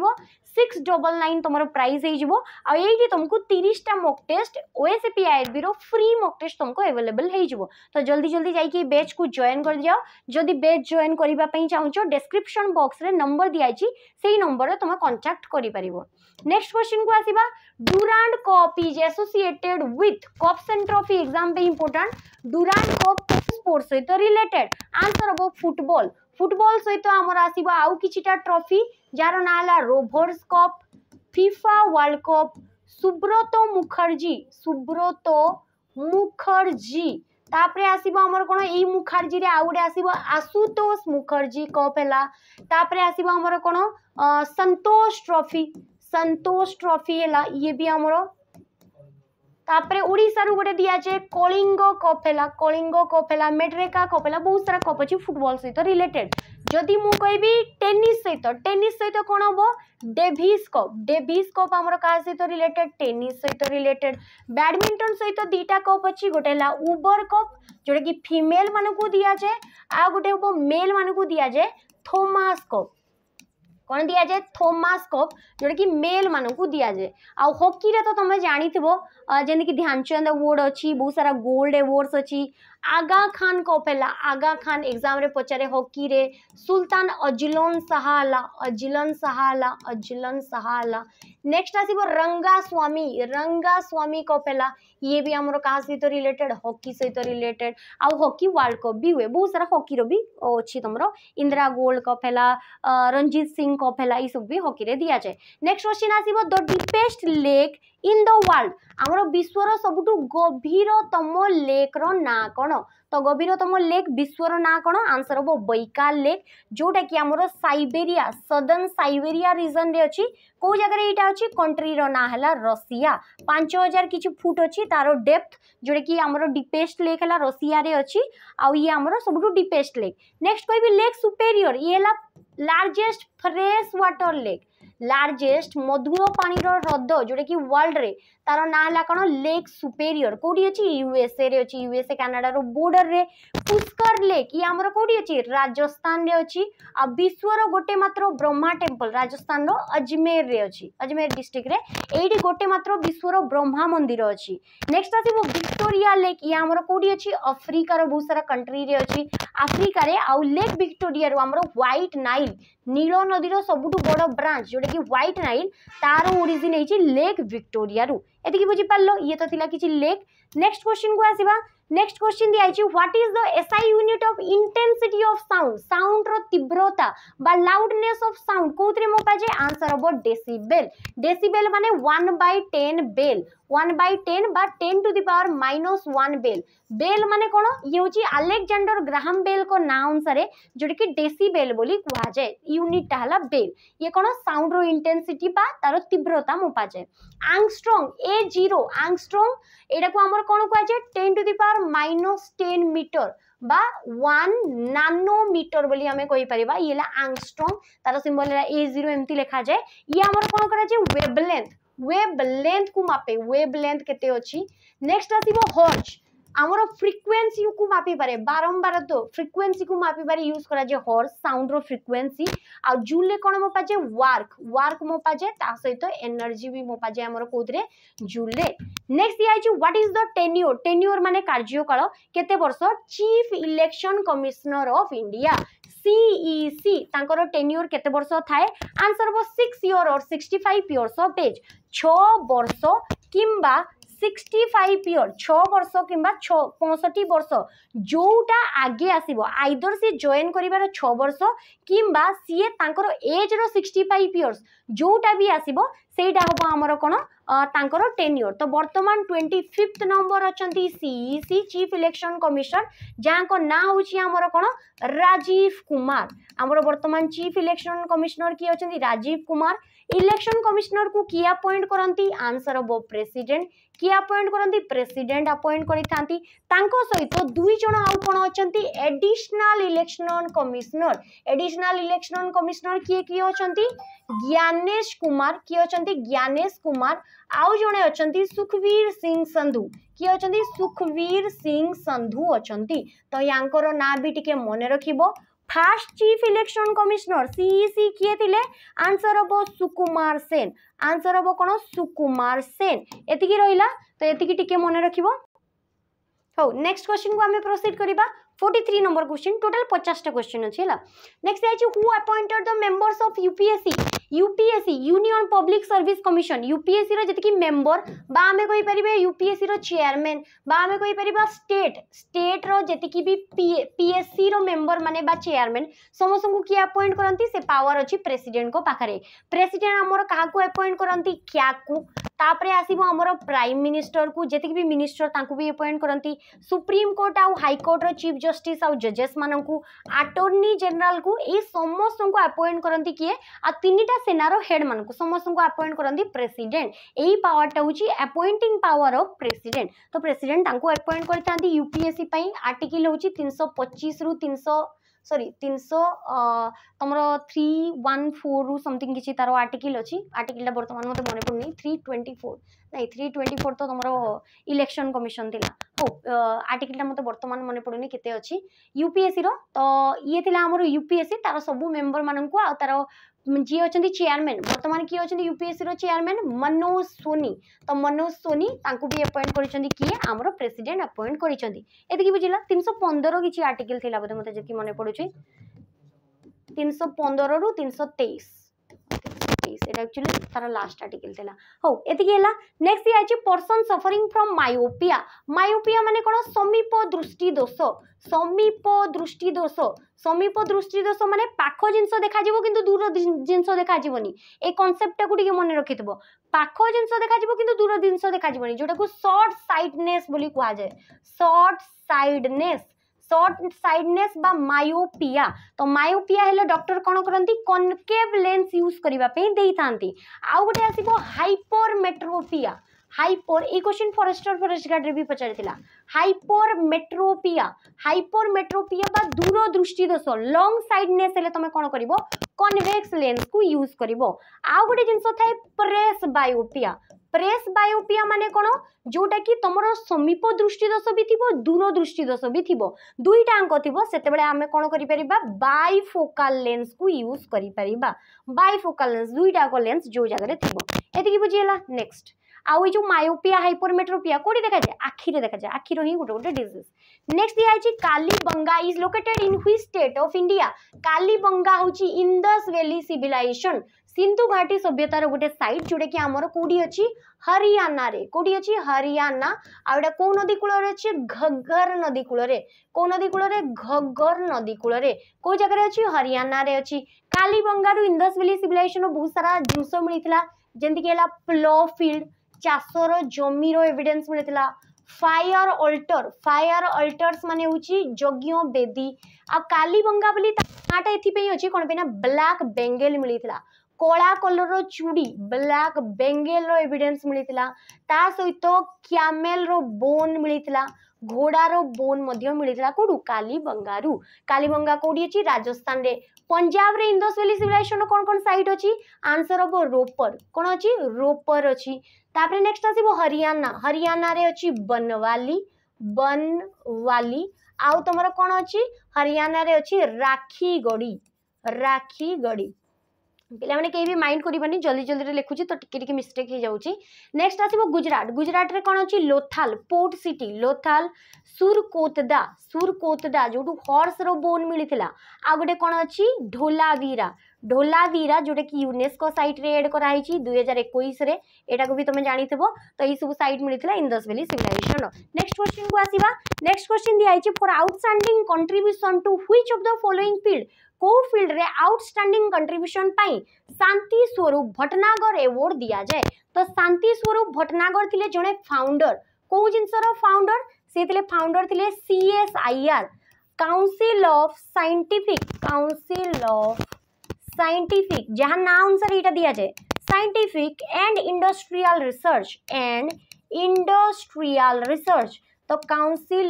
699 तुम प्राइस होगी तुमको 30टा मॉक टेस्ट ओएससीपी आईआरबी रो फ्री मॉक टेस्ट तुमको अवेलेबल हो। तो जल्दी जाइए बैच को जॉइन कर जाओ। जदि बैच जॉइन करने चाहो डिस्क्रिप्शन बॉक्स रे नंबर दिखाई से नंबर में तुम कांटेक्ट कर। नेक्स्ट क्वेश्चन को आसीबा Durand cup is associated with cup सेंट्रॉफी एग्जाम पे इंपोर्टेंट ड्यूरांड कप स्पोर्ट सहित रिलेटेड आंसर हम फुटबॉल सहित आमर आसीबा आउ किछिटा ट्रॉफी जार ना हला Rovers cup FIFA world cup Subroto Mukherjee तापरे आसीबो हमर कोन एई मुखर्जी रे आउडे आसीबो आशुतोष मुखर्जी कप हैला। तापरे आसीबो हमर कोन संतोष ट्रॉफी हैला ये भी हमरो। तापरे ओडिसा रु गोटे दिया जाए कलिंगो कप हैला मेड्रेका कप हैला बहुत सारा कप अछि फुटबॉल सहित रिलेटेड। जदि मु कहबी टेनिस सहित कोन हो डेविस कप हमर का सहित रिलेटेड टेनिस सहित रिलेटेड। बैडमिंटन सहित दीटा कप अछि गोटे हैला उबर कप जोटा कि फीमेल मानू को दिया जाए आ गोटे मेल मानू को दिया जाए थॉमस कप। कौन दि जाए थोमास्कोप जोटा कि मेल मान को दि जाए। आउ हॉकी तो तुम जानी जमी कि ध्यानचंद अवार्ड अच्छी बहुत सारा गोल्ड अवार्ड्स अच्छी। आगा खान कप है आगा खान एग्जाम रे पचारे हॉकी रे। Sultan Azlan Shah. नेक्स्ट आसीबो रंगा स्वामी कप है ये भी हमरो कहा सहित रिलेटेड हॉकी सहित रिलेटेड। आउ हॉकी वर्ल्ड कप भी हुए बहुत सारा हॉकी रो भी अच्छी तुमरो इंदिरा गोल्ड कप है रंजीत सिंह कप है ये सब भी हॉकी रे दिया जाए। नेक्स्ट क्वेश्चन आसीबो the deepest lake in the world आमर विश्वर सबुठु गभीरतम लेक रो ना कौन? तो गभीरतम लेक विश्वर ना कौन? आंसर हम बैकाल लेक जोटा कि आमर साइबेरिया सदर्न साइबेरिया रिजन रे अच्छी। कौ जगह यहाँ अच्छी कंट्री रो ना है रसिया। 5000 किसी फुट अच्छी तार डेप्थ जोटा कि आमर डीपेस्ट लेक है रसिया रे अच्छी। आ ये आमर सबुठु डीपेस्ट लेक। नेक्स्ट कह लेक सुपेरियर ये है largest fresh water lake largest मधुर पानी ह्रद जोटा कि वर्ल्ड रे तार ना है कौन? Lake superior. कौटी अच्छी? यूएसए रे अच्छी। यूएसए कानाडार बोर्डर रे। पुष्कर लेक ये आमर कौटी अच्छी? राजस्थान रे अच्छी। आ विश्वर गोटे मात्र ब्रह्मा टेम्पल राजस्थान रो अजमेर रे अच्छी। अजमेर डिस्ट्रिक्ट रे एडी गोटे मात्र विश्वर ब्रह्मा मंदिर अच्छी। नेक्स्ट आसीबो विक्टोरिया लेक ये आमर कौटी अच्छी? आफ्रिकार बहुत सारा कंट्री रे अच्छी। आफ्रिकार आउ लेक विक्टोरिया रो आमर व्हाइट नाइल नील नदी रो सबुठु बड़ ब्रांच जोटा कि व्हाइट नाइल तार ओरिजिन होइछि लेक विक्टोरिया रो। एति बुझी पारलो ये तो थिला किछि लेक। नेक्स्ट क्वेश्चन को आसीबा। नेक्स्ट क्वेश्चन दिया है what is the SI unit of intensity of sound sound रो तीव्रता बा लाउडनेस ऑफ साउंड कोथरे मो पाजे? आंसर हो डेसिबेल। डेसिबेल माने 1/10 बेल 1/10 बा 10⁻⁻1 बेल। बेल माने कोन? ये होची अलेक्जेंडर ग्राहम बेल को ना अनुसार जोड़ कि डेसिबेल बोली कहा जाए। यूनिट हला बेल। ये कोन? साउंड रो इंटेंसिटी बा तारो तीव्रता मो पाजे। एंगस्ट्रॉम A0 एंगस्ट्रॉम एटा को हमर कोन कहा जाए? 10⁻-10 मीटर बा 1 नानोमीटर बोली हमें कही पारिबा। ये ला एंगस्ट्रॉम तारो सिंबल ला A0 एमती लिखा जाए। ये हमर कोन करा जे वेवलेंथ को मापे वेवलेंथ केते अछि। नेक्स्ट आसीबो हर्ट्ज आमर फ्रिक्वेन्सी को मापी पारे बारंबार तो फ्रिक्वेन्सी को मापी पारे यूज करा जे हर्ट्ज साउंड रो फ्रिक्वेन्सी। आ जूल रे कोन मो पाजे? वर्क मो पाजे ता सहित तो एनर्जी भी मो पाजे हमर कोदरे जूल रे। नेक्स्ट दिया है व्हाट इज द टेन्योर माने कार्यकाल केते वर्ष? Chief election commissioner of India CEC तांकर टेन्योर केते वर्ष थाए? आंसर हो 6 ईयर और 65 ईयर्स ऑफ एज 6 वर्ष किंबा 65 ईयर 6 वर्ष किंबा 65 वर्ष जोटा आगे आसीबो आइदर से जॉइन करिबार 6 वर्ष किंबा सीए तांकर एज रो 65 ईयर्स जोटा भी आसीबो सेटा होबो हमर कोन? तांकर टेन्योर। तो वर्तमान 25 नंबर अच्छा CEC चीफ इलेक्शन कमिशन जहाँ ना होची हमर कोन? राजीव कुमार। हमर वर्तमान चीफ इलेक्शन कमिश्नर किए अच्छा? राजीव कुमार। इलेक्शन कमिश्नर को किए अपॉइंट करती? आंसर हो प्रेसिडेंट। किए अपॉइंट करती? प्रेसिडेंट अपॉइंट करती। सहित दुई जन आउ कौन अच्छा? एडिशनल इलेक्शन कमिश्नर किए अच्छा? ज्ञानेश कुमार। आउ जड़े अच्छा? सुखवीर सिंह संधू अच्छा। तो यांकर ना भी टिके मन रखिबो। First chief election commissioner CEC किए थिले? आंसर हो सुकुमार सेन। आंसर हो कौन? सुकुमार सेन। एतिकी रहिला तो एतिकी टिके मन रखिबो। हौ नेक्स्ट क्वेश्चन को आमे प्रोसीड करिबा। 43 नंबर क्वेश्चन टोटल 50टा क्वेश्चन अछि हला। नेक्स्ट आइ जे who appointed the members of UPSC union public service commission. UPSC रो जतकी मेंबर बा आमे कहि परिबे यूपीएससी रो चेयरमैन बा आमे कहि परिबा स्टेट रो जतकी भी पीएससी रो मेंबर माने बा चेयरमैन समस्त को किए अपॉइंट करंती? से पावर अछि प्रेसिडेंट को पाखरे। प्रेसिडेंट हमर काहा को अपॉइंट करंती? क्या को। तापरे आसीबो हमर प्राइम मिनिस्टर को जतकी भी मिनिस्टर तांको भी अपॉइंट करंती। सुप्रीम कोर्ट आउ हाई कोर्ट रो चीफ जस्टिस आउ जजेस मानन को अटॉर्नी जनरल को ए समस्त को अपॉइंट करंती किए? आ तीनटा सेनारो हेड मान को समस्त को अपॉइंट करंती प्रेसिडेंट। एही पावर टा होची अपॉइंटिंग पावर ऑफ प्रेसिडेंट। तो प्रेसिडेंट तांको अपॉइंट करतांती यूपीएससी पई। आर्टिकल होची 325 रु 300 तुमरो 314 रु समथिंग किसी तार आर्टिकल अच्छी। आर्टिकल बर्तमान मत मन पड़नी 324 नहीं 324 तो तुम इलेक्शन कमिशन थिला। आर्टिकल मत बर्तमान मन पड़ूनी के अच्छी यूपीएससी रो तो ये थिला हमरो यूपीएससी तार सबू मेम्बर मान को तार जी अच्छा चेयरमैन बर्तमान किए अच्छा यूपीएससी रो चेयरमैन मनोज सोनी तो मनोज सोनी भी अपॉइंट कर प्रेसिडेंट अपॉइंट कर बुझा 315 किसी आर्टिकल थी बोधे मतलब जी मन पड़े 315 रु 323 तार लास्ट आर्टिकल थी हौ एला नेक्स्ट ये आई person suffering from myopia myopia माने कौन समीप दृष्टि दोष माने पाख जिनस देखा किंतु दूर जिनस देखा ए कॉन्सेप्ट टाकू टिके मन रखि थबो पाख जिनस देखा किंतु दूर जिनस देखा जोटा को शॉर्ट साइटनेस बोली कहा जाए शॉर्ट साइडनेस बा मायोपिया तो मायोपिया हेले डॉक्टर कौन करती कनकेव लेंस यूज करने दे था आउ गोटे आसो हाइपरमेट्रोपिया हाइपर ये क्वेश्चन फॉरेस्टर फॉरेस्ट गार्ड रे भी पचारिला हाइपरमेट्रोपिया बा दूर दृष्टि दोष लॉन्ग साइडनेस हेले तुम कौन कर कन्वेक्स लेंस को यूज कर आउ गोटे जिनस थाए प्रेस बायोपिया माने कौन जोटा कि तुमर समीप दृष्टि दोष भी थी दूर दृष्टि दोष भी थी दुईटा अंक थी से आम कौन कर बाइफोकल लेंस को यूज कर बाइफोकल लेंस दुईटा लेंस जो जगह थी ये बुझीगला। नेक्स्ट आई जो मायोपिया हाइपरमेट्रोपिया कौटी देखा जाए आखिरे देखा जाए आखिर ही गोटे गोटे डिजीज। नेक्स्ट दिया है Kalibangan is located in which state of India Kalibangan हूँ इंडस वैली सिविलाइजेशन सिंधु घाटी सभ्यतार गोटे साइड जोटा कि आमर कौटी अच्छी हरियाणा रे कौटी अच्छी हरियाणा आउटा कौ नदी कूल अच्छे घग्गर नदी कूल घग्गर नदी कूल कौ जगह अच्छी हरियाणा रे अच्छी कालीबंगा रू इंडस वैली सिविलाइजेशन बहुत सारा जिनस मिलता जमीक है प्लो फिल्ड चाषर जमीर एविडेन्स मिलता फायर अल्टर्स माने होची यज्ञ बेदी आ कालीबंगा बोली नाटा एथि अच्छी कौन पे ब्लैक बेंगल मिलता कला कलर चूड़ी ब्लैक बेंगल एविडेन्स मिलता ता सहित क्यामेल बोन मिलता घोड़ार बोन मिलता कौटू कालीबंगारू कालीबंगा कौटी अच्छी राजस्थान रे पंजाब रे इंडस वैली सिविलाइजेशन कौन कौन साइट अच्छी आंसर हम रोपर कौन अच्छी रोपर अच्छी तापर नेक्स्ट आसो हरियाणा हरियाणा रे अच्छी बनवाली आउ तुमर कौन अच्छी हरियाणा रे अच्छी राखीगढ़ी पे कहीं भी माइंड करें जल्दी जल्दी लिखुची तो टिके मिस्टेक हो जाऊँगी। नेक्स्ट आसो गुजरात गुजरात रे कौन अच्छी लोथाल पोर्ट सिटी लोथाल सुरकोतदा जो हॉर्स रो बोन मिलता आ गए कौन अच्छी ढोलावीरा जोटा कि यूनेस्को साइट रे एड कराई 2021 रे एटा को भी तुम जानी थबो तो ये सब साइट मिलता Indus valley civilisation. Next question को आसीबा नेक्स्ट क्वेश्चन दिया है for outstanding contribution to which of the following field को फील्ड रे आउटस्टैंडिंग कंट्रीब्यूशन पाई शांति स्वरूप भटनागर अवार्ड दिया जाए तो शांति स्वरूप भटनागर थिले जने फाउंडर को जिनसर फाउंडर से थिले फाउंडर थिले CSIR काउंसिल ऑफ साइंटिफिक जहाँ ना अनुसार यहाँ दिया जाए साइंटिफिक एंड इंडस्ट्रियल रिसर्च तो council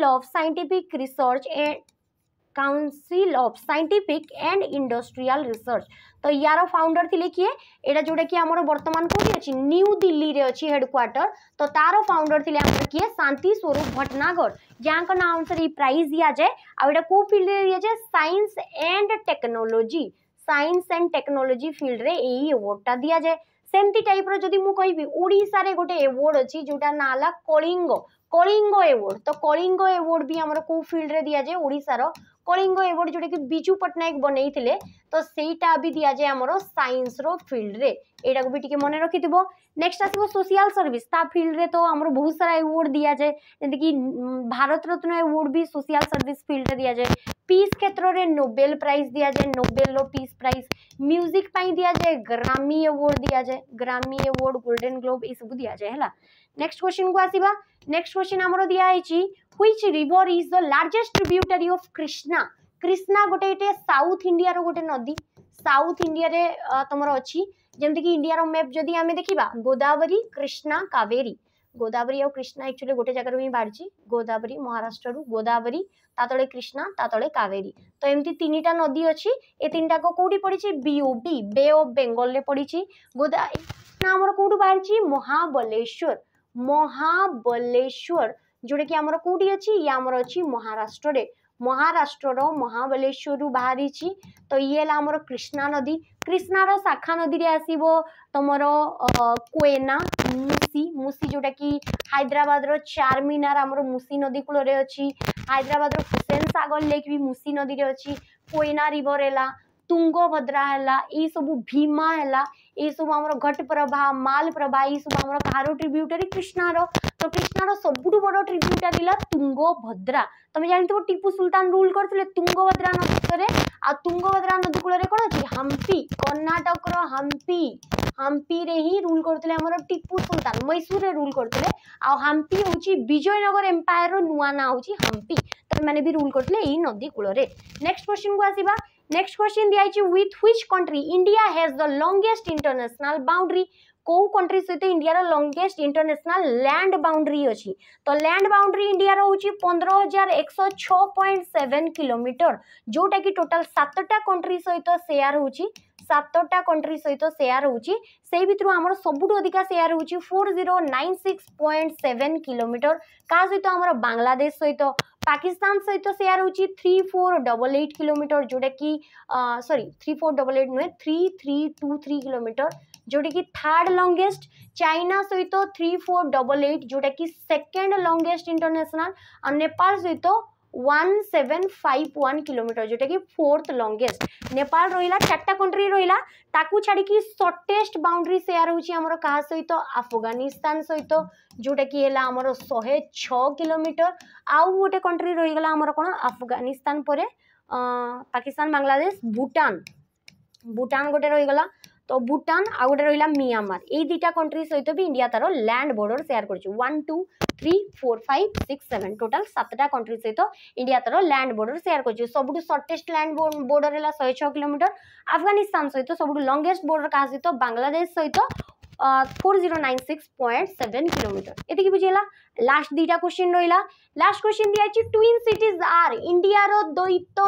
of scientific and industrial research तो यार फाउंडर थिले किए एटा जोटा कि आमर वर्तमान कोठी अछि न्यू दिल्ली रे अछि हेडक्वार्टर तो तारो फाउंडर थिले आमर किए शांति स्वरूप भटनागर जहाँक ना अनुसार ई प्राइज दिया जाए आ एटा को फील्ड रे दिया जाए साइंस एंड टेक्नोलॉजी फील्ड रे एही अवार्डटा दि जाए सेमती टाइप रो जदी मु कहिबी ओडिसा रे गोटे अवार्ड अछि जोटा नाला कलिंगो अवार्ड तो कलिंगो अवार्ड भी हमर को फील्ड रे दिया जाए ओडिसा रो कलिंगो अवार्ड जोटा कि बिजू पटनायक बनई थिले तो सेईटा भी दिया जाए हमर साइंस रो फील्ड रे एटा को भी टिके मन रखिथिबो। नेक्स्ट आसीबो सोशल सर्विस ता फील्ड रे तो हमर बहुत सारा अवार्ड दिया जाए जैसे कि भारत रत्न अवार्ड भी सोशल सर्विस फील्ड रे दिया जाए पीस क्षेत्र में नोबेल प्राइज दि जाए नोबेल पीस प्राइज म्यूजिक दिया जाए ग्रामी अवार्ड गोल्डन ग्लोब ये सब दिया जाए है। नेक्स्ट क्वेश्चन को आसीबा नेक्स्ट क्वेश्चन हमरो दिया है which river is the largest tributary of Krishna गोटे साउथ इंडिया रो गोटे नदी साउथ इंडिया रे तुमरो अछि जेमति कि इंडिया रो मैप जदी आमे देखिबा गोदावरी कृष्णा कावेरी गोदावरी और कृष्णा एक्चुअली गोटे जगह ही बाहर गोदावरी महाराष्ट्र रू गोदावरी तातले कृष्णा तातले कावेरी तो एमती तीन टा नदी अच्छी ए तीन टाक कौटी पड़ी बीओबी बे ऑफ बेंगल रे पड़ी गोदावरी आमर कौटू बाहर महाबलेश्वर जोटा कि आमर कौटी अच्छी ये आमर अच्छी महाराष्ट्र महाराष्ट्र महाबलेश्वर बाहरी तो ये आमर कृष्णा नदी कृष्णार शाखा नदी रे आसीबो तमर कोयना मुसी मुसी जोटा कि हैदराबाद रो चारमीनार आमर मुसी नदी कूल रे अच्छी हैदराबाद रो हुसैन सागर लेक भी मुसी नदी रे अच्छी कोयना रिवर है तुंगभद्रा है ये सब भीमा है ये सब आमर घटप्रभा मालप्रभा ये सब आमर कहारो ट्रिब्यूटरी कृष्णार तो कृष्णार सबुठू बड़ ट्रिब्यूटरी है तुंगभद्रा तुम जानते टीपू सुल्तान रूल करते तुंगभद्रा नदी कूल आ तुंगभद्रा नदी कूल में कौन अच्छी हम्पी कर्णाटक हम्पी हम्पी रे ही रूल करते आमर टीपू सुल्तान मैसूर रे रूल करते हम्पी हूँ विजयनगर एम्पायर रो नुआ ना हूँ हम्पी तो मैंने भी रूल करते यही नदी कूल में। नेक्स्ट क्वेश्चन को आसवा नेक्स्ट क्वेश्चन दिया है with which country India has the longest international boundary को कंट्री सहित इंडिया रो लॉन्गेस्ट इंटरनेशनल लैंड बाउंड्री अछि तो लैंड बाउंड्री इंडिया रो होछि 15106.7 किलोमीटर जोटा कि टोटल 7टा कंट्री सहित शेयर होछि 7टा कंट्री सहित शेयर होछि सेही भितरु हमर सबुठो अधिका शेयर होछि 4096.7 किलोमीटर का सहित हमर बांग्लादेश सहित पाकिस्तान सहित शेयर होछि 3488 किलोमीटर जोटा कि सॉरी 3488 नुहे 3323 किलोमीटर जोटा कि थर्ड लॉन्गेस्ट चाइना सहित 3488 जोटा कि सेकेंड लॉन्गेस्ट इंटरनेशनल और नेपाल सहित 1751 किलोमीटर जोटा कि फोर्थ लॉन्गेस्ट नेपाल रहिला चारटा कंट्री रहिला ताकू छाड़ी शॉर्टेस्ट बाउंड्री शेयर होछि हमर कहा सहित अफगानिस्तान सहित जोटा कि हेला हमर 106 किलोमीटर आउ गोटे कंट्री रही गला हमर कोन अफगानिस्तान पर पाकिस्तान बांग्लादेश भूटान भूटान गोटे रही गला तो भूटान आ गोटे रहा म्यांमार ये दुटा कंट्री सहित भी इंडिया तार लैंड बॉर्डर शेयर कर 1 2 3 4 5 6 7 टोटाल 7टा कंट्री सहित इंडिया तार लैंड बॉर्डर शेयर कर सबुठ शॉर्टेस्ट लैंड बॉर्डर है 106 किलोमीटर अफगानिस्तान सहित सबुठ लॉन्गेस्ट बॉर्डर क्या सहित बांग्लादेश सहित 4096.7 किलोमीटर एति बुझेला। लास्ट दुटा क्वेश्चन रहा लास्ट क्वेश्चन दिया ट्विन सिटीज आर इंडिया रो द्वैत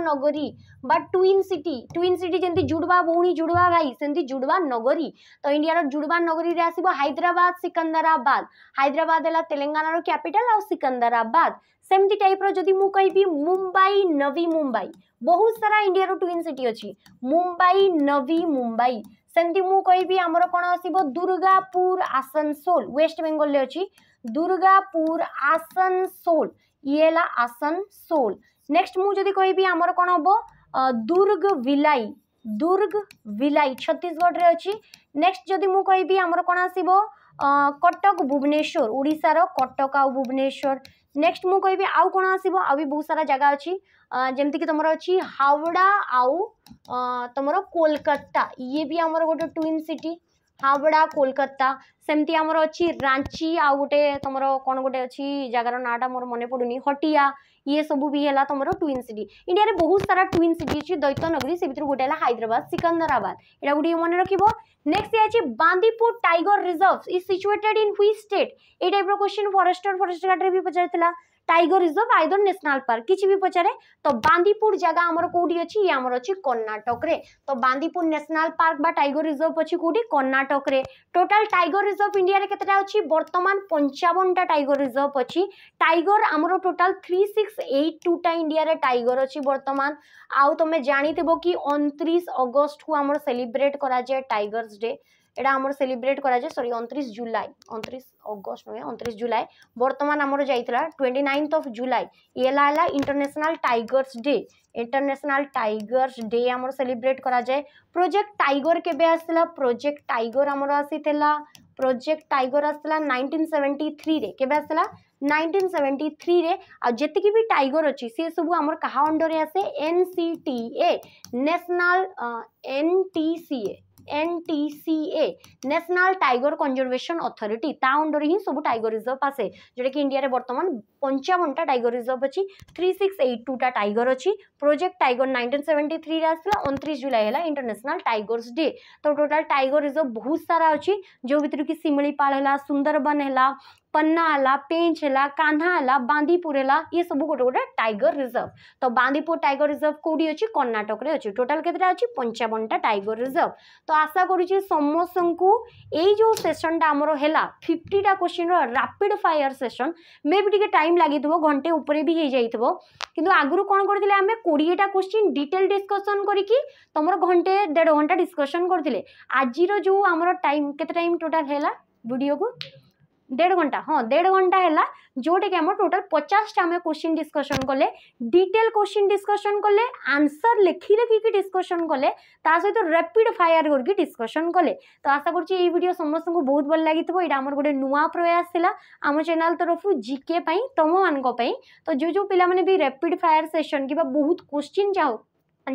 नगरी बा ट्विन सिटी जंती जुड़वा भौणी जुड़वा भाई सेंती जुड़वा नगरी तो इंडिया रो जुड़वा नगरी रे आसीबो हैदराबाद सिकंदराबाद हैदराबाद हैला तेलंगाना रो कैपिटल आ सिकंदराबाद सेमती टाइप रो जदी मु कहिबी मुंबई नवी मुंबई बहुत सारा इंडिया रो ट्विन सिटी अछि मुंबई नवी मुंबई सेमती मु कहिबी हमरो कोन आसीबो दुर्गापुर आसनसोल वेस्ट बेंगल ले अछि दुर्गापुर आसनसोल येला आसनसोल। नेक्स्ट मु जदी कहिबी हमरो कोन होबो दुर्ग विलाई छत्तीसगढ़ रे अछि। नेक्स्ट जदी मु कहिबी हमरो कोन आसीबो कटक भुवनेश्वर ओडिसा रो कटक आ भुवनेश्वर। नेक्स्ट मु कहिबी आउ कोन आसीबो आ भी बहुत सारा जगह अछि जेमति कि तमरो अछि हावड़ा आउ तमरो कोलकाता ये भी हमर गोटे ट्विन सिटी हावड़ा कोलकाता सेमती हमर अछि रांची आ गोटे तमरो कोन गोटे अछि जगार नाटा मोर मने पडुनी हटिया ये सब भी है तुम ट्विन सिटी इंडिया रे बहुत सारा ट्विन सिटी अच्छी दैत्य नगरी से भर गोटे हैदराबाद सिकंदराबाद यहाँ गोटे मन रखो। नेक्स्ट ये Bandipur tiger reserve is situated in which state ये टाइप क्वेश्चन फॉरेस्ट गार्ड भी पचार tiger reserve either national park किसी भी पचारे तो बांदीपुर जगह आमर कौटी अच्छी ये आमर अच्छी कर्णाटक तो बांदीपुर नेशनल पार्क बा टाइगर रिजर्व अच्छी कौटी Karnataka total tiger reserve India रे केतेटा अच्छी बर्तमान 55टा टाइगर रिजर्व अच्छी टाइगर आमर टोटाल 3682टा इंडिया रे टाइगर अच्छी बर्तमान आउ तुम जानिथिबो कि 29 अगस्त को आमर सेलिब्रेट करा जाए टाइगर्स डे एड़ा आमर सेलिब्रेट करा जाए सॉरी 29 अगस्त नुहे 29 जुलाई बर्तमान आमर जाइतला 29 जुलाई ये ला इंटरनेशनल टाइगर्स डे आमर सेलिब्रेट करा जाए। प्रोजेक्ट टाइगर केबे आसला प्रोजेक्ट टाइगर आमर आसीथेला प्रोजेक्ट टाइगर आसला 1973 रे केबे आसला 1973 रे आ जेतिकी भी टाइगर अछि से सब आमर कहा अंडर रे आसे NCTA national NTCA national tiger conservation authority ता अंडर ही सब टाइगर रिजर्व आसे जोटा कि इंडिया रे बर्तमान 55टा टाइगर रिजर्व अच्छी 3682टा टाइगर अच्छी। प्रोजेक्ट टाइगर 1973 आसला 29 जुलाई है इंटरनेशनल टाइगर्स डे। तो टोटाल टाइगर रिजर्व बहुत सारा अच्छी जो भितर कि शिमिलीपाल है, सुंदरबन है, पन्ना है, पेंच है, कान्हा है, बांदीपुर है, ये सब गोटे गोटे टाइगर रिजर्व। तो बांदीपुर टाइगर रिजर्व कौटी अच्छी कर्णाटक अच्छी। टोटाल केतेटा अच्छी 55टा टाइगर रिजर्व। तो आशा करुच्चे समस्तंकु एई जो सेशन टा हमरो हैला 50टा क्वेश्चन रो रैपिड फायर सेशन मे भी टिके टाइम लागिथबो घंटे ऊपर भी हो जाइथबो, किंतु आगुरु कोन करथिले आमे 20टा क्वेश्चन डिटेल डिस्कशन करिकि तमरो घंटे 1.5 घंटा डिस्कशन करथिले। आजिरो जो हमरो टाइम केते टाइम टोटल हैला वीडियो को 1.5 घंटा, हाँ 1.5 घंटा है जोटा कि आम टोटाल 50टा आम क्वेश्चन डिस्कसन कले, डिटेल क्वेश्चन डिस्कसन कले, आंसर लिखी लिखिकी डिस्कसन कले, ता सहित तो रैपिड फायर करके डिस्कसन कले। तो आशा करुच्चे ये वीडियो समस्त को बहुत भल लगी। यहाँ आम गोटे नुआ प्रयास है आम चैनल तरफ जीके तुम मानी। तो जो जो पे भी रैपिड फायर सेसन कि बहुत क्वेश्चन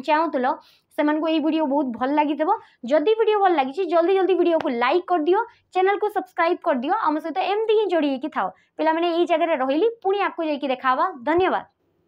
चाहूल से वीडियो बहुत भल लगी। जदि वीडियो भल लगी जल्दी जल्दी वीडियो को लाइक कर दियो, चैनल को सब्सक्राइब कर दियो, आम सहित एमती ही जोड़ी थाओ। पे जगह रही पुणी आपको जाइए देखावा। धन्यवाद।